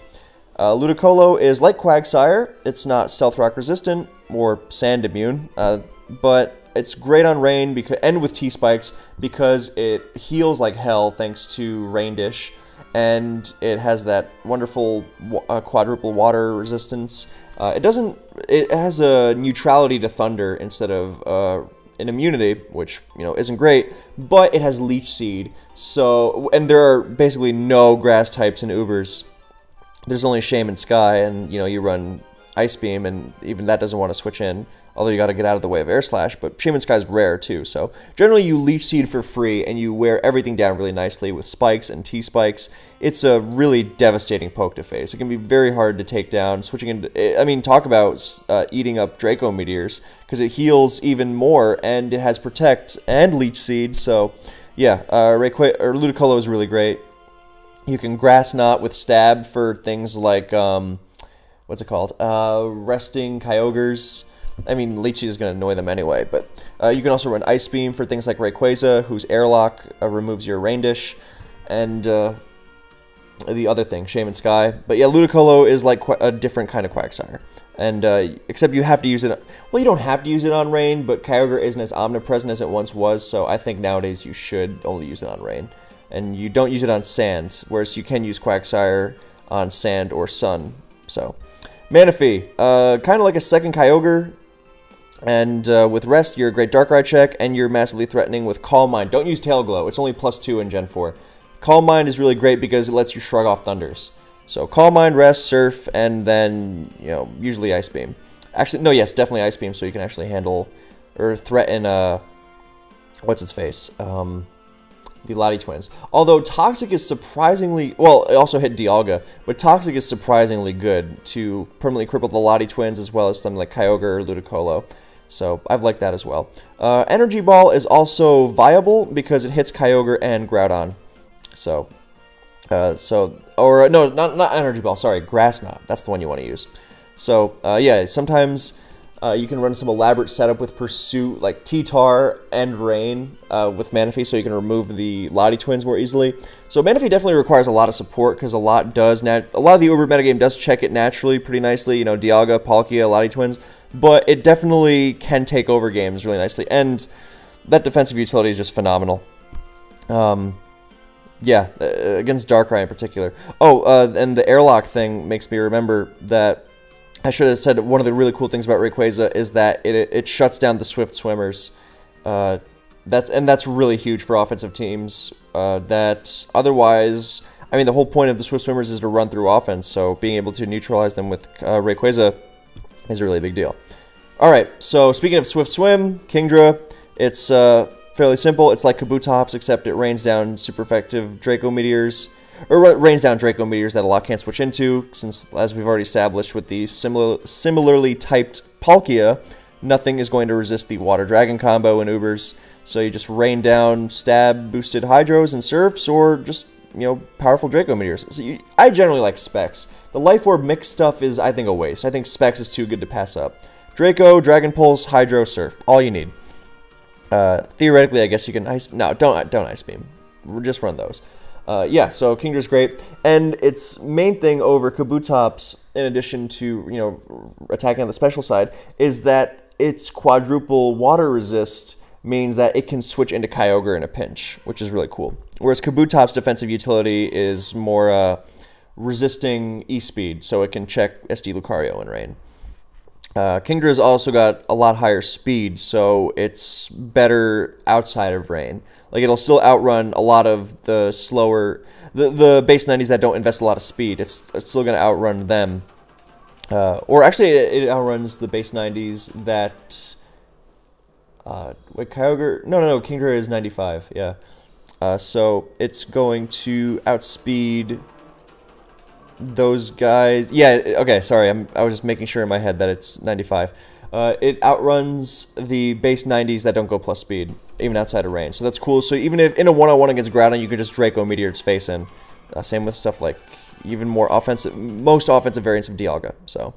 Uh, Ludicolo is like Quagsire. It's not Stealth Rock resistant or Sand immune, uh, but it's great on Rain because, and with T-Spikes because it heals like hell thanks to Rain Dish, and it has that wonderful uh, quadruple water resistance. Uh, it doesn't. It has a neutrality to Thunder instead of uh, an immunity, which, you know, isn't great, but it has Leech Seed. So, and there are basically no Grass types in Ubers. There's only Shame and Sky, and, you know, you run Ice Beam, and even that doesn't want to switch in, although you got to get out of the way of Air Slash, but Shame and Sky is rare, too, so generally you Leech Seed for free, and you wear everything down really nicely with Spikes and T-Spikes. It's a really devastating poke to face. It can be very hard to take down, switching into, I mean, talk about uh, eating up Draco Meteors, because it heals even more, and it has Protect and Leech Seed, so, yeah, uh, Rayqu- or Ludicolo is really great. You can Grass Knot with Stab for things like, um, what's it called? Uh, resting Kyogres. I mean, Leech Seed is going to annoy them anyway, but uh, you can also run Ice Beam for things like Rayquaza, whose Airlock uh, removes your Rain Dish, and uh, the other thing, Shame and Sky. But yeah, Ludicolo is like a different kind of Quagsire, and uh, except you have to use it, well, you don't have to use it on Rain, but Kyogre isn't as omnipresent as it once was, so I think nowadays you should only use it on Rain. And you don't use it on Sand, whereas you can use Quagsire on Sand or Sun. So, Manaphy, uh, kind of like a second Kyogre, and uh, with Rest, you're a great Darkrai check, and you're massively threatening with Calm Mind. Don't use Tail Glow, it's only plus two in Gen four. Calm Mind is really great because it lets you shrug off Thunders. So, Calm Mind, Rest, Surf, and then, you know, usually Ice Beam. Actually, no, yes, definitely Ice Beam, so you can actually handle, or threaten, uh, what's its face, um... the Latias twins. Although Toxic is surprisingly, well, it also hit Dialga, but Toxic is surprisingly good to permanently cripple the Latias twins as well as something like Kyogre or Ludicolo. So I've liked that as well. Uh, Energy Ball is also viable because it hits Kyogre and Groudon. So, uh, so or no, not not Energy Ball. Sorry, Grass Knot. That's the one you want to use. So uh, yeah, sometimes. Uh, you can run some elaborate setup with Pursuit, like T-Tar and Rain uh, with Manaphy, so you can remove the Latias twins more easily. So Manaphy definitely requires a lot of support, because a lot does, nat a lot of the Uber metagame does check it naturally pretty nicely, you know, Dialga, Palkia, Latias twins, but it definitely can take over games really nicely, and that defensive utility is just phenomenal. Um... Yeah, uh, against Darkrai in particular. Oh, uh, and the airlock thing makes me remember that I should have said one of the really cool things about Rayquaza is that it, it shuts down the Swift Swimmers. Uh, That's and that's really huge for offensive teams. Uh, that otherwise, I mean, the whole point of the Swift Swimmers is to run through offense, so being able to neutralize them with uh, Rayquaza is a really big deal. Alright, so speaking of Swift Swim, Kingdra, it's uh, fairly simple. It's like Kabutops, except it rains down super effective Draco Meteors, or rains down Draco Meteors that a lot can't switch into, since, as we've already established with the similar, similarly typed Palkia, nothing is going to resist the Water Dragon combo in Ubers, so you just rain down stab-boosted Hydros and Surfs, or just, you know, powerful Draco Meteors. So you, I generally like Specs. The Life Orb mix stuff is, I think, a waste. I think Specs is too good to pass up. Draco, Dragon Pulse, Hydro, Surf, all you need. Uh, theoretically, I guess you can Ice... No, don't, don't Ice Beam. Just run those. Uh, yeah, so Kingdra's great, and its main thing over Kabutops, in addition to, you know, attacking on the special side, is that its quadruple water resist means that it can switch into Kyogre in a pinch, which is really cool. Whereas Kabutops' defensive utility is more uh, resisting E-Speed, so it can check S D Lucario in rain. Uh, Kingdra's also got a lot higher speed, so it's better outside of rain. Like, it'll still outrun a lot of the slower... The, the base nineties that don't invest a lot of speed, it's, it's still going to outrun them. Uh, or actually, it, it outruns the base nineties that... Uh, wait, Kyogre... No, no, no, Kingdra is ninety-five, yeah. Uh, so, it's going to outspeed those guys... Yeah, okay, sorry, I'm, I was just making sure in my head that it's ninety-five. Uh, it outruns the base nineties that don't go plus speed, even outside of range. So that's cool. So even if in a one-on-one against Groudon, you could just Draco Meteor its face in. Uh, same with stuff like... even more offensive, most offensive variants of Dialga, so,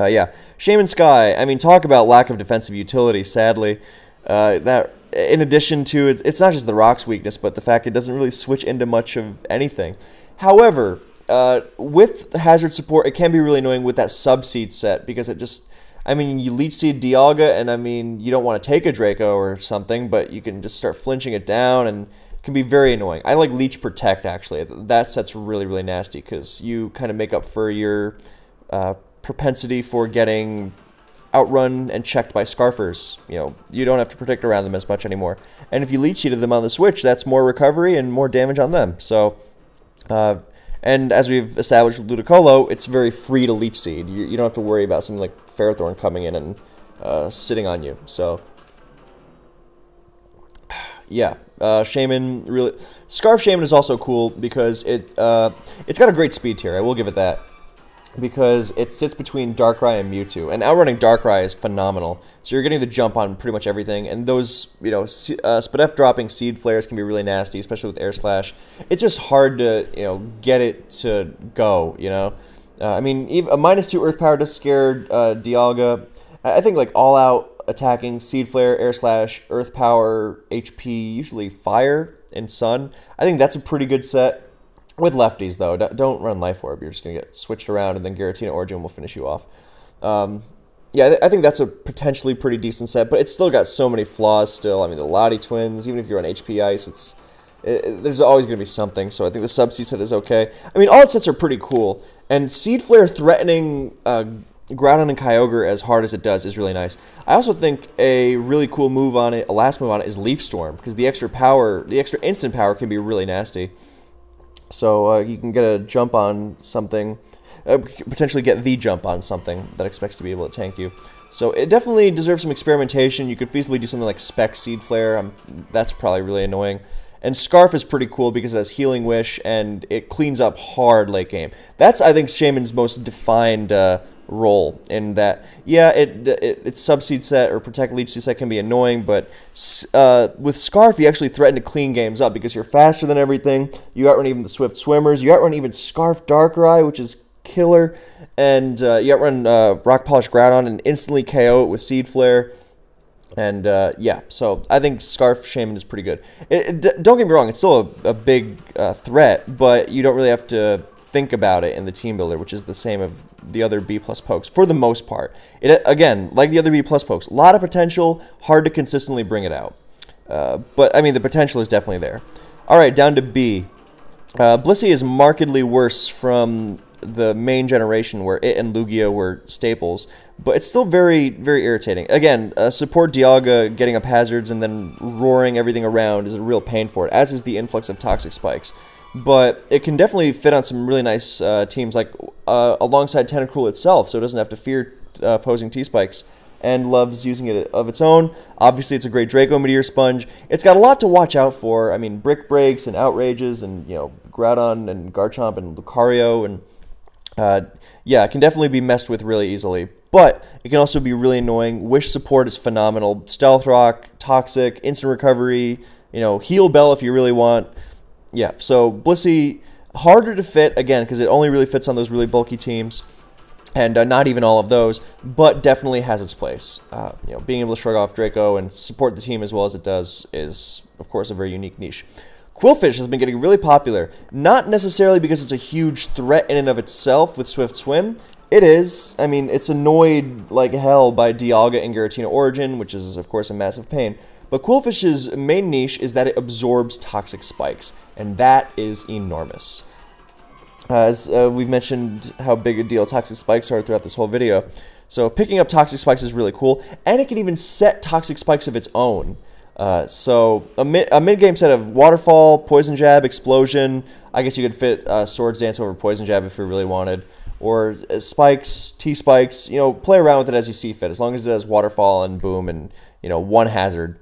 uh, yeah. Shaman Sky, I mean, talk about lack of defensive utility, sadly. Uh, that, in addition to, it's, it's not just the Rock's weakness, but the fact it doesn't really switch into much of anything. However, uh, with the Hazard support, it can be really annoying with that Sub-Seed set, because it just, I mean, you Leech Seed Dialga, and I mean, you don't want to take a Draco or something, but you can just start flinching it down, and can be very annoying. I like Leech Protect, actually. That set's really, really nasty, because you kind of make up for your uh, propensity for getting outrun and checked by Scarfers. You know, you don't have to protect around them as much anymore. And if you Leech Seeded them on the Switch, that's more recovery and more damage on them. So, uh, and as we've established with Ludicolo, it's very free to Leech Seed. You, you don't have to worry about something like Ferrothorn coming in and uh, sitting on you. So, yeah. Uh, Shaman, really... Scarf Shaman is also cool because it, uh, it's got a great speed tier, I will give it that. Because it sits between Darkrai and Mewtwo, and outrunning Darkrai is phenomenal. So you're getting the jump on pretty much everything, and those, you know, uh, Spadef dropping Seed Flares can be really nasty, especially with Air Slash. It's just hard to, you know, get it to go, you know? Uh, I mean, even a minus two Earth Power does scare uh, Dialga. I think, like, all out attacking, Seed Flare, Air Slash, Earth Power, H P, usually Fire and Sun. I think that's a pretty good set. With lefties, though, don't run Life Orb. You're just going to get switched around, and then Giratina Origin will finish you off. Um, yeah, th I think that's a potentially pretty decent set, but it's still got so many flaws still. I mean, the Lati Twins, even if you're on H P Ice, it's it, it, there's always going to be something, so I think the Sub-Seed set is okay. I mean, all its sets are pretty cool, and Seed Flare threatening... Uh, Groudon and Kyogre as hard as it does is really nice. I also think a really cool move on it, a last move on it, is Leaf Storm, because the extra power, the extra instant power can be really nasty. So uh, you can get a jump on something, uh, potentially get the jump on something that expects to be able to tank you. So it definitely deserves some experimentation. You could feasibly do something like Spec Seed Flare, um, that's probably really annoying. And Scarf is pretty cool because it has Healing Wish, and it cleans up hard late game. That's, I think, Shaman's most defined... Uh, role in that, yeah, it, it it's Sub-Seed set or Protect Leech Seed set can be annoying, but uh, with Scarf, you actually threaten to clean games up because you're faster than everything, you outrun even the Swift Swimmers, you outrun even Scarf Darkrai, which is killer, and uh, you outrun uh, Rock Polish Groudon and instantly K O it with Seed Flare, and uh, yeah, so I think Scarf Shaman is pretty good. It, it, don't get me wrong, it's still a, a big uh, threat, but you don't really have to think about it in the team builder, which is the same of the other B plus pokes for the most part. It again, like the other B plus pokes, a lot of potential, hard to consistently bring it out. Uh, but I mean, the potential is definitely there. All right, down to B. Uh, Blissey is markedly worse from the main generation where it and Lugia were staples, but it's still very, very irritating. Again, uh, support Dialga getting up hazards and then roaring everything around is a real pain for it, as is the influx of Toxic Spikes. But it can definitely fit on some really nice uh, teams, like uh, alongside Tentacruel itself, so it doesn't have to fear uh, opposing T-Spikes, and loves using it of its own. Obviously, it's a great Draco Meteor Sponge. It's got a lot to watch out for. I mean, Brick Breaks and Outrages and, you know, Groudon and Garchomp and Lucario, and uh, yeah, it can definitely be messed with really easily. But it can also be really annoying. Wish support is phenomenal. Stealth Rock, Toxic, Instant Recovery, you know, Heal Bell if you really want. Yeah, so Blissey, harder to fit, again, because it only really fits on those really bulky teams, and uh, not even all of those, but definitely has its place. Uh, you know, being able to shrug off Draco and support the team as well as it does is, of course, a very unique niche. Qwilfish has been getting really popular, not necessarily because it's a huge threat in and of itself with Swift Swim. It is. I mean, it's annoyed like hell by Dialga and Giratina Origin, which is, of course, a massive pain. But Qwilfish's main niche is that it absorbs Toxic Spikes, and that is enormous. Uh, as uh, we've mentioned how big a deal Toxic Spikes are throughout this whole video. So picking up Toxic Spikes is really cool, and it can even set Toxic Spikes of its own. Uh, so a, mi a mid-game set of Waterfall, Poison Jab, Explosion. I guess you could fit uh, Swords Dance over Poison Jab if you really wanted. Or Spikes, T-Spikes, you know, play around with it as you see fit. As long as it has Waterfall and Boom and, you know, one hazard,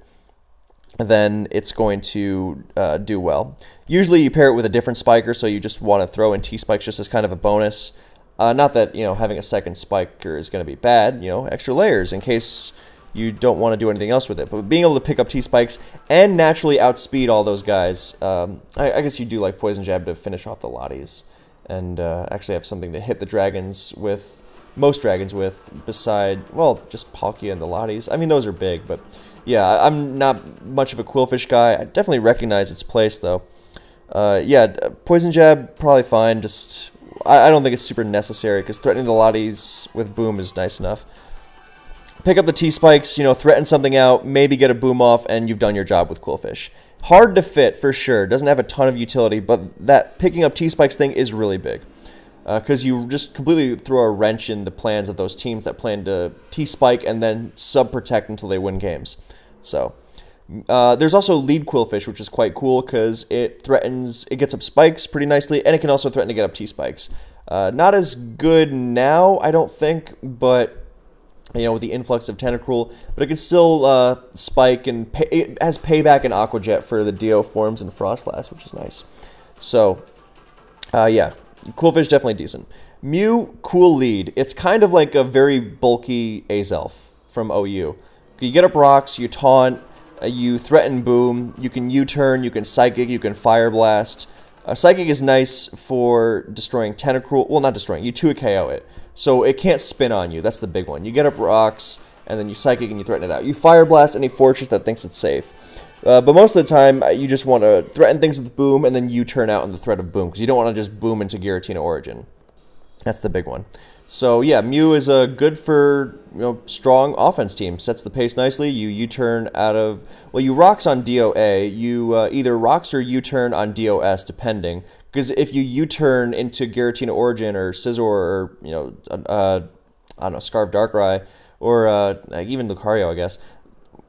then it's going to uh, do well. Usually you pair it with a different Spiker, so you just want to throw in T-Spikes just as kind of a bonus. Uh, not that, you know, having a second Spiker is going to be bad, you know, extra layers in case you don't want to do anything else with it. But being able to pick up T-Spikes and naturally outspeed all those guys, um, I, I guess you do like Poison Jab to finish off the Latias. And uh, actually have something to hit the dragons with, most dragons with, beside, well, just Palkia and the Latias. I mean, those are big, but yeah, I'm not much of a Qwilfish guy. I definitely recognize its place, though. Uh, yeah, Poison Jab, probably fine, just, I, I don't think it's super necessary, because threatening the Latias with Boom is nice enough. Pick up the T-Spikes, you know, threaten something out, maybe get a Boom off, and you've done your job with Qwilfish. Hard to fit, for sure. Doesn't have a ton of utility, but that picking up T-Spikes thing is really big. Because uh, you just completely throw a wrench in the plans of those teams that plan to T-Spike and then sub-protect until they win games. So, uh, there's also Lead Qwilfish, which is quite cool, because it threatens, it gets up Spikes pretty nicely, and it can also threaten to get up T-Spikes. Uh, not as good now, I don't think, but you know, with the influx of Tentacruel, but it can still uh, spike, and pay it has Payback and Aqua Jet for the Dio forms and Frostlass, which is nice. So, uh, yeah, Qwilfish definitely decent. Mew, cool lead. It's kind of like a very bulky Azelf from O U. You get up rocks, you taunt, uh, you threaten Boom, you can U-turn, you can Psychic, you can Fire Blast. Uh, Psychic is nice for destroying Tentacruel, well not destroying, you two K O it, so it can't spin on you, that's the big one. You get up rocks, and then you Psychic and you threaten it out. You Fire Blast any fortress that thinks it's safe. Uh, but most of the time, you just want to threaten things with Boom, and then you turn out on the threat of Boom, because you don't want to just Boom into Giratina Origin. That's the big one. So yeah, Mew is uh, good for, you know, strong offense team. Sets the pace nicely. You U-turn out of, well, you rocks on D O A. You uh, either rocks or U-turn on D O S, depending. Because if you U-turn into Giratina Origin or Scizor or, you know, uh, I don't know, Scarf Darkrai, or uh, even Lucario, I guess.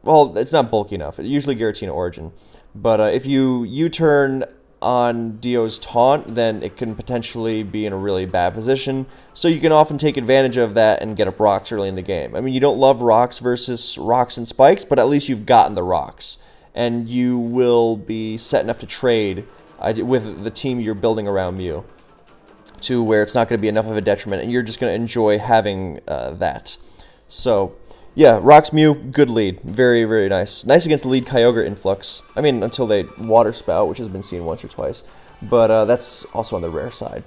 Well, it's not bulky enough. Usually Giratina Origin. But uh, if you U-turn on Dio's taunt, then it can potentially be in a really bad position, so you can often take advantage of that and get up rocks early in the game. I mean, you don't love rocks versus rocks and spikes, but at least you've gotten the rocks, and you will be set enough to trade with the team you're building around Mew, to where it's not going to be enough of a detriment, and you're just going to enjoy having uh, that. So, yeah, rocks Mew, good lead. Very, very nice. Nice against the lead Kyogre influx. I mean, until they Water Spout, which has been seen once or twice. But uh, that's also on the rare side.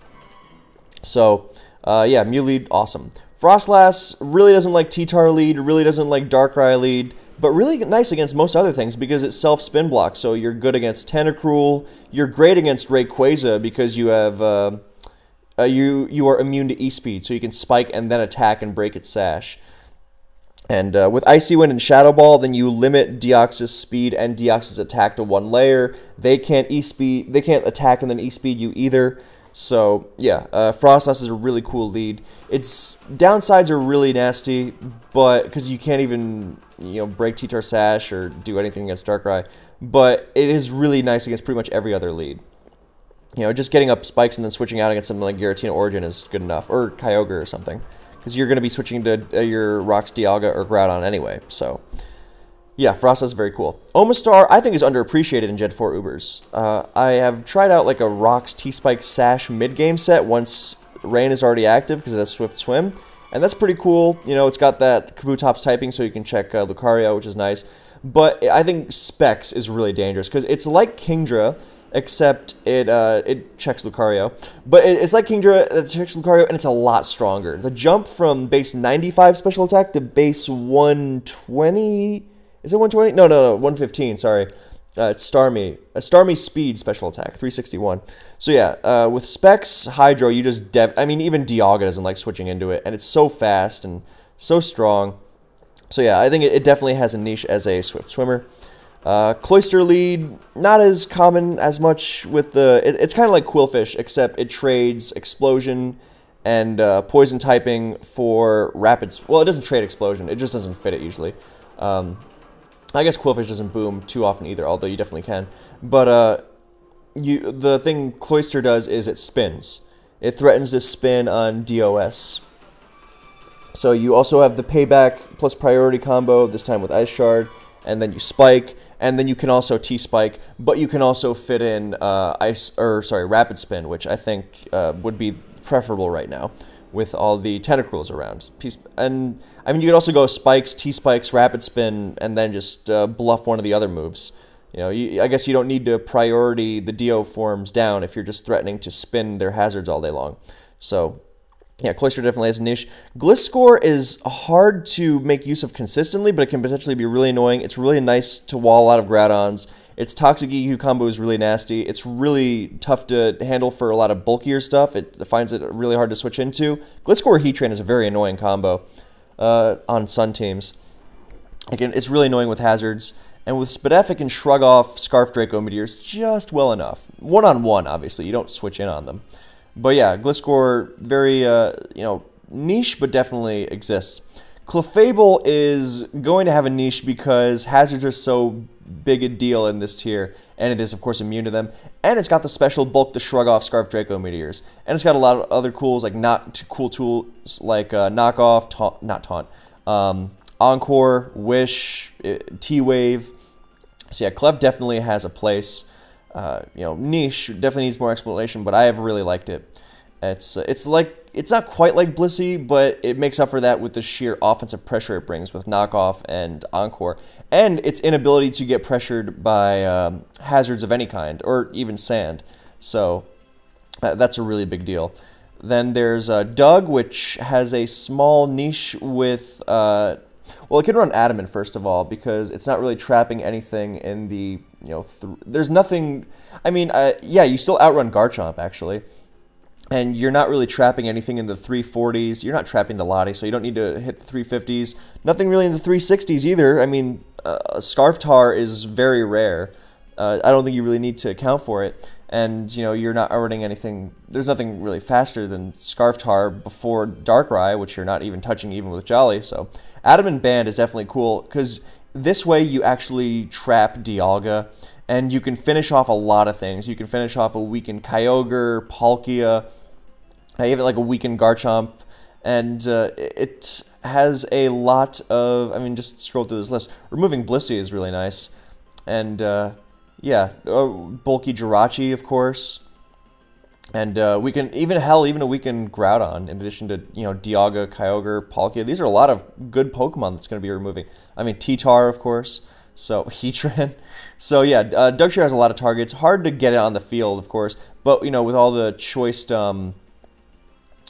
So, uh, yeah, Mew lead, awesome. Frostlass really doesn't like T-Tar lead, really doesn't like Darkrai lead, but really nice against most other things because it's self-spin block, so you're good against Tentacruel. You're great against Rayquaza because you have... Uh, uh, you, you are immune to E-Speed, so you can spike and then attack and break its sash. And uh, with Icy Wind and Shadow Ball, then you limit Deoxys Speed and Deoxys Attack to one layer. They can't E-Speed, they can't attack and then E-Speed you either. So yeah, uh, Frostlass is a really cool lead. Its downsides are really nasty, but because you can't even you know break T-Tar Sash or do anything against Darkrai. But it is really nice against pretty much every other lead. You know, just getting up spikes and then switching out against something like Giratina Origin is good enough, or Kyogre or something. Because you're going to be switching to uh, your Rock's Dialga or Groudon anyway, so... Yeah, Frostlass is very cool. Omastar, I think, is underappreciated in Gen four Ubers. Uh, I have tried out, like, a Rock's T-Spike Sash mid-game set once Rain is already active, because it has Swift Swim. And that's pretty cool. You know, it's got that Kabutops typing, so you can check uh, Lucario, which is nice. But I think Specs is really dangerous, because it's like Kingdra, except it uh, it checks Lucario. But it, it's like Kingdra that checks Lucario, and it's a lot stronger. The jump from base ninety-five special attack to base one twenty... Is it one twenty? No, no, no, one fifteen, sorry. Uh, it's Starmie. Uh, Starmie Speed special attack, three sixty-one. So yeah, uh, with Specs Hydro, you just... Deb I mean, even Dialga doesn't like switching into it, and it's so fast and so strong. So yeah, I think it, it definitely has a niche as a Swift Swimmer. Uh, Cloyster lead, not as common as much with the... It, it's kind of like Qwilfish, except it trades Explosion and uh, Poison typing for Rapid... Well, it doesn't trade Explosion. It just doesn't fit it usually. Um, I guess Qwilfish doesn't boom too often either, although you definitely can. But uh, you the thing Cloyster does is it spins. It threatens to spin on D O S. So you also have the Payback plus Priority combo, this time with Ice Shard, and then you Spike. And then you can also T-Spike, but you can also fit in uh, ice or sorry, Rapid Spin, which I think uh, would be preferable right now with all the Tentacruels around. And I mean, you could also go Spikes, T-Spikes, Rapid Spin, and then just uh, bluff one of the other moves. You know, you, I guess you don't need to priority the D O forms down if you're just threatening to spin their hazards all day long. So yeah, Cloyster definitely has a niche. Gliscor is hard to make use of consistently, but it can potentially be really annoying. It's really nice to wall out of Groudons. Its Toxic E Q combo is really nasty. It's really tough to handle for a lot of bulkier stuff. It finds it really hard to switch into. Gliscor Heatran is a very annoying combo uh, on Sun teams. Again, it's really annoying with hazards. And with Spadef, it can shrug off Scarf Draco Meteors just well enough. One-on-one, obviously. You don't switch in on them. But yeah, Gliscor, very, uh, you know, niche, but definitely exists. Clefable is going to have a niche because hazards are so big a deal in this tier, and it is, of course, immune to them. And it's got the special bulk to shrug off Scarf Draco Meteors. And it's got a lot of other cools, like not cool tools, like uh, Knock Off, taunt, not Taunt, um, Encore, Wish, T-Wave. So yeah, Clef definitely has a place. Uh, you know, niche definitely needs more explanation, but I have really liked it. It's uh, it's like it's not quite like Blissey, but it makes up for that with the sheer offensive pressure it brings with knockoff and encore, and its inability to get pressured by um, hazards of any kind or even sand. So uh, that's a really big deal. Then there's uh, Doug, which has a small niche with. Uh, Well, it can run Adamant, first of all, because it's not really trapping anything in the, you know, th there's nothing, I mean, uh, yeah, you still outrun Garchomp, actually, and you're not really trapping anything in the three forties, you're not trapping the Lottie, so you don't need to hit the three fifties, nothing really in the three sixties either. I mean, uh, Scarftar is very rare, uh, I don't think you really need to account for it, and, you know, you're not outrunning anything, there's nothing really faster than Scarftar before Darkrai, which you're not even touching even with Jolly, so... Adamant Band is definitely cool, because this way you actually trap Dialga, and you can finish off a lot of things. You can finish off a weakened Kyogre, Palkia, even like a weakened Garchomp, and uh, it has a lot of, I mean, just scroll through this list. Removing Blissey is really nice, and uh, yeah, uh, bulky Jirachi, of course, and uh, we can even hell even a weakened Groudon in addition to you know Dialga, Kyogre, Palkia. These are a lot of good Pokemon that's going to be removing. I mean T-Tar of course. So Heatran. So yeah, uh, Dugtrio has a lot of targets. Hard to get it on the field of course, but you know with all the choiced um,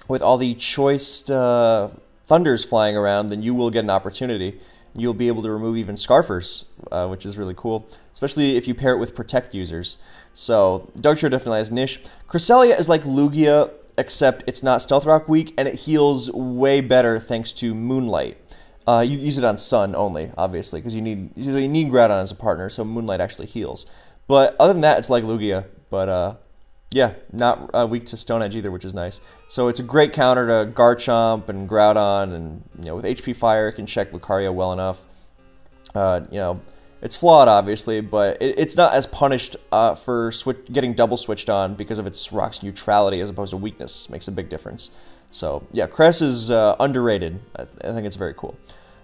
with all the choiced uh, Thunders flying around, then you will get an opportunity. You'll be able to remove even Scarfers, uh, which is really cool, especially if you pair it with Protect users. So, Dugtrio definitely has niche. Cresselia is like Lugia, except it's not Stealth Rock weak, and it heals way better thanks to Moonlight. Uh, you use it on Sun only, obviously, because you need you need Groudon as a partner, so Moonlight actually heals. But other than that, it's like Lugia, but uh, yeah, not uh, weak to Stone Edge either, which is nice. So it's a great counter to Garchomp and Groudon, and you know, with H P Fire, it can check Lucario well enough. Uh, you know, it's flawed, obviously, but it, it's not as punished uh, for switch, getting double switched on because of its rock's neutrality as opposed to weakness. Makes a big difference. So yeah, Cress is uh, underrated. I, th I think it's very cool.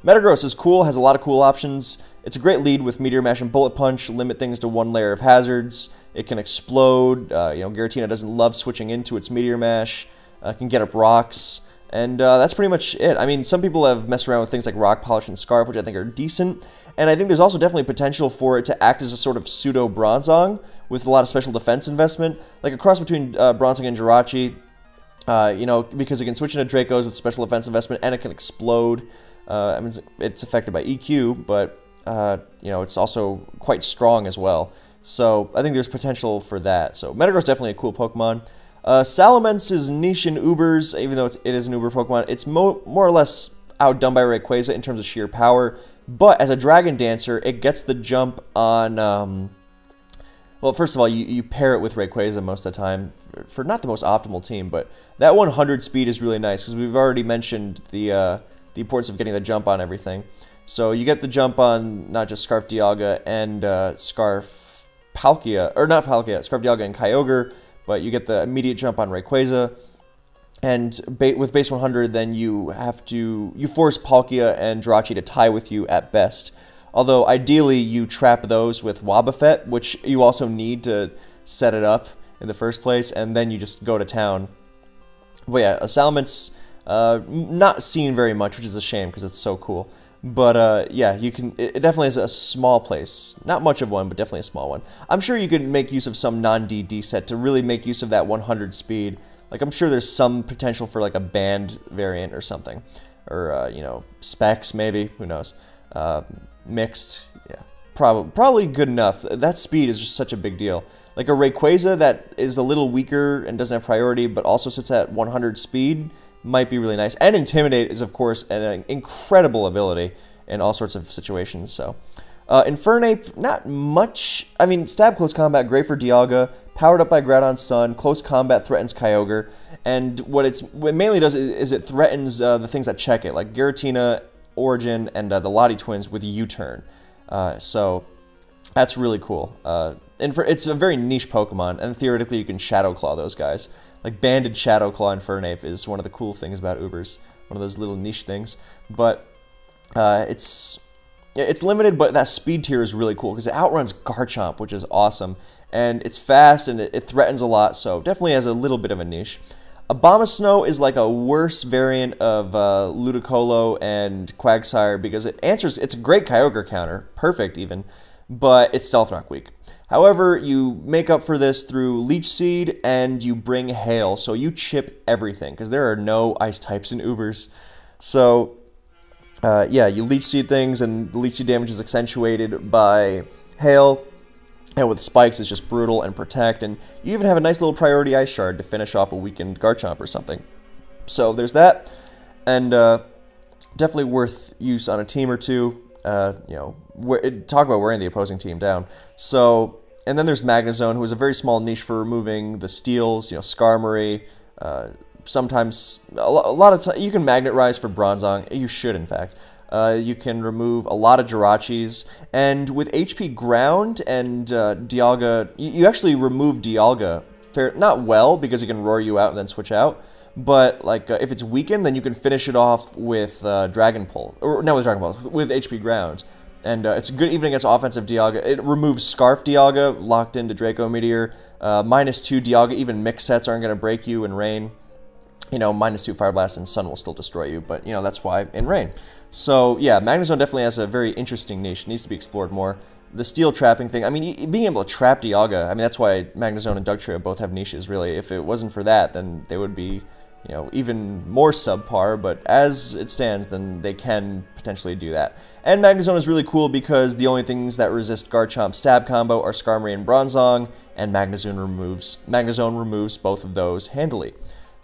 Metagross is cool, has a lot of cool options. It's a great lead with Meteor Mash and Bullet Punch, limit things to one layer of hazards. It can explode, uh, you know, Giratina doesn't love switching into its Meteor Mash, uh, can get up rocks, and uh, that's pretty much it. I mean, some people have messed around with things like Rock Polish and Scarf, which I think are decent, and I think there's also definitely potential for it to act as a sort of pseudo-Bronzong with a lot of special defense investment, like a cross between uh, Bronzong and Jirachi, uh, you know, because it can switch into Dracos with special defense investment, and it can explode. Uh, I mean, it's affected by E Q, but, uh, you know, it's also quite strong as well. So I think there's potential for that. So Metagross is definitely a cool Pokemon. Uh, Salamence is niche in Ubers, even though it's, it is an Uber Pokemon. It's mo more or less outdone by Rayquaza in terms of sheer power. But as a Dragon Dancer, it gets the jump on... Um, well, first of all, you, you pair it with Rayquaza most of the time for, for not the most optimal team. But that one hundred speed is really nice because we've already mentioned the... Uh, the importance of getting the jump on everything. So you get the jump on not just Scarf Dialga and uh, Scarf Palkia, or not Palkia, Scarf Dialga and Kyogre, but you get the immediate jump on Rayquaza. And ba with base one hundred, then you have to, you force Palkia and Jirachi to tie with you at best. Although ideally you trap those with Wobbuffet, which you also need to set it up in the first place, and then you just go to town. But yeah, a Salamence, Uh, not seen very much, which is a shame because it's so cool. But uh, yeah, you can. It, it definitely is a small place, not much of one, but definitely a small one. I'm sure you could make use of some non-D D set to really make use of that one hundred speed. Like I'm sure there's some potential for like a banned variant or something, or uh, you know, specs maybe. Who knows? Uh, mixed, yeah, probably probably good enough. That speed is just such a big deal. Like a Rayquaza that is a little weaker and doesn't have priority, but also sits at one hundred speed. Might be really nice. And Intimidate is, of course, an incredible ability in all sorts of situations. So, uh, Infernape, not much. I mean, Stab Close Combat, great for Dialga. Powered up by Groudon Sun, Close Combat threatens Kyogre. And what, it's, what it mainly does is it threatens uh, the things that check it, like Giratina Origin and uh, the Lati Twins with U-Turn. Uh, so, that's really cool. Uh, and for, it's a very niche Pokemon, and theoretically you can Shadow Claw those guys. Like, banded Shadow Claw Infernape is one of the cool things about Ubers. One of those little niche things. But, uh, it's it's limited, but that speed tier is really cool, because it outruns Garchomp, which is awesome. And it's fast, and it, it threatens a lot, so definitely has a little bit of a niche. Abomasnow is like a worse variant of uh, Ludicolo and Quagsire, because it answers... It's a great Kyogre counter. Perfect, even. But it's Stealth Rock weak. However, you make up for this through Leech Seed and you bring Hail, so you chip everything, because there are no ice types in Ubers. So, uh, yeah, you Leech Seed things, and the Leech Seed damage is accentuated by Hail, and with Spikes it's just brutal and Protect, and you even have a nice little priority Ice Shard to finish off a weakened Garchomp or something. So there's that, and uh, definitely worth use on a team or two. Uh, you know, talk about wearing the opposing team down. So, and then there's Magnezone, who is a very small niche for removing the steals, you know, Skarmory, uh, sometimes, a, lo a lot of times, you can Magnet Rise for Bronzong, you should in fact. Uh, you can remove a lot of Jirachis, and with H P Ground and uh, Dialga, you, you actually remove Dialga, fair, not well, because it can roar you out and then switch out, but like uh, if it's weakened, then you can finish it off with uh, Dragon Pulse, or no, with Dragon Pulse, with H P Ground. And uh, it's good even against offensive Dialga. It removes Scarf Dialga, locked into Draco Meteor. Uh, minus two Dialga, even mix sets aren't going to break you in Rain. You know, minus two Fire Blast and Sun will still destroy you, but, you know, that's why in Rain. So, yeah, Magnezone definitely has a very interesting niche. It needs to be explored more. The Steel Trapping thing, I mean, being able to trap Dialga, I mean, that's why Magnezone and Dugtrio both have niches, really. If it wasn't for that, then they would be, you know, even more subpar, but as it stands, then they can potentially do that. And Magnezone is really cool because the only things that resist Garchomp stab combo are Skarmory and Bronzong, and Magnezone removes Magnezone removes both of those handily.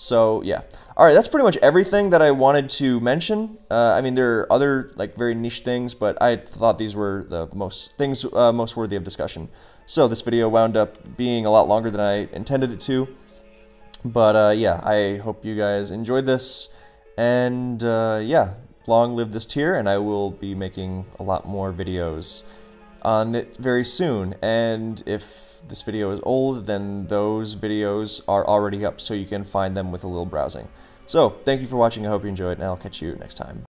So yeah, all right, that's pretty much everything that I wanted to mention. Uh, I mean, there are other like very niche things, but I thought these were the most things uh, most worthy of discussion. So this video wound up being a lot longer than I intended it to, but uh, yeah, I hope you guys enjoyed this, and uh, yeah, long live this tier, and I will be making a lot more videos on it very soon. And if this video is old, then those videos are already up, so you can find them with a little browsing. So, thank you for watching, I hope you enjoyed, and I'll catch you next time.